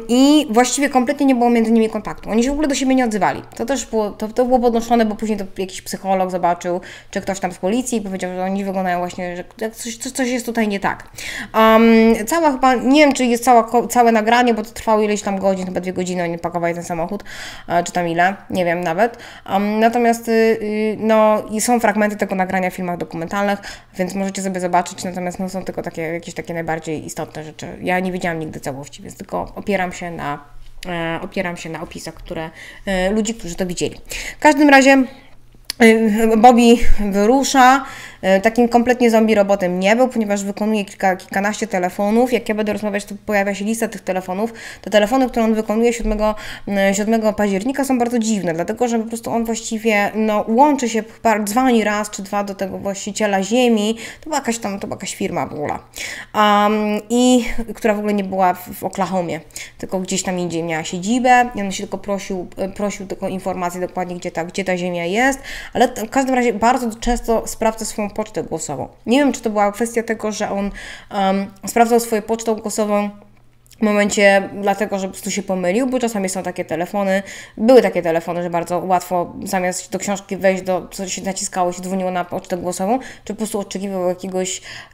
I właściwie kompletnie nie było między nimi kontaktu. Oni się w ogóle do siebie nie odzywali. To też było, to było podnoszone, bo później to jakiś psycholog zobaczył, czy ktoś tam z policji i powiedział, że oni wyglądają właśnie, że coś jest tutaj nie tak. Cała chyba, nie wiem czy jest całe nagranie, bo to trwało ileś tam godzin, chyba 2 godziny oni pakowali ten samochód, czy tam ile, nie wiem nawet. Natomiast no i są fragmenty tego nagrania w filmach dokumentalnych, więc możecie sobie zobaczyć, natomiast no, są tylko takie jakieś takie najbardziej istotne rzeczy. Ja nie widziałam nigdy całości, więc tylko opieram się na opisach, które ludzi, którzy to widzieli. W każdym razie Bobby wyrusza, takim kompletnie zombie robotem nie był, ponieważ wykonuje kilkanaście telefonów. Jak ja będę rozmawiać, to pojawia się lista tych telefonów. Te telefony, które on wykonuje 7 października są bardzo dziwne, dlatego że po prostu on właściwie no, łączy się, dzwoni raz czy dwa do tego właściciela ziemi. To była jakaś firma w ogóle, i która w ogóle nie była w Oklahomie, tylko gdzieś tam indziej miała siedzibę. I on się tylko prosił tylko informacji dokładnie, gdzie ta ziemia jest, ale w każdym razie bardzo często sprawdza swoją pocztę głosową. Nie wiem, czy to była kwestia tego, że on sprawdzał swoją pocztę głosową w momencie, dlatego, że po prostu się pomylił, bo czasami są takie telefony, były takie telefony, że bardzo łatwo zamiast do książki wejść, do co się naciskało, się dzwoniło na pocztę głosową, czy po prostu oczekiwał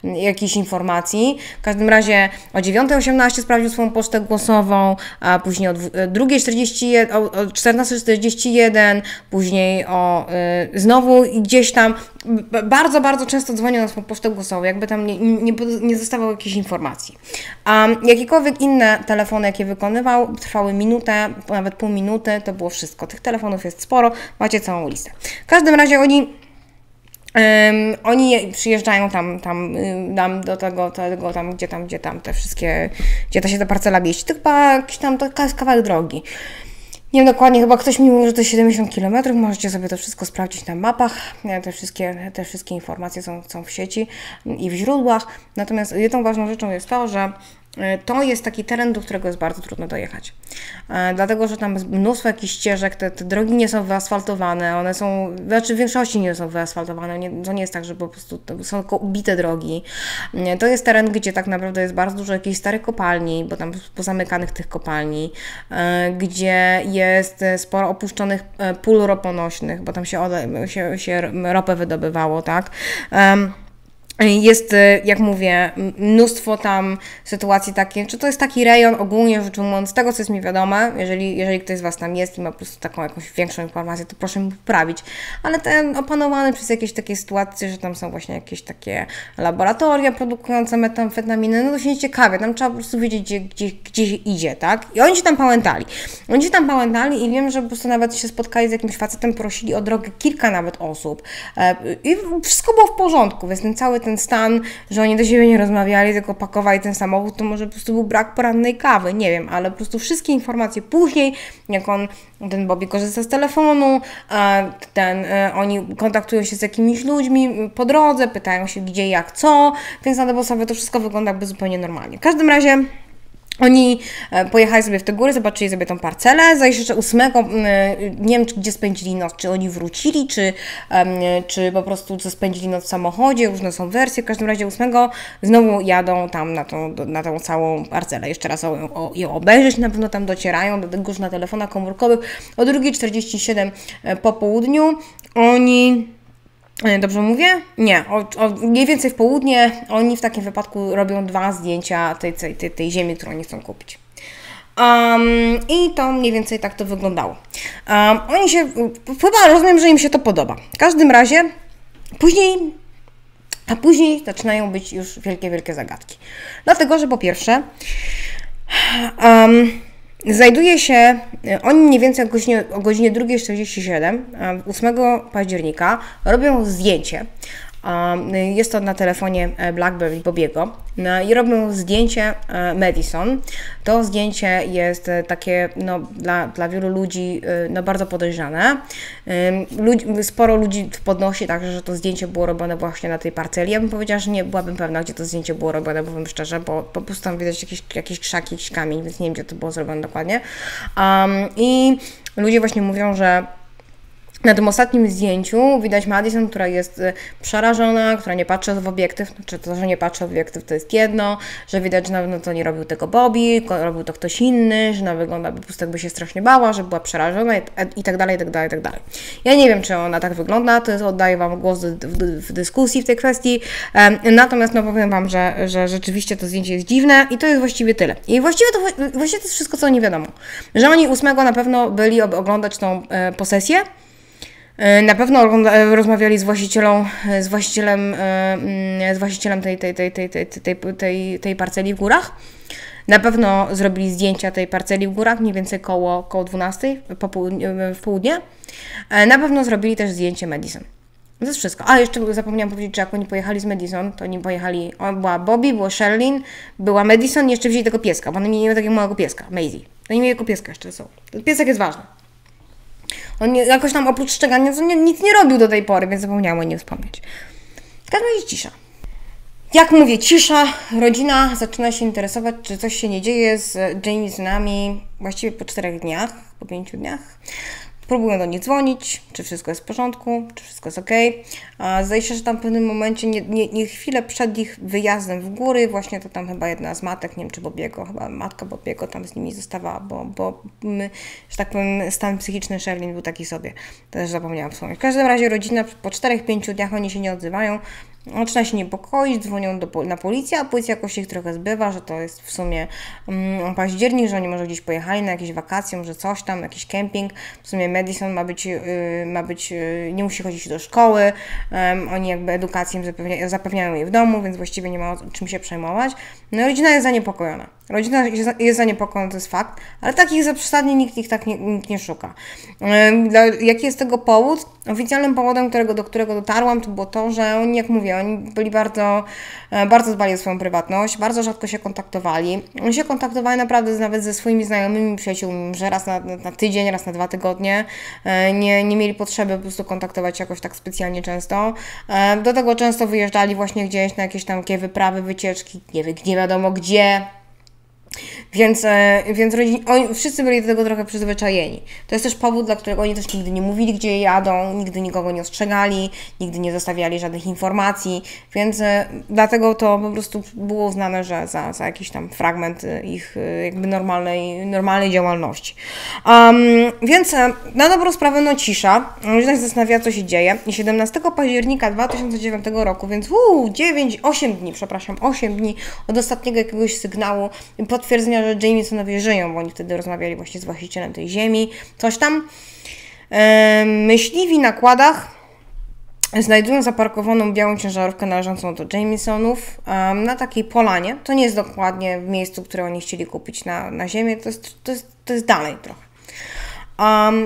jakiejś informacji. W każdym razie o 9:18 sprawdził swoją pocztę głosową, a później o 14:41, później o znowu gdzieś tam, bardzo, bardzo często dzwonił na swoją pocztę głosową, jakby tam nie zostawał jakichś informacji. A jakiekolwiek inne telefony, jakie wykonywał, trwały minutę, nawet pół minuty, to było wszystko. Tych telefonów jest sporo, macie całą listę. W każdym razie oni przyjeżdżają tam do tego tam, gdzie tam te wszystkie, gdzie ta się ta parcela mieści, to jest kawałek drogi. Nie wiem dokładnie, chyba ktoś mi mówił, że to 70 km, możecie sobie to wszystko sprawdzić na mapach, te wszystkie informacje są w sieci i w źródłach. Natomiast jedną ważną rzeczą jest to, że to jest taki teren, do którego jest bardzo trudno dojechać. Dlatego, że tam jest mnóstwo jakichś ścieżek, te drogi nie są wyasfaltowane, one są, znaczy w większości nie są wyasfaltowane, to nie jest tak, że po prostu są tylko ubite drogi. To jest teren, gdzie tak naprawdę jest bardzo dużo jakichś starych kopalni, bo tam pozamykanych tych kopalni, gdzie jest sporo opuszczonych pól roponośnych, bo tam się ropę wydobywało, tak? Jest, jak mówię, mnóstwo tam sytuacji takich, czy to jest taki rejon ogólnie rzecz ujmując, z tego co jest mi wiadome, jeżeli ktoś z Was tam jest i ma po prostu taką jakąś większą informację, to proszę mi poprawić, ale ten opanowany przez jakieś takie sytuacje, że tam są właśnie jakieś takie laboratoria produkujące metamfetaminy, no to się nie ciekawie, tam trzeba po prostu wiedzieć, gdzie się idzie, tak? I oni się tam pałętali. I wiem, że po prostu nawet się spotkali z jakimś facetem, prosili o drogę kilka nawet osób i wszystko było w porządku, więc ten stan, że oni do siebie nie rozmawiali, tylko pakowali ten samochód, to może po prostu był brak porannej kawy, nie wiem, ale po prostu wszystkie informacje później, jak ten Bobby korzysta z telefonu, oni kontaktują się z jakimiś ludźmi po drodze, pytają się gdzie, jak, co, więc na sobie to wszystko wygląda jakby zupełnie normalnie. W każdym razie oni pojechali sobie w te góry, zobaczyli sobie tą parcelę, zaś jeszcze 8, nie wiem gdzie spędzili noc, czy oni wrócili, czy po prostu spędzili noc w samochodzie, różne są wersje, w każdym razie 8 znowu jadą tam na tą całą parcelę, jeszcze raz ją obejrzeć, na pewno tam docierają do gór na telefonach komórkowych, o 2:47 po południu oni... Dobrze mówię? Nie. Mniej więcej w południe oni w takim wypadku robią 2 zdjęcia tej ziemi, którą oni chcą kupić. I to mniej więcej tak to wyglądało. Oni się... Chyba rozumiem, że im się to podoba. W każdym razie później zaczynają być już wielkie, wielkie zagadki. Dlatego, że po pierwsze... znajduje się, oni mniej więcej o godzinie 2:47, 8 października, robią zdjęcie. Jest to na telefonie Blackberry Bobiego i robią zdjęcie Madison. To zdjęcie jest takie no, dla wielu ludzi no, bardzo podejrzane. Sporo ludzi podnosi także, że to zdjęcie było robione właśnie na tej parceli. Ja bym powiedziała, że nie byłabym pewna, gdzie to zdjęcie było robione, powiem szczerze, bo po prostu tam widać jakieś krzaki, jakiś kamień, więc nie wiem, gdzie to było zrobione dokładnie. I ludzie właśnie mówią, że na tym ostatnim zdjęciu widać Madison, która jest przerażona, która nie patrzy w obiektyw, znaczy to, że nie patrzy w obiektyw to jest jedno, że widać, że no to nie robił tego Bobby, robił to ktoś inny, że ona wygląda po prostu jakby się strasznie bała, że była przerażona i tak dalej, i tak dalej, i tak dalej. Ja nie wiem, czy ona tak wygląda, to jest, oddaję Wam głos w dyskusji w tej kwestii, natomiast no powiem Wam, że rzeczywiście to zdjęcie jest dziwne i to jest właściwie tyle. I właściwie to jest wszystko, co nie wiadomo. Że oni 8 na pewno byli oglądać tą posesję, na pewno rozmawiali z właścicielem tej parceli w górach. Na pewno zrobili zdjęcia tej parceli w górach, mniej więcej koło 12 w południe. Na pewno zrobili też zdjęcie Madison. To jest wszystko. A jeszcze zapomniałam powiedzieć, że jak oni pojechali z Madison, to oni pojechali, była Bobby, była Sherilyn, była Madison i jeszcze wzięli tego pieska, bo oni mieli takiego małego pieska, Maisie. Oni mieli tego pieska jeszcze, są. Piesek jest ważny. On jakoś tam oprócz szczegania nic nie robił do tej pory, więc zapomniałam o nim wspomnieć. W każdym razie cisza. Jak mówię, cisza. Rodzina zaczyna się interesować, czy coś się nie dzieje z Jamisonami właściwie po 4 dniach, po 5 dniach. Próbują do niej dzwonić, czy wszystko jest w porządku, czy wszystko jest ok. Zdaje się, że tam w pewnym momencie, nie chwilę przed ich wyjazdem w góry, właśnie to tam chyba jedna z matek, nie wiem czy Bobiego, chyba matka Bobiego tam z nimi zostawała, bo że tak powiem, stan psychiczny Sherilyn był taki sobie. Też zapomniałam wspomnieć. W każdym razie rodzina po 4-5 dniach oni się nie odzywają. Zaczyna się niepokoić, dzwonią na policję, a policja jakoś ich trochę zbywa, że to jest w sumie październik, że oni może gdzieś pojechali na jakieś wakacje, może coś tam, jakiś kemping. W sumie Madison nie musi chodzić do szkoły, oni jakby edukację zapewniają jej w domu, więc właściwie nie ma czym się przejmować. No rodzina jest zaniepokojona. Rodzina jest zaniepokojona, to jest fakt, ale takich zaprzesadnie nikt nie szuka. Jaki jest tego powód? Oficjalnym powodem, do którego dotarłam, to było to, że oni, jak mówię, oni byli bardzo dbali o swoją prywatność, bardzo rzadko się kontaktowali. Oni się kontaktowali naprawdę nawet ze swoimi znajomymi, przyjaciółmi, że raz na tydzień, raz na 2 tygodnie. Nie mieli potrzeby po prostu kontaktować się jakoś tak specjalnie często. Do tego często wyjeżdżali właśnie gdzieś na jakieś tam takie wyprawy, wycieczki, nie wiadomo gdzie. Więc oni wszyscy byli do tego trochę przyzwyczajeni. To jest też powód, dla którego oni też nigdy nie mówili, gdzie jadą, nigdy nikogo nie ostrzegali, nigdy nie zostawiali żadnych informacji, więc dlatego to po prostu było uznane, że za jakiś tam fragment ich jakby normalnej działalności. Więc na dobrą sprawę cisza, ludzie się zastanawia, co się dzieje. I 17 października 2009 roku, więc 8 dni od ostatniego jakiegoś sygnału, potwierdzenia, że Jamisonowie żyją, bo oni wtedy rozmawiali właśnie z właścicielem tej ziemi, coś tam. Myśliwi na kładach znajdują zaparkowaną białą ciężarówkę należącą do Jamisonów na takiej polanie. To nie jest dokładnie w miejscu, które oni chcieli kupić na ziemię, to jest dalej trochę.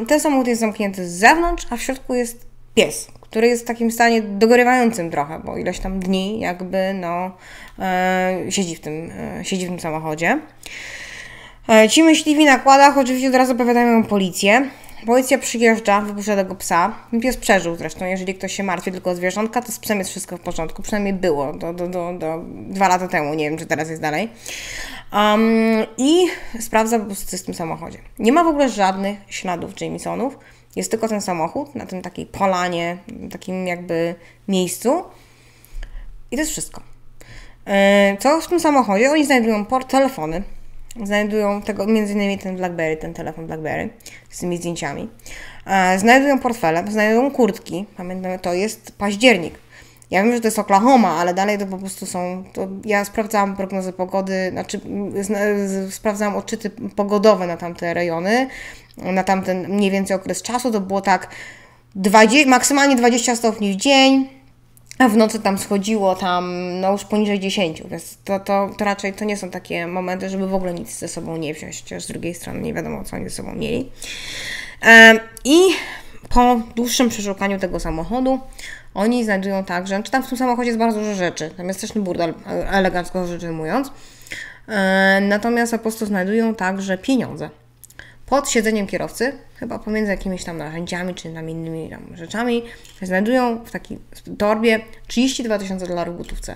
Ten samochód jest zamknięty z zewnątrz, a w środku jest pies, który jest w takim stanie dogorywającym trochę, bo ileś tam dni jakby siedzi w tym samochodzie. Ci myśliwi na kładach oczywiście od razu powiadają policję. Policja przyjeżdża, wypuszcza tego psa. Pies przeżył zresztą, jeżeli ktoś się martwi tylko o zwierzątka, to z psem jest wszystko w porządku. Przynajmniej było do 2 lata temu, nie wiem czy teraz jest dalej. I sprawdza po prostu, co jest w tym samochodzie. Nie ma w ogóle żadnych śladów Jamisonów. Jest tylko ten samochód na tym takiej polanie, takim jakby miejscu i to jest wszystko. Co w tym samochodzie? Oni znajdują telefony, znajdują tego, m.in. ten telefon BlackBerry z tymi zdjęciami, znajdują portfele, znajdują kurtki, pamiętam, to jest październik. Ja wiem, że to jest Oklahoma, ale dalej to po prostu są... Ja sprawdzałam prognozy pogody, znaczy sprawdzałam odczyty pogodowe na tamte rejony, na tamten mniej więcej okres czasu, to było tak maksymalnie 20 stopni w dzień, a w nocy tam schodziło no już poniżej 10, więc to raczej to nie są takie momenty, żeby w ogóle nic ze sobą nie wziąć, chociaż z drugiej strony nie wiadomo, co oni ze sobą mieli. I po dłuższym przeszukaniu tego samochodu oni znajdują także, czy tam w tym samochodzie jest bardzo dużo rzeczy, tam jest też burdel, elegancko rzecz ujmując, natomiast po prostu znajdują także pieniądze. Pod siedzeniem kierowcy, chyba pomiędzy jakimiś tam narzędziami, czy tam innymi tam rzeczami, znajdują w takiej torbie 32 000 dolarów w gotówce.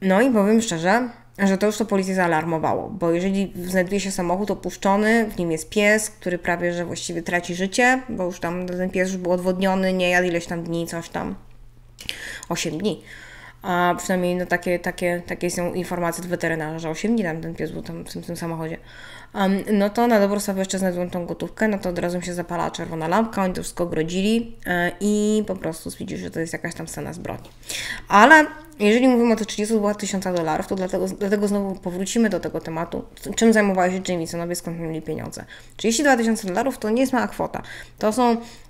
No i powiem szczerze, że to już to policję zaalarmowało, bo jeżeli znajduje się samochód opuszczony, w nim jest pies, który prawie, że właściwie traci życie, bo już tam ten pies już był odwodniony, nie jadł ileś tam dni, coś tam, 8 dni. A przynajmniej no, takie są informacje od weterynarza, że 8 dni tam ten pies był tam w tym samochodzie. No to na dobrą sprawę jeszcze znajdują tą gotówkę, no to od razu się zapala czerwona lampka, oni to wszystko grodzili i po prostu widzisz, że to jest jakaś tam scena zbrodni. Ale jeżeli mówimy o tych 32 000 dolarów, to dlatego znowu powrócimy do tego tematu, czym zajmowali się Jamisonowie, skąd mieli pieniądze. 32 000 dolarów to nie jest mała kwota.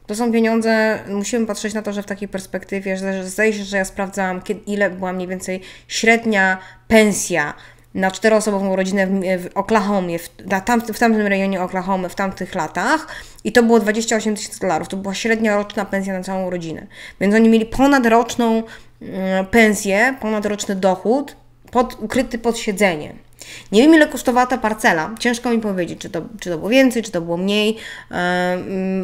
To są pieniądze, musimy patrzeć na to, że w takiej perspektywie, że zdaje się, że ja sprawdzałam, ile była mniej więcej średnia pensja na 4-osobową rodzinę w Oklahomie, w tamtym rejonie Oklahomy, w tamtych latach i to było 28 000 dolarów, to była średnia roczna pensja na całą rodzinę. Więc oni mieli ponadroczną pensję, ponadroczny dochód ukryty pod siedzenie. Nie wiem, ile kosztowała ta parcela, ciężko mi powiedzieć, czy to było więcej, czy to było mniej,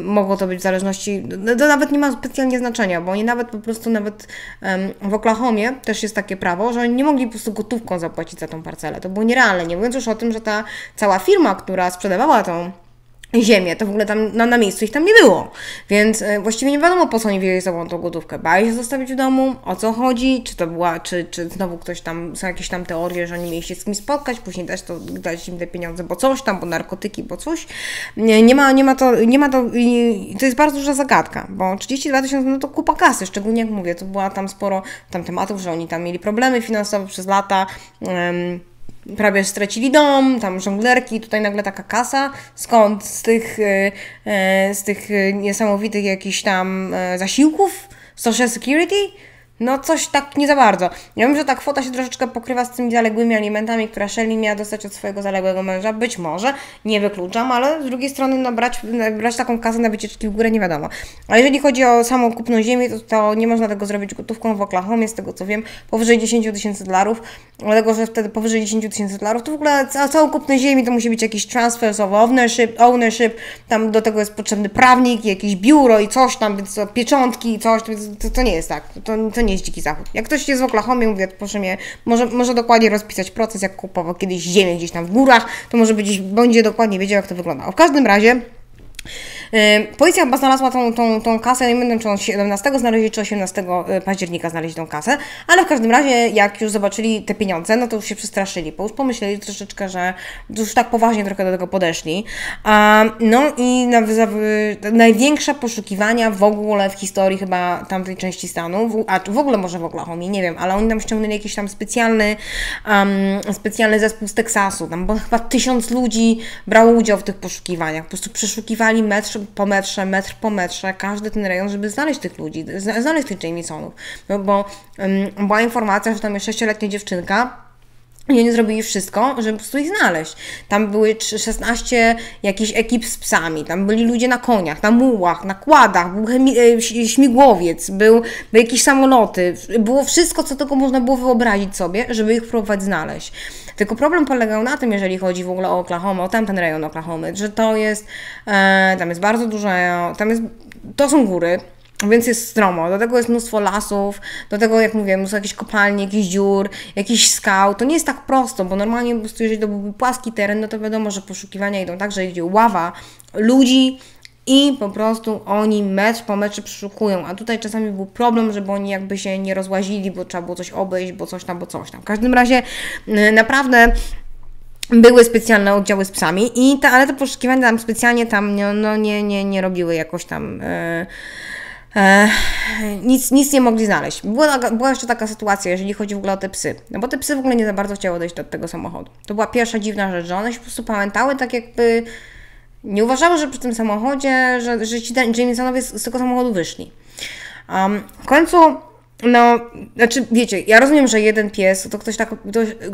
mogło to być w zależności, to nawet nie ma specjalnie znaczenia, bo oni nawet po prostu, w Oklahomie też jest takie prawo, że oni nie mogli po prostu gotówką zapłacić za tą parcelę, to było nierealne, nie mówiąc już o tym, że ta cała firma, która sprzedawała tą ziemię, to w ogóle tam na miejscu ich tam nie było. Więc właściwie nie wiadomo, po co oni wzięli ze sobą tą gotówkę. Bali się zostawić w domu, o co chodzi, czy to była, czy znowu ktoś tam, są jakieś tam teorie, że oni mieli się z kimś spotkać, później dać im te pieniądze, bo coś tam, bo narkotyki, bo coś. Nie ma to, to jest bardzo duża zagadka, bo 32 000, no to kupa kasy, szczególnie jak mówię, to była tam sporo tam tematów, że oni tam mieli problemy finansowe przez lata, prawie stracili dom, tam żonglerki, tutaj nagle taka kasa, skąd z tych niesamowitych jakichś tam zasiłków, social security, no coś tak nie za bardzo. Ja wiem, że ta kwota się troszeczkę pokrywa z tymi zaległymi alimentami, które Sherilyn miała dostać od swojego zaległego męża, być może, nie wykluczam, ale z drugiej strony no, brać taką kasę na wycieczki w górę nie wiadomo. A jeżeli chodzi o samą kupną ziemię, to nie można tego zrobić gotówką w Oklahomie, z tego co wiem, powyżej $10 000, dlatego że wtedy powyżej $10 000 to w ogóle całą kupnę ziemi to musi być jakiś transfer of ownership, tam do tego jest potrzebny prawnik, jakieś biuro i coś tam, więc pieczątki i coś, więc to nie jest tak, to nie jest Dziki Zachód. Jak ktoś jest w Oklahomie, mówię, proszę mnie, może dokładnie rozpisać proces, jak kupował kiedyś ziemię gdzieś tam w górach, to może będzie dokładnie wiedział, jak to wyglądało. W każdym razie policja chyba znalazła tą kasę, nie będę czy on 17 znaleźli, czy 18 października znaleźli tą kasę, ale w każdym razie jak już zobaczyli te pieniądze, no to już się przestraszyli, bo już pomyśleli troszeczkę, że już tak poważnie trochę do tego podeszli. No i największe poszukiwania w ogóle w historii chyba tamtej części stanu, a w ogóle może w Oklahomie, nie wiem, ale oni tam ściągnęli jakiś tam specjalny zespół z Teksasu, tam bo chyba 1000 ludzi brało udział w tych poszukiwaniach, po prostu przeszukiwali metr po metrze, każdy ten rejon, żeby znaleźć tych ludzi, znaleźć tych Jamisonów, no bo była informacja, że tam jest 6-letnia dziewczynka i oni zrobili wszystko, żeby po prostu ich znaleźć. Tam były 16 jakichś ekip z psami, tam byli ludzie na koniach, na mułach, na kładach, był śmigłowiec, były jakieś samoloty, było wszystko, co tylko można było wyobrazić sobie, żeby ich próbować znaleźć. Tylko problem polegał na tym, jeżeli chodzi w ogóle o Oklahoma, o tamten rejon Oklahomy, że to jest, tam jest bardzo dużo, to są góry, więc jest stromo, do tego jest mnóstwo lasów, do tego, jak mówię, mnóstwo jakichś kopalni, jakichś dziur, jakichś skał. To nie jest tak prosto, bo normalnie po prostu, jeżeli to byłby płaski teren, no to wiadomo, że poszukiwania idą tak, że idzie ława ludzi i po prostu oni metr po metrze przeszukują. A tutaj czasami był problem, żeby oni jakby się nie rozłazili, bo trzeba było coś obejść, bo coś tam. W każdym razie naprawdę były specjalne oddziały z psami, ale te poszukiwania tam specjalnie tam no, nie robiły jakoś tam... Nic nie mogli znaleźć. Była jeszcze taka sytuacja, jeżeli chodzi w ogóle o te psy. No bo te psy w ogóle nie za bardzo chciały dojść do tego samochodu. To była pierwsza dziwna rzecz, że one się po prostu pamiętały, tak jakby nie uważały, że przy tym samochodzie, że ci Jamisonowie z tego samochodu wyszli. W końcu, no, znaczy wiecie, ja rozumiem, że jeden pies,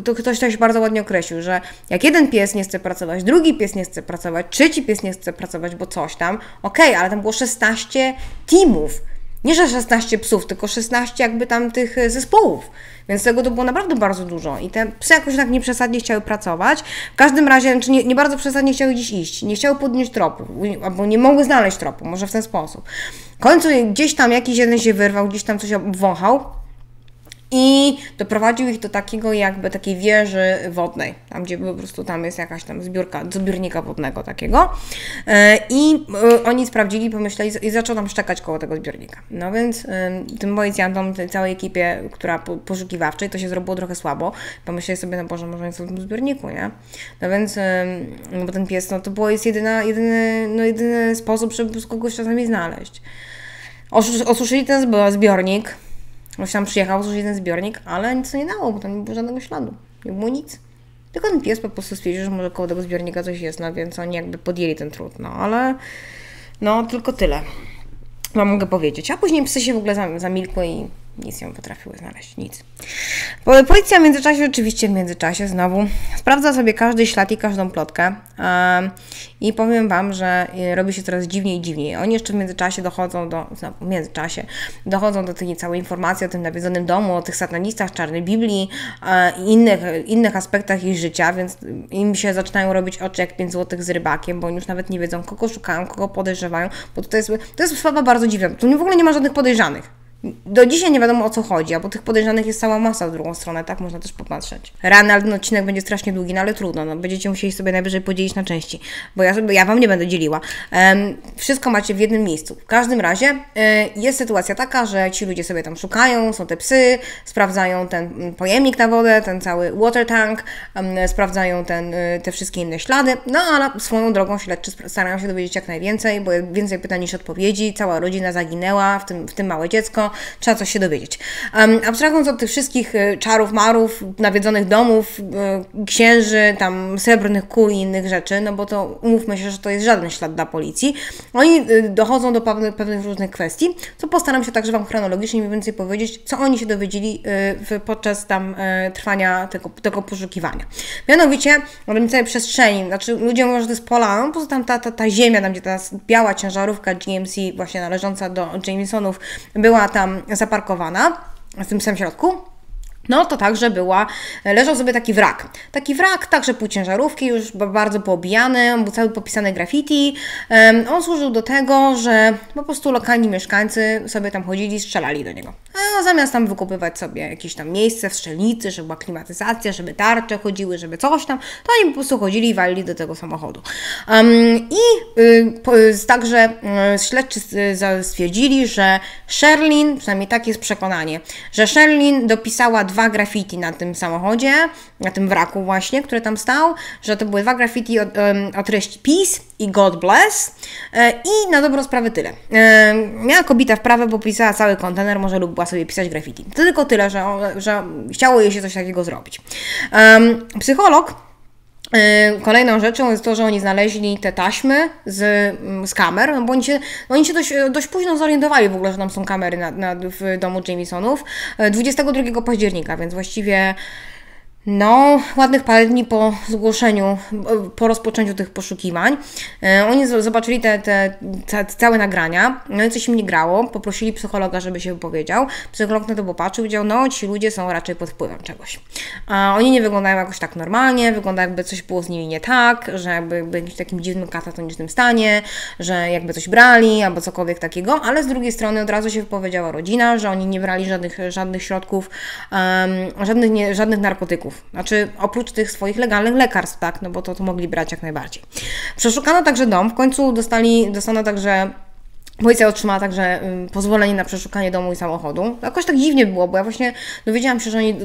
to ktoś tak się bardzo ładnie określił, że jak jeden pies nie chce pracować, drugi pies nie chce pracować, trzeci pies nie chce pracować, bo coś tam, okej, ale tam było 16 teamów. Nie, że 16 psów, tylko 16 jakby tam tych zespołów, więc tego to było naprawdę bardzo dużo i te psy jakoś tak nie przesadnie chciały pracować, w każdym razie, znaczy nie bardzo przesadnie chciały gdzieś iść, nie chciały podnieść tropu, albo nie mogły znaleźć tropu, może w ten sposób. W końcu gdzieś tam jakiś jeden się wyrwał, gdzieś tam coś obwąchał i doprowadził ich do takiej wieży wodnej, tam gdzie po prostu tam jest jakaś tam zbiornika wodnego takiego i oni sprawdzili, pomyśleli i zaczął tam szczekać koło tego zbiornika. No więc tym policjantom, tej całej ekipie, która poszukiwawczej, to się zrobiło trochę słabo, pomyśleli sobie, no Boże, może nie są w tym zbiorniku, nie? No więc, bo ten pies, no to było jest jedyny sposób, żeby kogoś czasami znaleźć. Osuszyli ten zbiornik, ktoś tam przyjechał, złożył jeden zbiornik, ale nic nie dało, bo tam nie było żadnego śladu. Nie było nic. Tylko ten pies po prostu stwierdził, że może koło tego zbiornika coś jest, no więc oni jakby podjęli ten trud, no ale... No, tylko tyle. No, mogę powiedzieć. A później psy się w ogóle zamilkły i nic nie potrafiły znaleźć, nic. Policja w międzyczasie znowu sprawdza sobie każdy ślad i każdą plotkę i powiem Wam, że robi się coraz dziwniej i dziwniej. Oni jeszcze w międzyczasie dochodzą do tej całej informacji o tym nawiedzonym domu, o tych satanistach, czarnej Biblii i innych aspektach ich życia, więc im się zaczynają robić oczy jak 5 złotych z rybakiem, bo oni już nawet nie wiedzą, kogo szukają, kogo podejrzewają, bo to jest sprawa bardzo dziwna. Tu w ogóle nie ma żadnych podejrzanych. Do dzisiaj nie wiadomo, o co chodzi, a bo tych podejrzanych jest cała masa w drugą stronę, tak można też popatrzeć. Rany, no, odcinek będzie strasznie długi, no ale trudno, no, będziecie musieli sobie najwyżej podzielić na części, bo ja Wam nie będę dzieliła. Wszystko macie w jednym miejscu. W każdym razie jest sytuacja taka, że ci ludzie sobie tam szukają, są te psy, sprawdzają ten pojemnik na wodę, ten cały water tank, sprawdzają te wszystkie inne ślady, no ale swoją drogą śledczy starają się dowiedzieć jak najwięcej, bo więcej pytań niż odpowiedzi, cała rodzina zaginęła, w tym małe dziecko. Trzeba coś się dowiedzieć. Abstrahując od tych wszystkich czarów, marów, nawiedzonych domów, księży, tam srebrnych kul i innych rzeczy, no bo to umówmy się, że to jest żaden ślad dla policji. Oni dochodzą do pewnych różnych kwestii, co postaram się także Wam chronologicznie mniej więcej powiedzieć, co oni się dowiedzieli podczas tam trwania tego poszukiwania. Mianowicie o tym całej przestrzeni, znaczy ludzie mówią, że to jest pola, no, poza tam ta ziemia, tam gdzie ta biała ciężarówka GMC właśnie należąca do Jamisonów była tam zaparkowana, w tym samym środku, no to także leżał sobie taki wrak. Taki wrak, także pół ciężarówki, już bardzo poobijany, on był cały popisany graffiti. On służył do tego, że po prostu lokalni mieszkańcy sobie tam chodzili, strzelali do niego. No, zamiast tam wykupywać sobie jakieś tam miejsce w strzelnicy, żeby była klimatyzacja, żeby tarcze chodziły, żeby coś tam, to oni po prostu chodzili i walili do tego samochodu. Także śledczy stwierdzili, że Sherilyn, przynajmniej takie jest przekonanie, że Sherilyn dopisała dwa graffiti na tym samochodzie, na tym wraku właśnie, który tam stał, że to były dwa graffiti o treści Peace i God Bless i na dobrą sprawę tyle. Miała kobita w prawe, bo pisała cały kontener, może lubiła sobie pisać graffiti. To tylko tyle, że chciało jej się coś takiego zrobić. Psycholog. Kolejną rzeczą jest to, że oni znaleźli te taśmy z kamer, no bo oni się dość późno zorientowali w ogóle, że tam są kamery w domu Jamisonów 22 października, więc właściwie no, ładnych parę dni po zgłoszeniu, po rozpoczęciu tych poszukiwań. Oni zobaczyli te całe nagrania, no i coś im nie grało, poprosili psychologa, żeby się wypowiedział. Psycholog na to popatrzył i powiedział, no ci ludzie są raczej pod wpływem czegoś. A oni nie wyglądają jakoś tak normalnie, wygląda jakby coś było z nimi nie tak, że jakby jakimś takim dziwnym katatonicznym stanie, że jakby coś brali albo cokolwiek takiego, ale z drugiej strony od razu się wypowiedziała rodzina, że oni nie brali żadnych środków, żadnych narkotyków. Znaczy, oprócz tych swoich legalnych lekarstw, tak? No bo to mogli brać jak najbardziej. Przeszukano także dom. W końcu dostano także... Policja otrzymała także pozwolenie na przeszukanie domu i samochodu. Jakoś tak dziwnie było, bo ja właśnie dowiedziałam się, że oni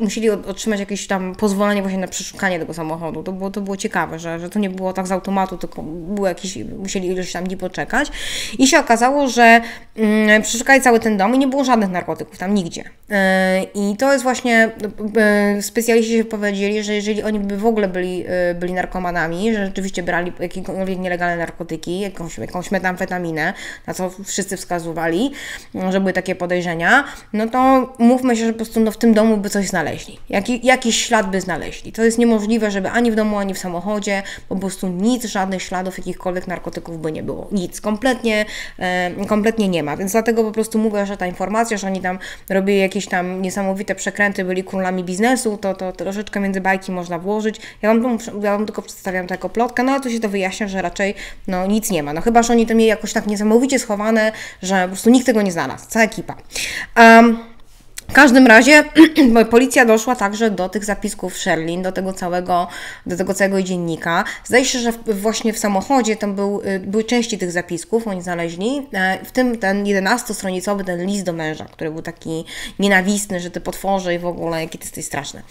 musieli otrzymać jakieś tam pozwolenie właśnie na przeszukanie tego samochodu. To było ciekawe, że to nie było tak z automatu, tylko było jakieś, musieli ileś tam dni poczekać. I się okazało, że przeszukali cały ten dom i nie było żadnych narkotyków tam nigdzie. I to jest właśnie, specjaliści się powiedzieli, że jeżeli oni by w ogóle byli narkomanami, że rzeczywiście brali jakiekolwiek nielegalne narkotyki, jakąś metamfetaminę, na co wszyscy wskazywali, że były takie podejrzenia, no to mówmy się, że po prostu w tym domu by coś znaleźli. Jakiś ślad by znaleźli. To jest niemożliwe, żeby ani w domu, ani w samochodzie po prostu nic, żadnych śladów jakichkolwiek narkotyków by nie było. Nic. Kompletnie nie ma. Więc dlatego po prostu mówię, że ta informacja, że oni tam robili jakieś tam niesamowite przekręty, byli królami biznesu, to troszeczkę między bajki można włożyć. Ja Wam tylko przedstawiam taką plotkę, no ale tu się to wyjaśnia, że raczej no nic nie ma. No chyba, że oni to mieli jakoś tak niesamowicie schowane, że po prostu nikt tego nie znalazł, cała ekipa. W każdym razie policja doszła także do tych zapisków Sherilyn, do tego całego dziennika. Zdaje się, że właśnie w samochodzie tam były części tych zapisków, oni znaleźli, w tym ten 11-stronicowy ten list do męża, który był taki nienawistny, że ty potworze i w ogóle, jaki ty jesteś straszny.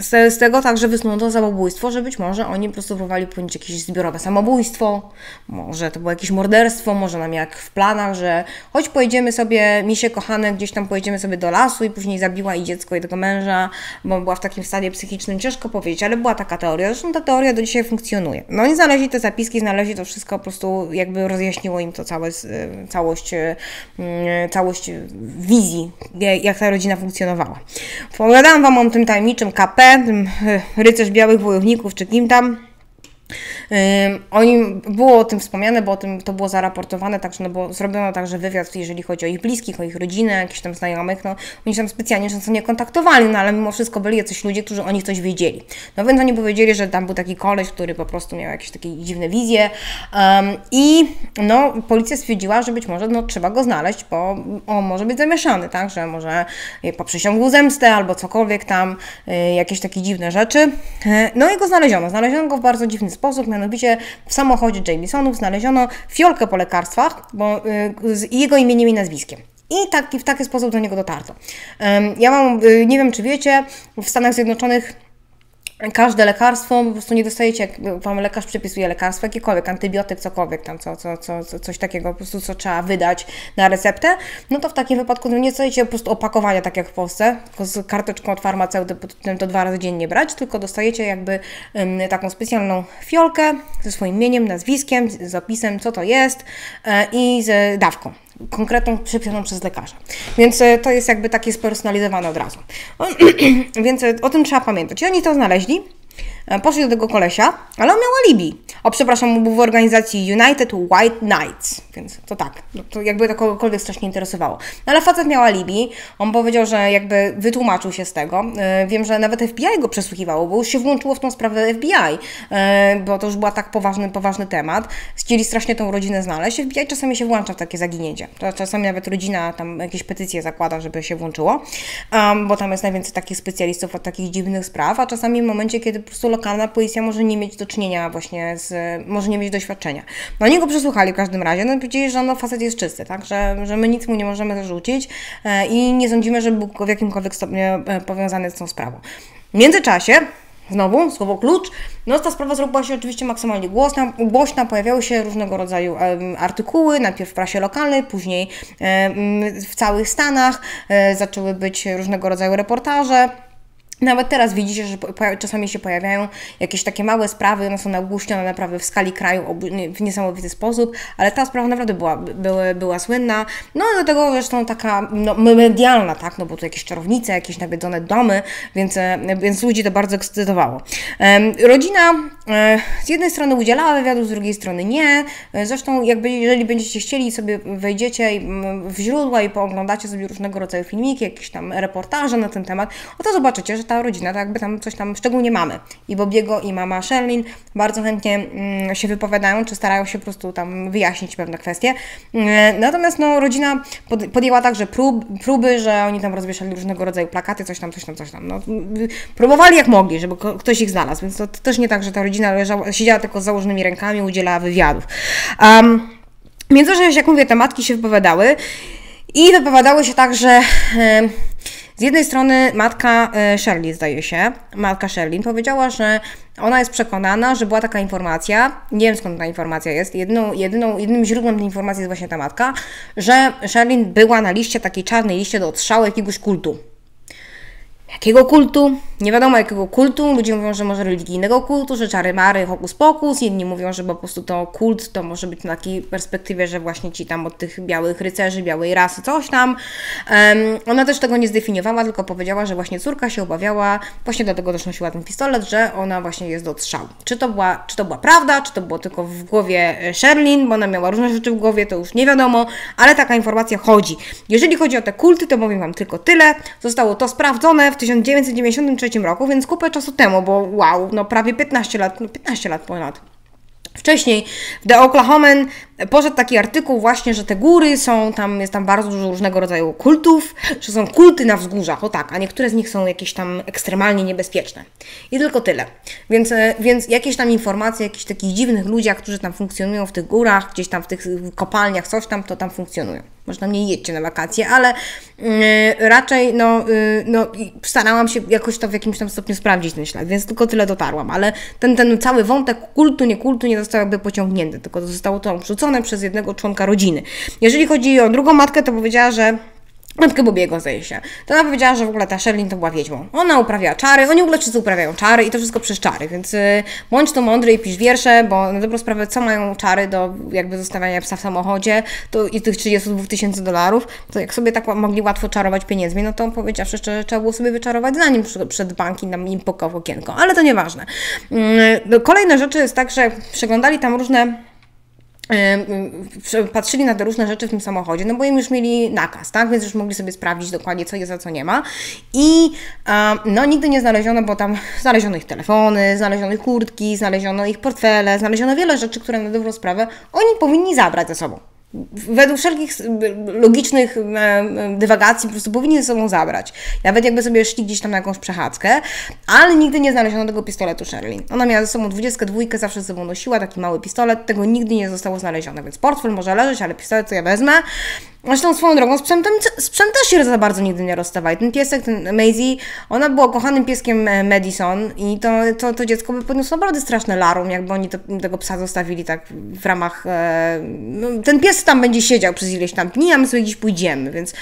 Z tego także wysnuto samobójstwo, że być może oni po prostu próbowali popełnić jakieś zbiorowe samobójstwo, może to było jakieś morderstwo, może nam jak w planach, że choć pojedziemy sobie, misie kochane, gdzieś tam pojedziemy sobie do lasu i później zabiła i dziecko i tego męża, bo była w takim stanie psychicznym, ciężko powiedzieć, ale była taka teoria, zresztą ta teoria do dzisiaj funkcjonuje. No i znaleźli te zapiski, znaleźli to wszystko, po prostu jakby rozjaśniło im to całość wizji, jak ta rodzina funkcjonowała. Opowiadałam Wam o tym tajemniczym KP, tym rycerz białych wojowników, czy kim tam. Było o tym wspomniane, bo o tym to było zaraportowane, także, no bo zrobiono także wywiad, jeżeli chodzi o ich bliskich, o ich rodzinę, jakichś tam znajomych, no oni się tam specjalnie często nie kontaktowali, no ale mimo wszystko byli jacyś ludzie, którzy o nich coś wiedzieli. No więc oni powiedzieli, że tam był taki koleś, który po prostu miał jakieś takie dziwne wizje i no policja stwierdziła, że być może no, trzeba go znaleźć, bo on może być zamieszany, tak, że może poprzysiągł zemstę albo cokolwiek tam, jakieś takie dziwne rzeczy. No i go znaleziono. Znaleziono go w bardzo dziwny sposób, mianowicie w samochodzie Jamisonów znaleziono fiolkę po lekarstwach, bo z jego imieniem i nazwiskiem. I tak, w taki sposób do niego dotarto. Ja wam, nie wiem czy wiecie, w Stanach Zjednoczonych każde lekarstwo, po prostu nie dostajecie, jak wam lekarz przepisuje lekarstwo, jakiekolwiek, antybiotyk, cokolwiek tam, coś takiego, po prostu co trzeba wydać na receptę, no to w takim wypadku nie dostajecie po prostu opakowania, tak jak w Polsce, tylko z karteczką od farmaceuty, to 2 razy dziennie brać, tylko dostajecie jakby taką specjalną fiolkę ze swoim imieniem, nazwiskiem, z opisem, co to jest i z dawką konkretną, przepisaną przez lekarza. Więc to jest jakby takie spersonalizowane od razu. Więc o tym trzeba pamiętać. I oni to znaleźli, poszli do tego kolesia, ale on miał alibi. O, przepraszam, był w organizacji United White Knights, więc to tak, to jakby to kogokolwiek strasznie interesowało. No ale facet miał alibi, on powiedział, że jakby wytłumaczył się z tego. Wiem, że nawet FBI go przesłuchiwało, bo już się włączyło w tą sprawę FBI, bo to już była tak poważny temat. Chcieli strasznie tą rodzinę znaleźć, FBI czasami się włącza w takie zaginięcie. Czasami nawet rodzina tam jakieś petycje zakłada, żeby się włączyło, bo tam jest najwięcej takich specjalistów od takich dziwnych spraw, a czasami w momencie, kiedy po prostu lokalna policja może nie mieć do czynienia właśnie z, może nie mieć doświadczenia. No oni go przesłuchali w każdym razie, no powiedzieli, że no facet jest czysty, tak, że my nic mu nie możemy zarzucić i nie sądzimy, że był w jakimkolwiek stopniu powiązany z tą sprawą. W międzyczasie, znowu słowo klucz, no ta sprawa zrobiła się oczywiście maksymalnie głośna, pojawiały się różnego rodzaju artykuły, najpierw w prasie lokalnej, później w całych Stanach, zaczęły być różnego rodzaju reportaże. Nawet teraz widzicie, że czasami się pojawiają jakieś takie małe sprawy, one są nagłośnione naprawdę w skali kraju w niesamowity sposób, ale ta sprawa naprawdę była słynna. No do tego zresztą taka no, medialna, tak, no bo tu jakieś czarownice, jakieś nawiedzone domy, więc ludzi to bardzo ekscytowało. Rodzina z jednej strony udzielała wywiadu, z drugiej strony nie. Zresztą jakby jeżeli będziecie chcieli sobie wejdziecie w źródła i pooglądacie sobie różnego rodzaju filmiki, jakieś tam reportaże na ten temat, to zobaczycie, że ta rodzina, to jakby tam coś tam, szczególnie mamy i Bobiego i mama Sherilyn bardzo chętnie się wypowiadają, czy starają się po prostu tam wyjaśnić pewne kwestie. Natomiast no, rodzina podjęła także próby, że oni tam rozwieszali różnego rodzaju plakaty, coś tam. No, próbowali jak mogli, żeby ktoś ich znalazł, więc to też nie tak, że ta rodzina siedziała tylko z założonymi rękami, udzielała wywiadów. W międzyczasie, jak mówię, te matki się wypowiadały i wypowiadały się tak, że z jednej strony matka Sherilyn, zdaje się, matka Sherilyn powiedziała, że ona jest przekonana, że była taka informacja, nie wiem skąd ta informacja jest, jedynym źródłem tej informacji jest właśnie ta matka, że Sherilyn była na liście, takiej czarnej liście do odstrzału jakiegoś kultu. Jakiego kultu? Nie wiadomo jakiego kultu. Ludzie mówią, że może religijnego kultu, że czary mary, hokus pokus. Inni mówią, że po prostu to kult to może być na takiej perspektywie, że właśnie ci tam od tych białych rycerzy, białej rasy, coś tam. Ona też tego nie zdefiniowała, tylko powiedziała, że właśnie córka się obawiała, właśnie dlatego też nosiła ten pistolet, że ona właśnie jest do odstrzału. Czy to była prawda, czy to było tylko w głowie Sherilyn, bo ona miała różne rzeczy w głowie, to już nie wiadomo, ale taka informacja chodzi. Jeżeli chodzi o te kulty, to powiem wam tylko tyle. Zostało to sprawdzone w 1993 roku, więc kupę czasu temu, bo wow, no prawie 15 lat, no 15 lat ponad. Wcześniej w The Oklahoman poszedł taki artykuł właśnie, że te góry są, tam jest tam bardzo dużo różnego rodzaju kultów, że są kulty na wzgórzach, o tak, a niektóre z nich są jakieś tam ekstremalnie niebezpieczne. I tylko tyle. Więc jakieś tam informacje, jakichś takich dziwnych ludziach, którzy tam funkcjonują w tych górach, gdzieś tam w tych kopalniach, coś tam, to tam funkcjonują. Może tam nie jedźcie na wakacje, ale raczej no, starałam się jakoś to w jakimś tam stopniu sprawdzić ten ślad, więc tylko tyle dotarłam, ale ten cały wątek kultu, nie kultu nie został jakby pociągnięty, tylko zostało to rzucone przez jednego członka rodziny. Jeżeli chodzi o drugą matkę, to powiedziała, że matkę Bobiego, zdaje się. To ona powiedziała, że w ogóle ta Sherilyn to była wiedźmą. Ona uprawiała czary, oni w ogóle wszyscy uprawiają czary i to wszystko przez czary, więc bądź tu mądry i pisz wiersze, bo na dobrą sprawę, co mają czary do jakby zostawiania psa w samochodzie to i tych $32,000, to jak sobie tak mogli łatwo czarować pieniędzmi, no to powiedziawszy, że trzeba było sobie wyczarować zanim przed banki nam im pukał w okienko, ale to nieważne. Kolejne rzeczy jest tak, że przeglądali tam różne... patrzyli na te różne rzeczy w tym samochodzie, no bo im już mieli nakaz, tak? Więc już mogli sobie sprawdzić dokładnie, co jest, a co nie ma. I no nigdy nie znaleziono, bo tam znaleziono ich telefony, znaleziono ich kurtki, znaleziono ich portfele, znaleziono wiele rzeczy, które na dobrą sprawę oni powinni zabrać ze sobą. Według wszelkich logicznych dywagacji po prostu powinni ze sobą zabrać. Nawet jakby sobie szli gdzieś tam na jakąś przechadzkę, ale nigdy nie znaleziono tego pistoletu Sherilyn. Ona miała ze sobą 22, zawsze ze sobą nosiła taki mały pistolet, tego nigdy nie zostało znalezione, więc portfel może leżeć, ale pistolet to ja wezmę. Zresztą swoją drogą sprzęt też się za bardzo nigdy nie rozstawali. Ten piesek, ten Maisie, ona była kochanym pieskiem Madison i to dziecko by podniosło naprawdę straszne larum, jakby oni tego psa zostawili tak w ramach... no, ten pies tam będzie siedział przez ileś tam dni, a my sobie gdzieś pójdziemy, więc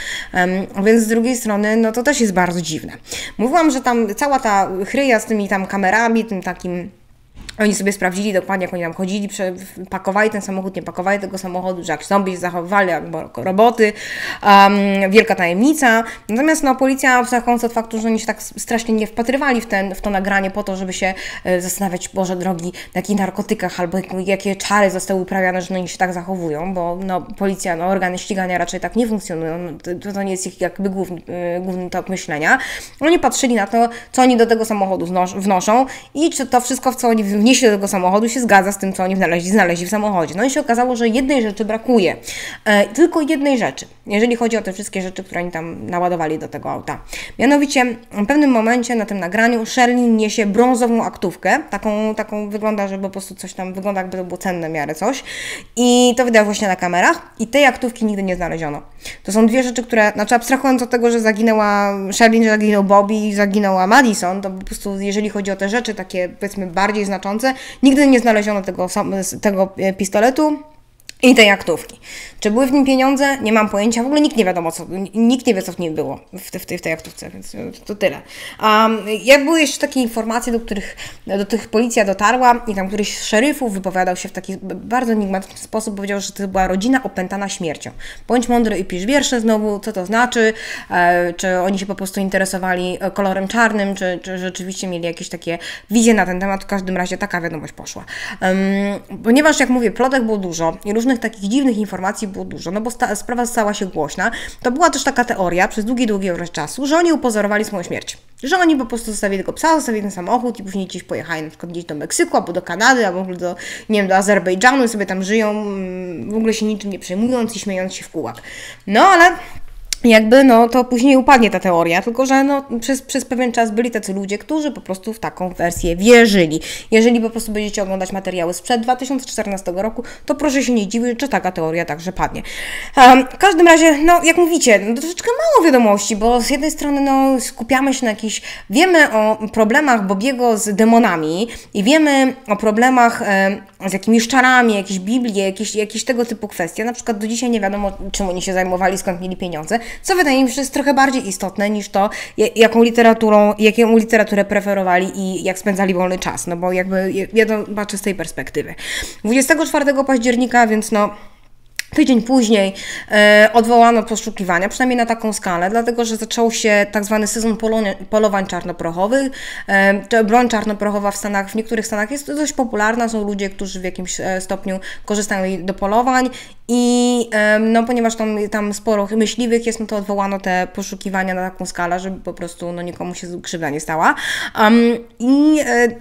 z drugiej strony no to też jest bardzo dziwne. Mówiłam, że tam cała ta chryja z tymi tam kamerami, tym takim... Oni sobie sprawdzili dokładnie, jak oni tam chodzili, pakowali ten samochód, nie pakowali tego samochodu, że jak zombie zachowywali, albo roboty, wielka tajemnica. Natomiast no, policja obserwując od faktu, że oni się tak strasznie nie wpatrywali w to nagranie po to, żeby się zastanawiać, Boże drogi, na jakich narkotykach albo jakie czary zostały uprawiane, że oni się tak zachowują, bo no, policja, no, organy ścigania raczej tak nie funkcjonują, to nie jest ich jakby główny tok myślenia. Oni patrzyli na to, co oni do tego samochodu wnoszą i czy to wszystko, w co oni wnieśli do tego samochodu, się zgadza z tym, co oni znaleźli w samochodzie. No i się okazało, że jednej rzeczy brakuje. Tylko jednej rzeczy, jeżeli chodzi o te wszystkie rzeczy, które oni tam naładowali do tego auta. Mianowicie w pewnym momencie na tym nagraniu Sherilyn niesie brązową aktówkę, taką wygląda, że po prostu coś tam wygląda, jakby to było cenne w miarę coś. I to widać właśnie na kamerach i tej aktówki nigdy nie znaleziono. To są dwie rzeczy, które, znaczy abstrahując od tego, że zaginęła Sherilyn, że zaginął Bobby i zaginęła Madison, to po prostu jeżeli chodzi o te rzeczy takie, powiedzmy, bardziej znaczące, nigdy nie znaleziono tego pistoletu i tej aktówki. Czy były w nim pieniądze? Nie mam pojęcia. W ogóle nikt nie wiadomo, nikt nie wie, co w nim było w tej aktówce, więc to tyle. Były jeszcze takie informacje, do których policja dotarła i tam któryś z szeryfów wypowiadał się w taki bardzo enigmatyczny sposób, powiedział, że to była rodzina opętana śmiercią. Bądź mądry i pisz wiersze znowu, co to znaczy, czy oni się po prostu interesowali kolorem czarnym, czy rzeczywiście mieli jakieś takie wizje na ten temat. W każdym razie taka wiadomość poszła. Ponieważ, jak mówię, plotek było dużo i różnych takich dziwnych informacji było dużo, no bo sprawa stała się głośna, to była też taka teoria przez długi okres czasu, że oni upozorowali swoją śmierć. Że oni po prostu zostawili tego psa, zostawili ten samochód i później gdzieś pojechali, na przykład gdzieś do Meksyku, albo do Kanady, albo w ogóle do, nie wiem, do Azerbejdżanu i sobie tam żyją, w ogóle się niczym nie przejmując i śmiejąc się w kółak. No ale... jakby, no to później upadnie ta teoria, tylko że no, przez pewien czas byli tacy ludzie, którzy po prostu w taką wersję wierzyli. Jeżeli po prostu będziecie oglądać materiały sprzed 2014 roku, to proszę się nie dziwić, że taka teoria także padnie. W każdym razie, no jak mówicie, no, troszeczkę mało wiadomości, bo z jednej strony no, skupiamy się na jakichś... Wiemy o problemach Bobiego z demonami i wiemy o problemach z jakimiś czarami, jakieś Biblie, jakieś tego typu kwestie. Na przykład do dzisiaj nie wiadomo, czym oni się zajmowali, skąd mieli pieniądze. Co wydaje mi się jest trochę bardziej istotne niż to, jaką literaturę preferowali i jak spędzali wolny czas, no bo jakby ja to patrzę z tej perspektywy. 24 października, więc no... Tydzień później odwołano poszukiwania, przynajmniej na taką skalę, dlatego że zaczął się tak zwany sezon polowań czarnoprochowych. Broń czarnoprochowa w niektórych stanach jest dość popularna, są ludzie, którzy w jakimś stopniu korzystają do polowań i no, ponieważ tam sporo myśliwych jest, no to odwołano te poszukiwania na taką skalę, żeby po prostu no, nikomu się krzywda nie stała.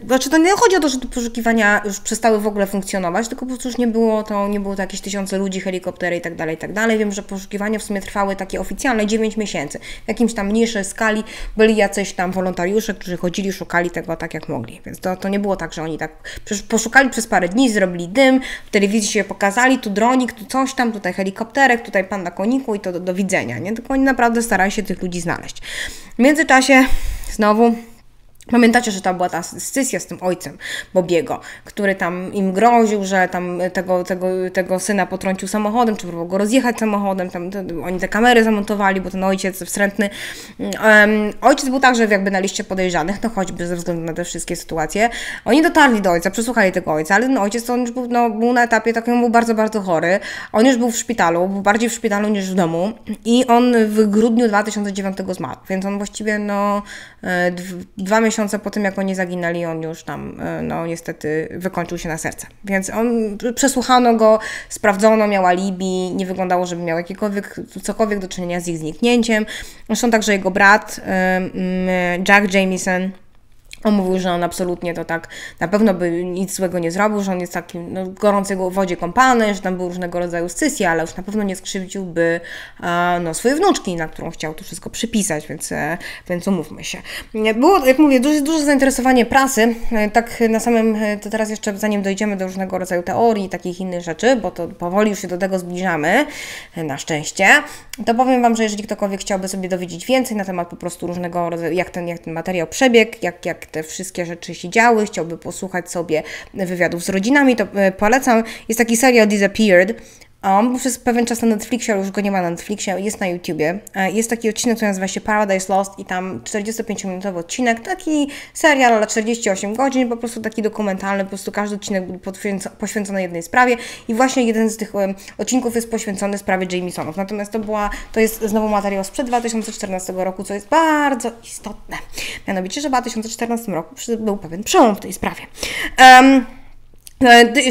Znaczy to nie chodzi o to, że te poszukiwania już przestały w ogóle funkcjonować, tylko po prostu już nie było to jakieś tysiące ludzi, helikoptery i tak dalej, i tak dalej. Wiem, że poszukiwania w sumie trwały takie oficjalne 9 miesięcy. W jakimś tam mniejszej skali byli jacyś tam wolontariusze, którzy chodzili, szukali tego tak jak mogli. Więc to nie było tak, że oni tak poszukali przez parę dni, zrobili dym, w telewizji się pokazali, tu dronik, tu coś tam, tutaj helikopterek, tutaj pan na koniku i to do widzenia, nie? Tylko oni naprawdę starają się tych ludzi znaleźć. W międzyczasie znowu Pamiętacie, że tam była ta scysja z tym ojcem Bobiego, który tam im groził, że tam tego syna potrącił samochodem, czy próbował go rozjechać samochodem, tam oni te kamery zamontowali, bo ten ojciec wstrętny. Ojciec był także jakby na liście podejrzanych, no choćby ze względu na te wszystkie sytuacje. Oni dotarli do ojca, przesłuchali tego ojca, ale ten ojciec on już był, no, był na etapie takim, był bardzo, bardzo chory. On już był w szpitalu, był bardziej w szpitalu niż w domu i on w grudniu 2009 zmarł, więc on właściwie no dwa miesiące po tym, jak oni zaginęli, on już tam, no niestety, wykończył się na serce. Więc on, przesłuchano go, sprawdzono, miał alibi, nie wyglądało, żeby miał cokolwiek do czynienia z ich zniknięciem. Zresztą także jego brat, Jack Jamieson, on mówił, że on absolutnie to tak, na pewno by nic złego nie zrobił, że on jest takim no, gorącej wodzie kąpany, że tam były różnego rodzaju scysje, ale już na pewno nie skrzywdziłby no, swojej wnuczki, na którą chciał to wszystko przypisać, więc umówmy się. Było, jak mówię, duże zainteresowanie prasy, tak na samym, to teraz jeszcze zanim dojdziemy do różnego rodzaju teorii i takich innych rzeczy, bo to powoli już się do tego zbliżamy, na szczęście, to powiem Wam, że jeżeli ktokolwiek chciałby sobie dowiedzieć więcej na temat po prostu różnego rodzaju, jak ten materiał przebiegł, jak te wszystkie rzeczy się działy, chciałby posłuchać sobie wywiadów z rodzinami, to polecam. Jest taki serial Disappeared. On był przez pewien czas na Netflixie, ale już go nie ma na Netflixie, jest na YouTubie. Jest taki odcinek, który nazywa się Paradise Lost i tam 45-minutowy odcinek, taki serial, ale 48 godzin, po prostu taki dokumentalny, po prostu każdy odcinek był poświęcony jednej sprawie i właśnie jeden z tych odcinków jest poświęcony sprawie Jamisonów. Natomiast to jest znowu materiał sprzed 2014 roku, co jest bardzo istotne. Mianowicie, że w 2014 roku był pewien przełom w tej sprawie.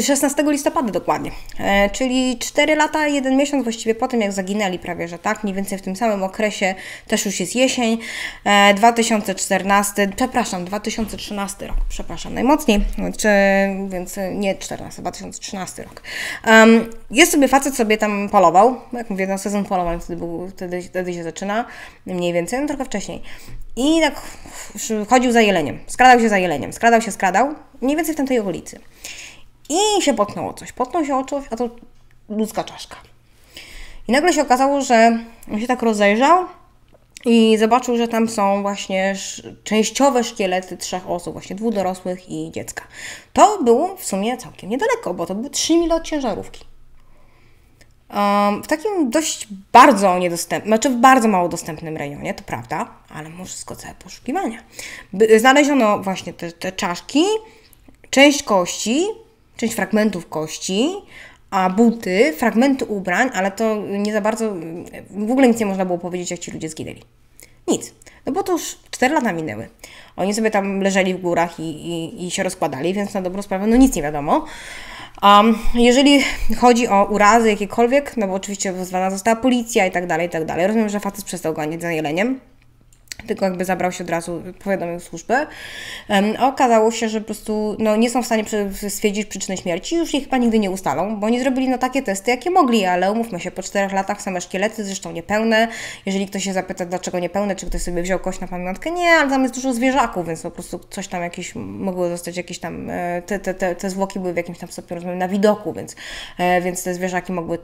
16 listopada dokładnie, czyli 4 lata, 1 miesiąc właściwie po tym, jak zaginęli prawie, że tak, mniej więcej w tym samym okresie, też już jest jesień, 2013 rok, przepraszam najmocniej, więc nie 14, 2013 rok. Jest sobie facet, sobie tam polował, jak mówię, no sezon polowań wtedy się zaczyna, mniej więcej, no trochę wcześniej. I tak chodził za jeleniem, skradał się, mniej więcej w tamtej okolicy. I się potknął się o coś, a to ludzka czaszka. I nagle się okazało, że on się tak rozejrzał i zobaczył, że tam są właśnie częściowe szkielety 3 osób, właśnie 2 dorosłych i dziecka. To było w sumie całkiem niedaleko, bo to były 3 mile od ciężarówki. W takim dość bardzo niedostępnym, znaczy w bardzo mało dostępnym rejonie, to prawda, ale może wszystko całe poszukiwania. Znaleziono właśnie te czaszki, część kości, część fragmentów kości, a buty, fragmenty ubrań, ale to nie za bardzo, w ogóle nic nie można było powiedzieć, jak ci ludzie zginęli. Nic. No bo to już 4 lata minęły. Oni sobie tam leżeli w górach i się rozkładali, więc na dobrą sprawę, no nic nie wiadomo. Jeżeli chodzi o urazy jakiekolwiek, no bo oczywiście wezwana została policja i tak dalej. Rozumiem, że facet przestał ganiać za jeleniem, tylko jakby zabrał się od razu, powiadomił służbę. Okazało się, że po prostu no, nie są w stanie stwierdzić przyczyny śmierci, już ich chyba nigdy nie ustalą, bo oni zrobili no, takie testy, jakie mogli, ale umówmy się, po 4 latach same szkielety, zresztą niepełne. Jeżeli ktoś się zapyta, dlaczego niepełne, czy ktoś sobie wziął kość na pamiątkę, nie, ale tam jest dużo zwierzaków, więc po prostu coś tam jakieś, mogły zostać jakieś tam, te zwłoki były w jakimś tam stopniu, rozumiem, na widoku, więc te zwierzaki mogły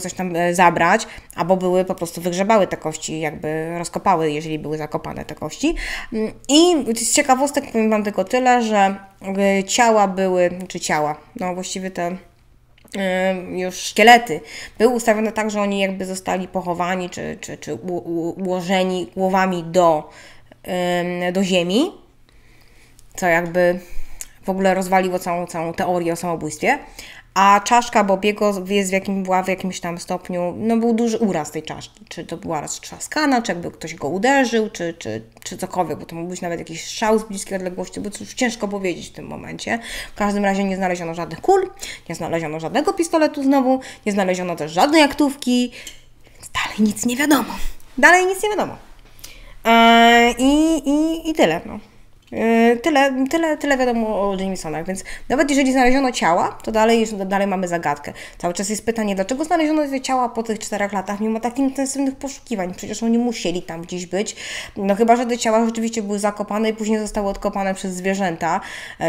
coś tam zabrać, albo były po prostu wygrzebały te kości, jakby rozkopały, jeżeli były zakopane te kości. I z ciekawostek powiem Wam tylko tyle, że szkielety były ustawione tak, że oni jakby zostali pochowani czy ułożeni głowami do ziemi, co jakby w ogóle rozwaliło całą teorię o samobójstwie. A czaszka Bobiego była w jakimś tam stopniu, no był duży uraz tej czaszki, czy to była roztrzaskana, czy jakby ktoś go uderzył, czy cokolwiek, bo to mógł być nawet jakiś strzał z bliskiej odległości, bo cóż, ciężko powiedzieć w tym momencie. W każdym razie nie znaleziono żadnych kul, nie znaleziono żadnego pistoletu znowu, nie znaleziono też żadnej aktówki, więc dalej nic nie wiadomo. I tyle, no. Tyle wiadomo o Jamisonach, więc nawet jeżeli znaleziono ciała, to dalej mamy zagadkę. Cały czas jest pytanie, dlaczego znaleziono te ciała po tych 4 latach, mimo tak intensywnych poszukiwań? Przecież oni musieli tam gdzieś być, no chyba, że te ciała rzeczywiście były zakopane i później zostały odkopane przez zwierzęta,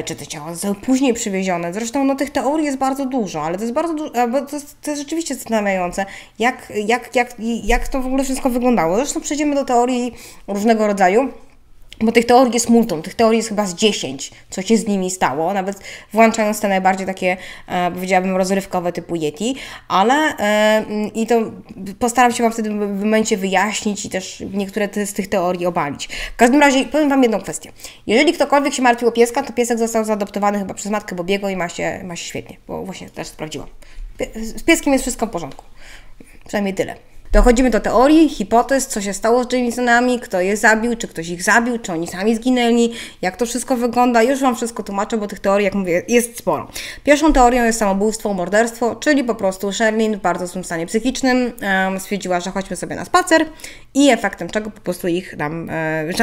czy te ciała zostały później przywiezione. Zresztą no tych teorii jest bardzo dużo, ale to jest rzeczywiście zastanawiające, jak to w ogóle wszystko wyglądało. Zresztą przejdziemy do teorii różnego rodzaju, Bo tych teorii jest multum, tych teorii jest chyba z 10, co się z nimi stało, nawet włączając te najbardziej takie, powiedziałabym, rozrywkowe typu Yeti, ale i to postaram się Wam wtedy w momencie wyjaśnić i też niektóre z tych teorii obalić. W każdym razie powiem Wam jedną kwestię. Jeżeli ktokolwiek się martwił o pieska, to piesek został zaadoptowany chyba przez matkę Bobiego i ma się świetnie, bo właśnie też sprawdziłam. Z pieskiem jest wszystko w porządku, przynajmniej tyle. Dochodzimy do teorii, hipotez, co się stało z Jamisonami, kto je zabił, czy ktoś ich zabił, czy oni sami zginęli, jak to wszystko wygląda. Już Wam wszystko tłumaczę, bo tych teorii, jak mówię, jest sporo. Pierwszą teorią jest samobójstwo, morderstwo, czyli po prostu Sherilyn w bardzo złym stanie psychicznym stwierdziła, że chodźmy sobie na spacer i efektem czego po prostu ich tam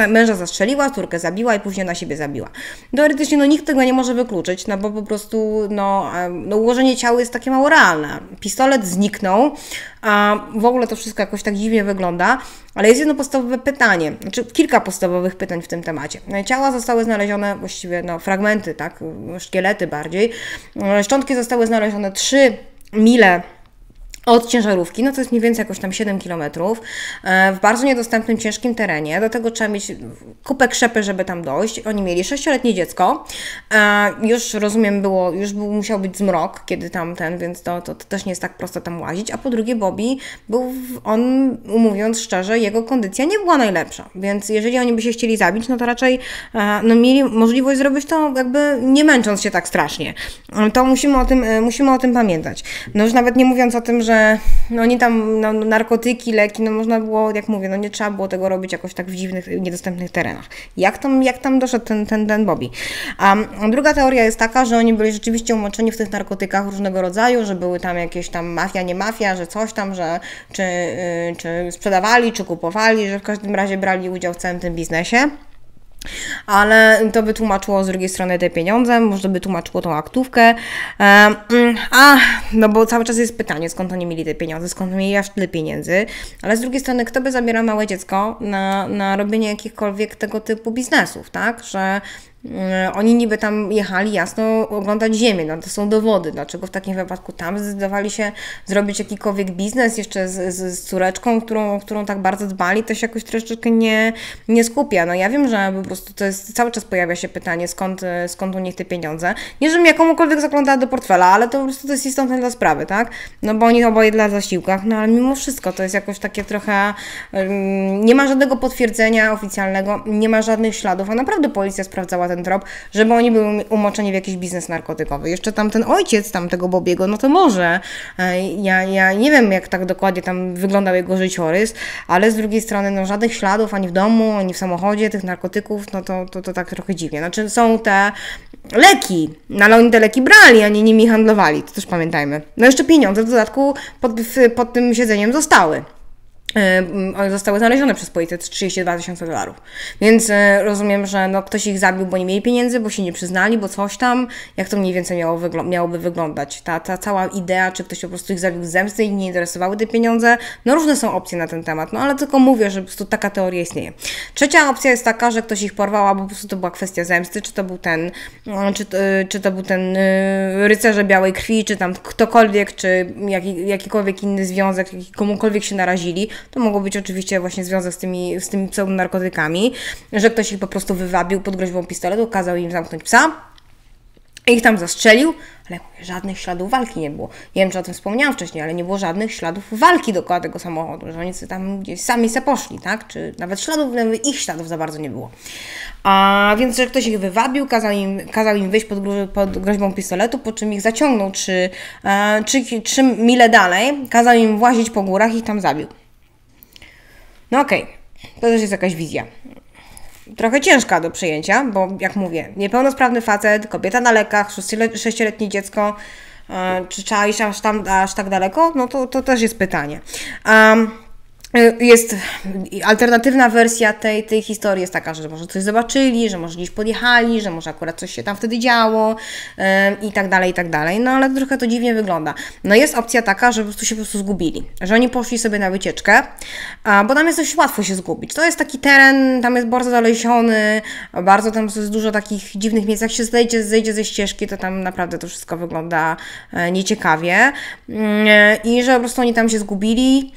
męża zastrzeliła, córkę zabiła i później na siebie zabiła. Teoretycznie no, nikt tego nie może wykluczyć, no bo po prostu no, ułożenie ciała jest takie mało realne. Pistolet zniknął, a w ogóle to wszystko jakoś tak dziwnie wygląda, ale jest jedno podstawowe pytanie, znaczy kilka podstawowych pytań w tym temacie. Ciała zostały znalezione, właściwie no, fragmenty, tak, szkielety bardziej, szczątki zostały znalezione 3 mile od ciężarówki, no to jest mniej więcej jakoś tam 7 km, w bardzo niedostępnym, ciężkim terenie, do tego trzeba mieć kupę krzepy, żeby tam dojść. Oni mieli 6-letnie dziecko, już rozumiem, musiał być zmrok, kiedy tamten, więc to też nie jest tak prosto tam łazić, a po drugie Bobby on, mówiąc szczerze, jego kondycja nie była najlepsza, więc jeżeli oni by się chcieli zabić, no to raczej no, mieli możliwość zrobić to jakby nie męcząc się tak strasznie. To musimy o tym pamiętać. No już nawet nie mówiąc o tym, że no nie tam no, narkotyki, leki, no można było, jak mówię, no nie trzeba było tego robić jakoś tak w dziwnych, niedostępnych terenach. Jak tam doszedł ten Bobby? Druga teoria jest taka, że oni byli rzeczywiście umoczeni w tych narkotykach różnego rodzaju, że były tam jakieś tam mafia, nie mafia, że coś tam, że czy sprzedawali, czy kupowali, że w każdym razie brali udział w całym tym biznesie. Ale to by tłumaczyło z drugiej strony te pieniądze, może by tłumaczyło tą aktówkę. No bo cały czas jest pytanie, skąd oni mieli te pieniądze, skąd mieli aż tyle pieniędzy. Ale z drugiej strony, kto by zabierał małe dziecko na robienie jakichkolwiek tego typu biznesów, tak? Że oni niby tam jechali jasno oglądać ziemię, no to są dowody, dlaczego w takim wypadku tam zdecydowali się zrobić jakikolwiek biznes jeszcze z córeczką, którą tak bardzo dbali, to się jakoś troszeczkę nie skupia. No ja wiem, że po prostu to jest, cały czas pojawia się pytanie, skąd u nich te pieniądze. Nie, żebym jakomukolwiek zaglądała do portfela, ale to po prostu to jest istotne dla sprawy, tak? No bo oni oboje dla zasiłkach, no ale mimo wszystko to jest jakoś takie trochę, nie ma żadnego potwierdzenia oficjalnego, nie ma żadnych śladów, a naprawdę policja sprawdzała ten trop, żeby oni byli umoczeni w jakiś biznes narkotykowy. Jeszcze tam ten ojciec tamtego Bobiego, no to może. Ja nie wiem, jak tak dokładnie tam wyglądał jego życiorys, ale z drugiej strony no, żadnych śladów ani w domu, ani w samochodzie tych narkotyków, no to tak trochę dziwnie. Znaczy są te leki, no ale oni te leki brali, a nie nimi handlowali, to też pamiętajmy. No jeszcze pieniądze w dodatku pod tym siedzeniem zostały znalezione przez policję, 32 000 dolarów. Więc rozumiem, że no, ktoś ich zabił, bo nie mieli pieniędzy, bo się nie przyznali, bo coś tam, jak to mniej więcej miałoby wyglądać. Ta cała idea, czy ktoś po prostu ich zabił z zemsty i nie interesowały te pieniądze, no różne są opcje na ten temat, no ale tylko mówię, że po prostu taka teoria istnieje. Trzecia opcja jest taka, że ktoś ich porwał, a po prostu to była kwestia zemsty, czy to był ten rycerze białej krwi, czy tam ktokolwiek, czy jakikolwiek inny związek, komukolwiek się narazili. To mogło być oczywiście właśnie związek z tymi pseudonarkotykami, że ktoś ich po prostu wywabił pod groźbą pistoletu, kazał im zamknąć psa, ich tam zastrzelił, ale żadnych śladów walki nie było. Nie wiem, czy o tym wspomniałam wcześniej, ale nie było żadnych śladów walki dookoła tego samochodu, że oni tam gdzieś sami se poszli, tak? Czy nawet ich śladów za bardzo nie było. A więc, że ktoś ich wywabił, kazał im wyjść pod groźbą pistoletu, po czym ich zaciągnął 3 mile dalej, kazał im włazić po górach i ich tam zabił. No okej, to też jest jakaś wizja. Trochę ciężka do przyjęcia, bo jak mówię, niepełnosprawny facet, kobieta na lekach, 6-letnie dziecko, czy trzeba iść aż tak daleko? No to też jest pytanie. Jest alternatywna wersja tej historii jest taka, że może coś zobaczyli, że może gdzieś podjechali, że może akurat coś się tam wtedy działo i tak dalej, no ale trochę to dziwnie wygląda. No jest opcja taka, że po prostu się zgubili, że oni poszli sobie na wycieczkę, bo tam jest dość łatwo się zgubić. To jest taki teren, tam jest bardzo zalesiony, bardzo tam jest dużo takich dziwnych miejsc, jak się zejdzie ze ścieżki, to tam naprawdę to wszystko wygląda nieciekawie i że po prostu oni tam się zgubili.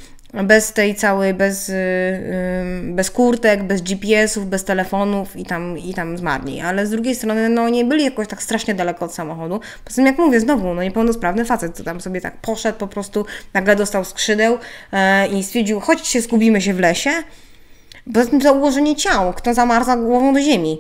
Bez tej całej, bez kurtek, bez GPS-ów, bez telefonów i tam zmarli. Ale z drugiej strony, no nie byli jakoś tak strasznie daleko od samochodu. Poza tym, jak mówię, znowu, no niepełnosprawny facet, co tam sobie tak poszedł, po prostu nagle dostał skrzydeł i stwierdził, chodź się zgubimy się w lesie. Poza tym to ułożenie ciał, kto zamarza głową do ziemi.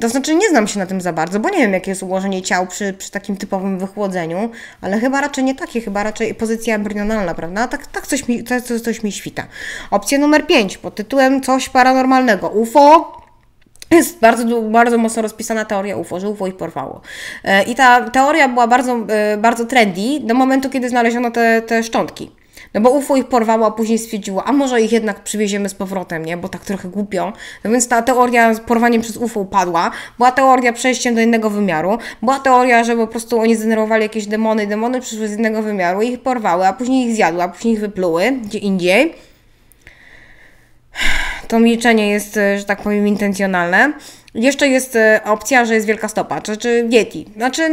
To znaczy nie znam się na tym za bardzo, bo nie wiem jakie jest ułożenie ciał przy takim typowym wychłodzeniu, ale chyba raczej nie takie, chyba raczej pozycja embrionalna, prawda? Tak coś mi świta. Opcja numer 5 pod tytułem coś paranormalnego. UFO. Jest bardzo, bardzo mocno rozpisana teoria UFO, że UFO ich porwało. I ta teoria była bardzo, bardzo trendy do momentu, kiedy znaleziono te szczątki. No bo UFO ich porwało, a później stwierdziło, a może ich jednak przywieziemy z powrotem, nie? Bo tak trochę głupio. No więc ta teoria z porwaniem przez UFO upadła. Była teoria przejściem do innego wymiaru. Była teoria, że po prostu oni zgenerowali jakieś demony. Demony przyszły z innego wymiaru i ich porwały, a później ich zjadły, a później ich wypluły gdzie indziej. To milczenie jest, że tak powiem, intencjonalne. Jeszcze jest opcja, że jest wielka stopa, czy Yeti. Znaczy,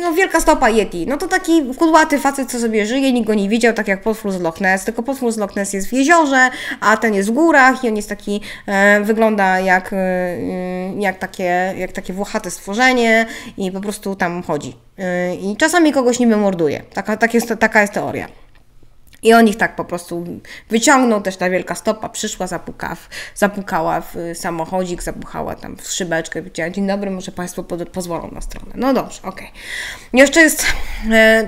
no wielka stopa Yeti. No to taki kudłaty facet, co sobie żyje, nikt go nie widział, tak jak potwór z Loch Ness. Tylko potwór z Loch Ness jest w jeziorze, a ten jest w górach i on jest taki, wygląda jak takie włochate stworzenie i po prostu tam chodzi. I czasami kogoś niby morduje. Taka jest teoria. I on ich tak po prostu wyciągnął, też ta wielka stopa przyszła, zapukała w samochodzik, zapukała tam w szybeczkę, powiedziała, dzień dobry, może Państwo pozwolą na stronę. No dobrze, okej. Okay. Jeszcze jest,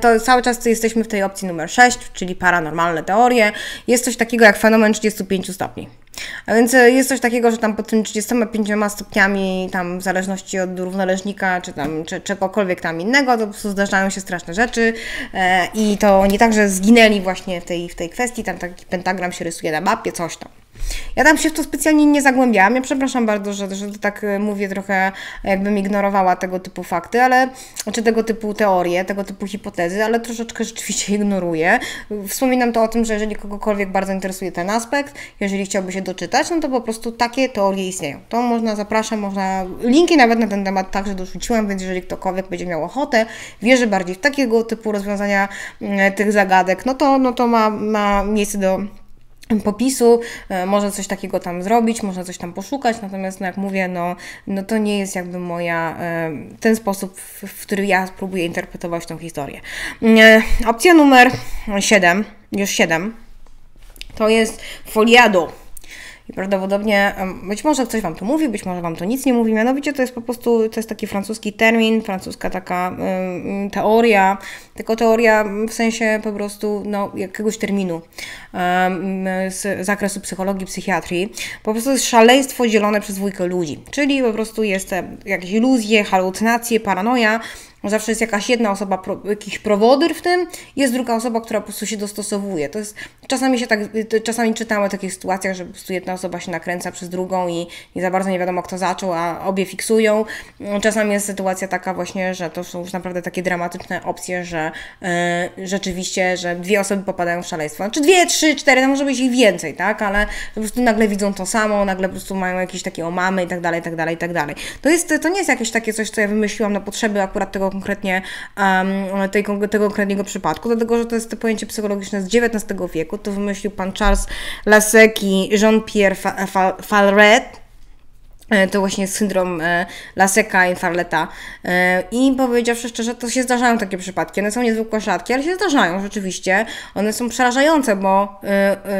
to cały czas jesteśmy w tej opcji numer 6, czyli paranormalne teorie. Jest coś takiego jak fenomen 35 stopni. A więc jest coś takiego, że tam pod tym 35 stopniami, tam w zależności od równoleżnika, czy tam czegokolwiek tam innego, to po prostu zdarzają się straszne rzeczy i to nie tak, że zginęli właśnie w tej kwestii, tam taki pentagram się rysuje na mapie, coś tam. Ja tam się w to specjalnie nie zagłębiałam, ja przepraszam bardzo, że tak mówię trochę, jakbym ignorowała tego typu fakty, ale, czy tego typu teorie, tego typu hipotezy, ale troszeczkę rzeczywiście ignoruję. Wspominam to o tym, że jeżeli kogokolwiek bardzo interesuje ten aspekt, jeżeli chciałby się doczytać, no to po prostu takie teorie istnieją. To można, zapraszam, można, linki nawet na ten temat także dorzuciłam, więc jeżeli ktokolwiek będzie miał ochotę, wierzy bardziej w takiego typu rozwiązania tych zagadek, no to ma miejsce do popisu, można coś takiego tam zrobić, można coś tam poszukać, natomiast no jak mówię, no to nie jest jakby ten sposób, w który ja spróbuję interpretować tą historię. Opcja numer 7, już 7, to jest foliado. I prawdopodobnie, być może ktoś Wam to mówi, być może Wam to nic nie mówi, mianowicie to jest po prostu, to jest taki francuski termin, francuska taka teoria, tylko teoria w sensie po prostu no, jakiegoś terminu z zakresu psychologii, psychiatrii. Po prostu jest szaleństwo dzielone przez dwójkę ludzi, czyli po prostu jest jakieś iluzje, halucynacje, paranoja. Zawsze jest jakaś jedna osoba, jakiś prowodyr w tym, jest druga osoba, która po prostu się dostosowuje. To jest, czasami czytamy o takich sytuacjach, że po prostu jedna osoba się nakręca przez drugą i za bardzo nie wiadomo kto zaczął, a obie fiksują. Czasami jest sytuacja taka właśnie, że to są już naprawdę takie dramatyczne opcje, że rzeczywiście, że dwie osoby popadają w szaleństwo. Znaczy dwie, trzy, cztery, no może być ich więcej, tak? Ale po prostu nagle widzą to samo, nagle po prostu mają jakieś takie omamy i tak dalej, i tak dalej, i tak dalej. To nie jest jakieś takie coś, co ja wymyśliłam na potrzeby akurat tego konkretnie, tego konkretnego przypadku, dlatego, że to jest to pojęcie psychologiczne z XIX wieku, to wymyślił pan Charles Lasègue i Jean-Pierre Falret, to właśnie syndrom Lasègue'a i Falreta i powiedziawszy szczerze, to się zdarzają takie przypadki, one są niezwykle rzadkie, ale się zdarzają rzeczywiście, one są przerażające, bo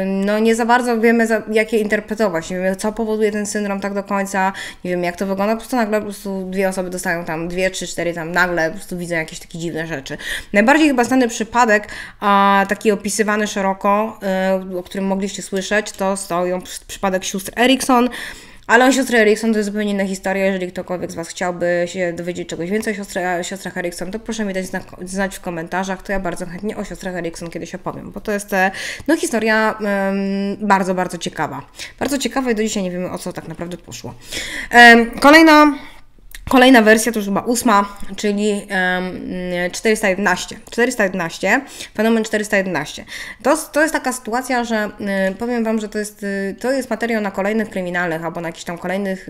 no nie za bardzo wiemy jak je interpretować, nie wiemy co powoduje ten syndrom tak do końca, nie wiemy jak to wygląda, po prostu nagle po prostu dwie osoby dostają tam dwie, trzy, cztery, tam nagle po prostu widzą jakieś takie dziwne rzeczy. Najbardziej chyba znany przypadek, taki opisywany szeroko, o którym mogliście słyszeć, to stoją przypadek sióstr Erikson. Ale o siostrze Erikson to jest zupełnie inna historia, jeżeli ktokolwiek z Was chciałby się dowiedzieć czegoś więcej o siostrach Erikson, to proszę mi dać znać w komentarzach, to ja bardzo chętnie o siostrach Erikson kiedyś opowiem, bo to jest historia bardzo, bardzo ciekawa. Bardzo ciekawa i do dzisiaj nie wiemy o co tak naprawdę poszło. Kolejna Kolejna wersja, to już chyba 8, czyli 411, fenomen 411. To jest taka sytuacja, że powiem Wam, że to jest materiał na kolejnych kryminalnych, albo na jakichś tam kolejnych,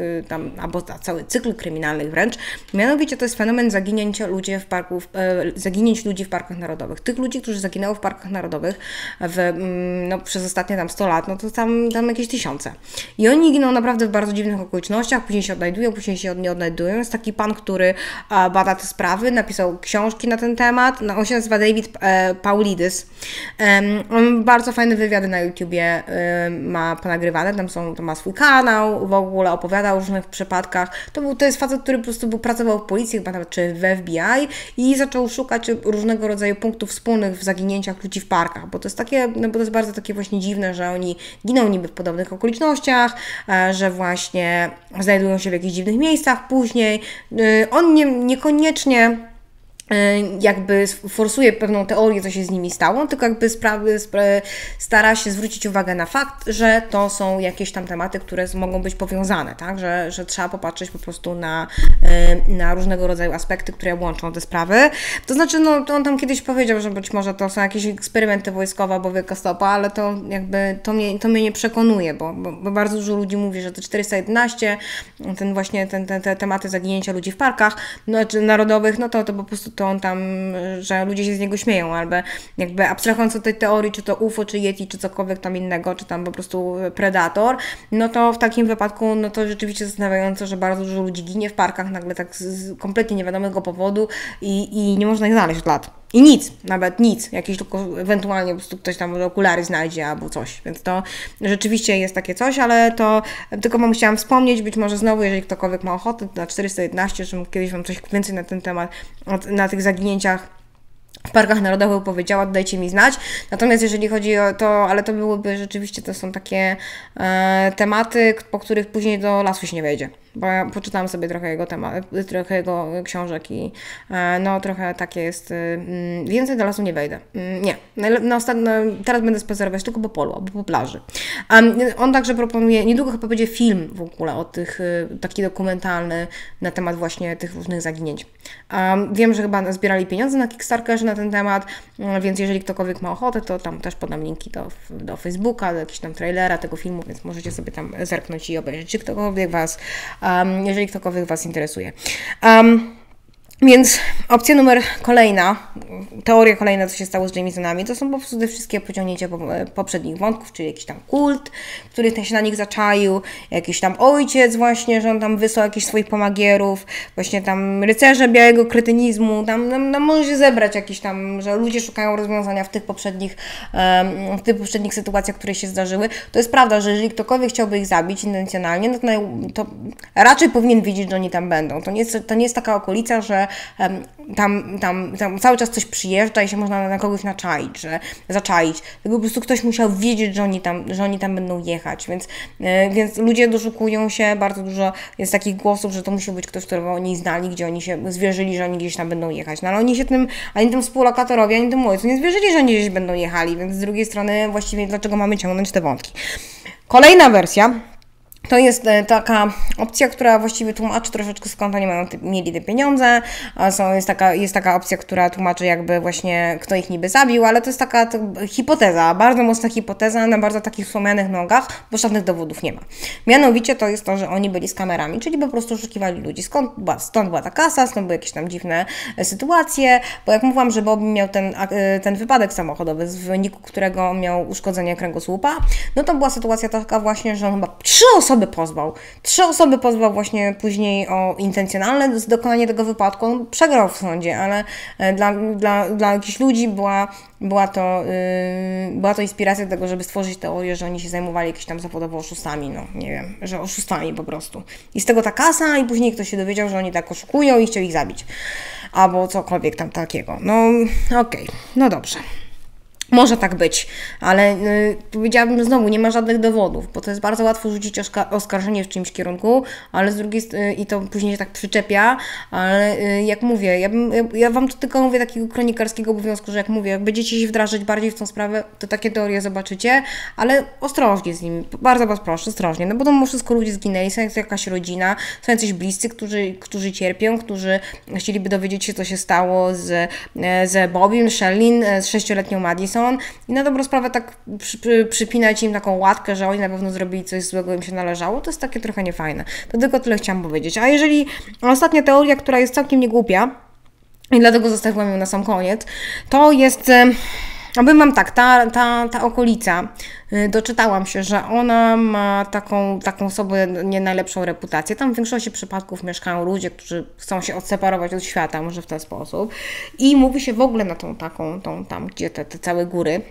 albo na cały cykl kryminalnych wręcz. Mianowicie to jest fenomen zaginięć ludzi w parkach narodowych. Tych ludzi, którzy zaginęło w parkach narodowych przez ostatnie tam 100 lat, no to tam jakieś tysiące. I oni giną naprawdę w bardzo dziwnych okolicznościach, później się odnajdują, później się nie odnajdują. Jest taki pan, który bada te sprawy, napisał książki na ten temat. On się nazywa David Paulidis. On bardzo fajne wywiady na YouTubie ma ponagrywane, tam ma swój kanał, w ogóle opowiada o różnych przypadkach. To jest facet, który po prostu pracował w policji chyba nawet, czy w FBI, i zaczął szukać różnego rodzaju punktów wspólnych w zaginięciach ludzi w parkach, bo to jest takie, no bo to jest bardzo takie właśnie dziwne, że oni giną niby w podobnych okolicznościach, że właśnie znajdują się w jakichś dziwnych miejscach później. On niekoniecznie jakby forsuje pewną teorię, co się z nimi stało, tylko jakby stara się zwrócić uwagę na fakt, że to są jakieś tam tematy, które mogą być powiązane, tak? Że trzeba popatrzeć po prostu na różnego rodzaju aspekty, które łączą te sprawy. To znaczy, no, on tam kiedyś powiedział, że być może to są jakieś eksperymenty wojskowe albo wielka stopa, ale to jakby to mnie nie przekonuje, bo bardzo dużo ludzi mówi, że te 411, ten właśnie te tematy zaginięcia ludzi w parkach narodowych, no to po prostu to on tam, że ludzie się z niego śmieją, albo jakby abstrahując od tej teorii, czy to UFO, czy Yeti, czy cokolwiek tam innego, czy tam po prostu Predator, no to w takim wypadku, no to rzeczywiście zastanawiające, że bardzo dużo ludzi ginie w parkach nagle tak z kompletnie niewiadomego powodu i nie można ich znaleźć od lat. I nic, nawet nic, jakieś tylko ewentualnie po prostu ktoś tam okulary znajdzie albo coś, więc to rzeczywiście jest takie coś, ale to tylko Wam chciałam wspomnieć, być może znowu, jeżeli ktokolwiek ma ochotę na 411, żebym kiedyś Wam coś więcej na ten temat, na tych zaginięciach w parkach narodowych powiedziała, dajcie mi znać. Natomiast jeżeli chodzi o to, ale to byłoby rzeczywiście, to są takie tematy, po których później do lasu się nie wejdzie. Bo ja poczytałam sobie trochę jego temat, trochę jego książek i no trochę takie jest, więcej do lasu nie wejdę. Nie, teraz będę spacerować tylko po polu, albo po plaży. On także proponuje, niedługo chyba będzie film w ogóle o tych, taki dokumentalny na temat właśnie tych różnych zaginięć. Wiem, że chyba zbierali pieniądze na Kickstarterze na ten temat, więc jeżeli ktokolwiek ma ochotę, to tam też podam linki do Facebooka, do jakiegoś tam trailera tego filmu, więc możecie sobie tam zerknąć i obejrzeć, czy ktokolwiek Was jeżeli ktokolwiek Was interesuje. Więc opcja numer kolejna, teoria kolejna, co się stało z Jamisonami, to są po prostu te wszystkie pociągnięcia poprzednich wątków, czyli jakiś tam kult, który się na nich zaczaił, jakiś tam ojciec właśnie, że on tam wysłał jakichś swoich pomagierów, właśnie tam rycerze białego kretynizmu, tam może się zebrać jakiś tam, że ludzie szukają rozwiązania w tych poprzednich sytuacjach, które się zdarzyły. To jest prawda, że jeżeli ktokolwiek chciałby ich zabić intencjonalnie, no to raczej powinien wiedzieć, że oni tam będą. To nie jest taka okolica, że tam cały czas coś przyjeżdża i się można na kogoś zaczaić. Tylko po prostu ktoś musiał wiedzieć, że oni tam będą jechać, więc ludzie doszukują się, bardzo dużo jest takich głosów, że to musi być ktoś, którego oni znali, gdzie oni się zwierzyli, że oni gdzieś tam będą jechać. No ale oni się ani tym współlokatorowi, ani tym ojcu nie zwierzyli, że oni gdzieś będą jechali, więc z drugiej strony właściwie dlaczego mamy ciągnąć te wątki. Kolejna wersja. To jest taka opcja, która właściwie tłumaczy troszeczkę, skąd oni mieli te pieniądze. Jest taka opcja, która tłumaczy jakby właśnie, kto ich niby zabił, ale to jest taka hipoteza, bardzo mocna hipoteza na bardzo takich wspomnianych nogach, bo żadnych dowodów nie ma. Mianowicie to jest to, że oni byli z kamerami, czyli po prostu oszukiwali ludzi. Stąd była ta kasa, stąd były jakieś tam dziwne sytuacje, bo jak mówiłam, że Bobby miał ten wypadek samochodowy, w wyniku którego miał uszkodzenie kręgosłupa, no to była sytuacja taka właśnie, że on chyba trzy osoby pozwał właśnie później o intencjonalne dokonanie tego wypadku. On przegrał w sądzie, ale dla jakichś ludzi była to inspiracja do tego, żeby stworzyć teorię, że oni się zajmowali jakimiś tam zawodowo oszustami, no nie wiem, że oszustami po prostu. I z tego ta kasa i później ktoś się dowiedział, że oni tak oszukują i chciał ich zabić. Albo cokolwiek tam takiego. No okej, no dobrze. Może tak być, ale powiedziałabym znowu, nie ma żadnych dowodów, bo to jest bardzo łatwo rzucić oskarżenie w czymś kierunku, ale z drugiej i to później się tak przyczepia, ale jak mówię, ja Wam to tylko mówię takiego kronikarskiego obowiązku, że jak mówię, jak będziecie się wdrażać bardziej w tą sprawę, to takie teorie zobaczycie, ale ostrożnie z nimi, bardzo Was proszę, ostrożnie, no bo to mimo wszystko ludzie zginęli, są jakaś rodzina, są jacyś bliscy, którzy cierpią, którzy chcieliby dowiedzieć się, co się stało z Bobbym, Sherilyn, z 6-letnią Madison, i na dobrą sprawę tak przypinać im taką łatkę, że oni na pewno zrobili coś złego, im się należało, to jest takie trochę niefajne. To tylko tyle chciałam powiedzieć. A jeżeli ostatnia teoria, która jest całkiem niegłupia i dlatego zostawiłam ją na sam koniec, to jest... Powiem Wam tak, ta okolica, doczytałam się, że ona ma taką sobie nie najlepszą reputację. Tam w większości przypadków mieszkają ludzie, którzy chcą się odseparować od świata, może w ten sposób. I mówi się w ogóle na tą tam, gdzie te całe góry,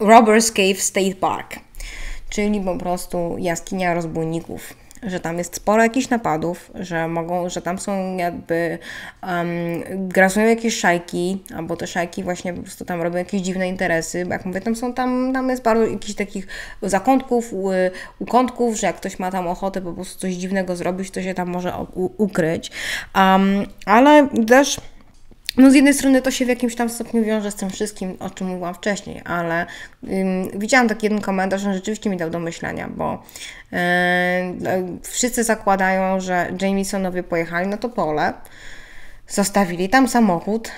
Robber's Cave State Park, czyli po prostu jaskinia rozbójników. Że tam jest sporo jakichś napadów, że tam są jakby grasują jakieś szajki, albo te szajki właśnie po prostu tam robią jakieś dziwne interesy, bo jak mówię, tam jest bardzo jakichś takich zakątków, ukątków, że jak ktoś ma tam ochotę po prostu coś dziwnego zrobić, to się tam może ukryć, ale też no z jednej strony to się w jakimś tam stopniu wiąże z tym wszystkim, o czym mówiłam wcześniej, ale widziałam taki jeden komentarz, on rzeczywiście mi dał do myślenia, bo wszyscy zakładają, że Jamisonowie pojechali na to pole, zostawili tam samochód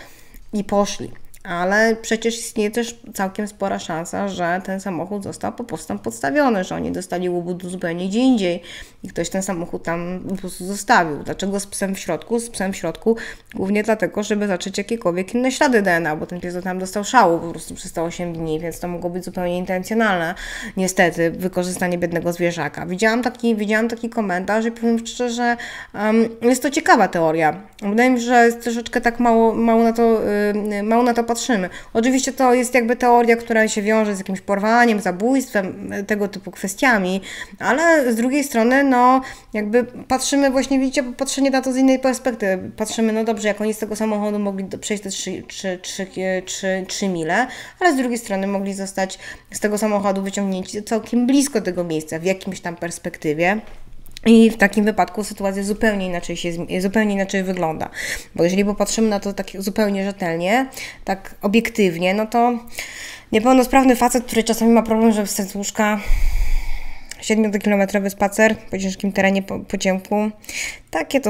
i poszli. Ale przecież istnieje też całkiem spora szansa, że ten samochód został po prostu tam podstawiony, że oni dostali łobudu zupełnie gdzie indziej i ktoś ten samochód tam po prostu zostawił. Dlaczego z psem w środku? Z psem w środku głównie dlatego, żeby zacząć jakiekolwiek inne ślady DNA, bo ten pies tam dostał szału po prostu przez te 8 dni, więc to mogło być zupełnie intencjonalne, niestety, wykorzystanie biednego zwierzaka. Widziałam taki komentarz i powiem szczerze, że jest to ciekawa teoria. Wydaje mi się, że jest troszeczkę tak mało na to patrzymy. Oczywiście to jest jakby teoria, która się wiąże z jakimś porwaniem, zabójstwem, tego typu kwestiami, ale z drugiej strony, no jakby patrzymy właśnie, widzicie, patrzenie na to z innej perspektywy. Patrzymy, no dobrze, jak oni z tego samochodu mogli przejść te 3 mile, ale z drugiej strony mogli zostać z tego samochodu wyciągnięci całkiem blisko tego miejsca, w jakimś tam perspektywie. I w takim wypadku sytuacja zupełnie inaczej wygląda. Bo jeżeli popatrzymy na to tak zupełnie rzetelnie, tak obiektywnie, no to niepełnosprawny facet, który czasami ma problem, żeby wstać z łóżka, 7-kilometrowy spacer po ciężkim terenie, po ciemku, takie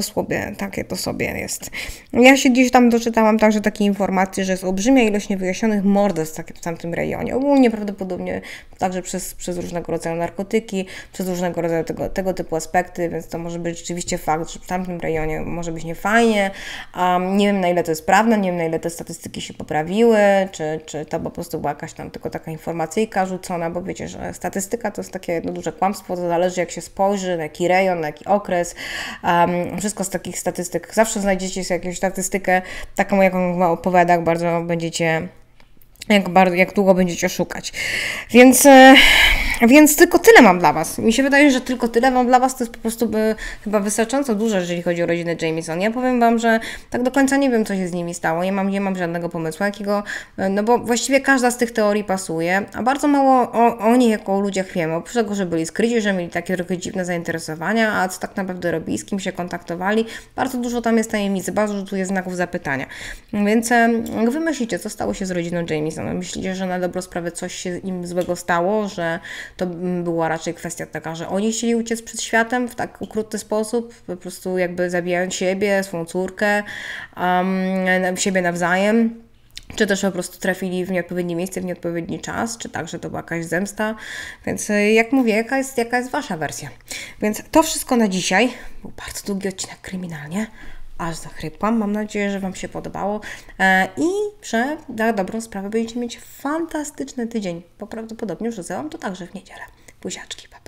to sobie jest. Ja się gdzieś tam doczytałam także takiej informacji, że jest olbrzymia ilość niewyjaśnionych morderstw w tamtym rejonie. Ogólnie prawdopodobnie także przez różnego rodzaju narkotyki, przez różnego rodzaju tego typu aspekty, więc to może być rzeczywiście fakt, że w tamtym rejonie może być niefajnie. Nie wiem, na ile to jest prawda, nie wiem, na ile te statystyki się poprawiły, czy to po prostu była jakaś tam tylko taka informacyjka rzucona, bo wiecie, że statystyka to jest takie duże kłamstwo, to zależy jak się spojrzy, na jaki rejon, na jaki okres. Wszystko z takich statystyk, zawsze znajdziecie sobie jakąś statystykę, taką jaką ma opowiada, jak długo będziecie szukać. Więc tylko tyle mam dla Was. Mi się wydaje, że tylko tyle mam dla Was. To jest po prostu chyba wystarczająco dużo, jeżeli chodzi o rodzinę Jamison. Ja powiem Wam, że tak do końca nie wiem, co się z nimi stało. Nie mam żadnego pomysłu jakiego, no bo właściwie każda z tych teorii pasuje, a bardzo mało o nich jako o ludziach wiemy. Oprócz tego, że byli skryci, że mieli takie trochę dziwne zainteresowania, a co tak naprawdę robili, z kim się kontaktowali. Bardzo dużo tam jest tajemnicy, bardzo dużo jest znaków zapytania. Więc jak Wy myślicie, co stało się z rodziną Jamison? Myślicie, że na dobrą sprawę coś się im złego stało, że to była raczej kwestia taka, że oni chcieli uciec przed światem w tak okrutny sposób, po prostu jakby zabijając siebie, swoją córkę, siebie nawzajem, czy też po prostu trafili w nieodpowiednie miejsce, w nieodpowiedni czas, czy także to była jakaś zemsta. Więc jak mówię, jaka jest Wasza wersja? Więc to wszystko na dzisiaj. Był bardzo długi odcinek kryminalnie. Aż zachrypłam. Mam nadzieję, że Wam się podobało i że za dobrą sprawę będziecie mieć fantastyczny tydzień, bo prawdopodobnie wrzucę Wam to także w niedzielę. Buziaczki, pa!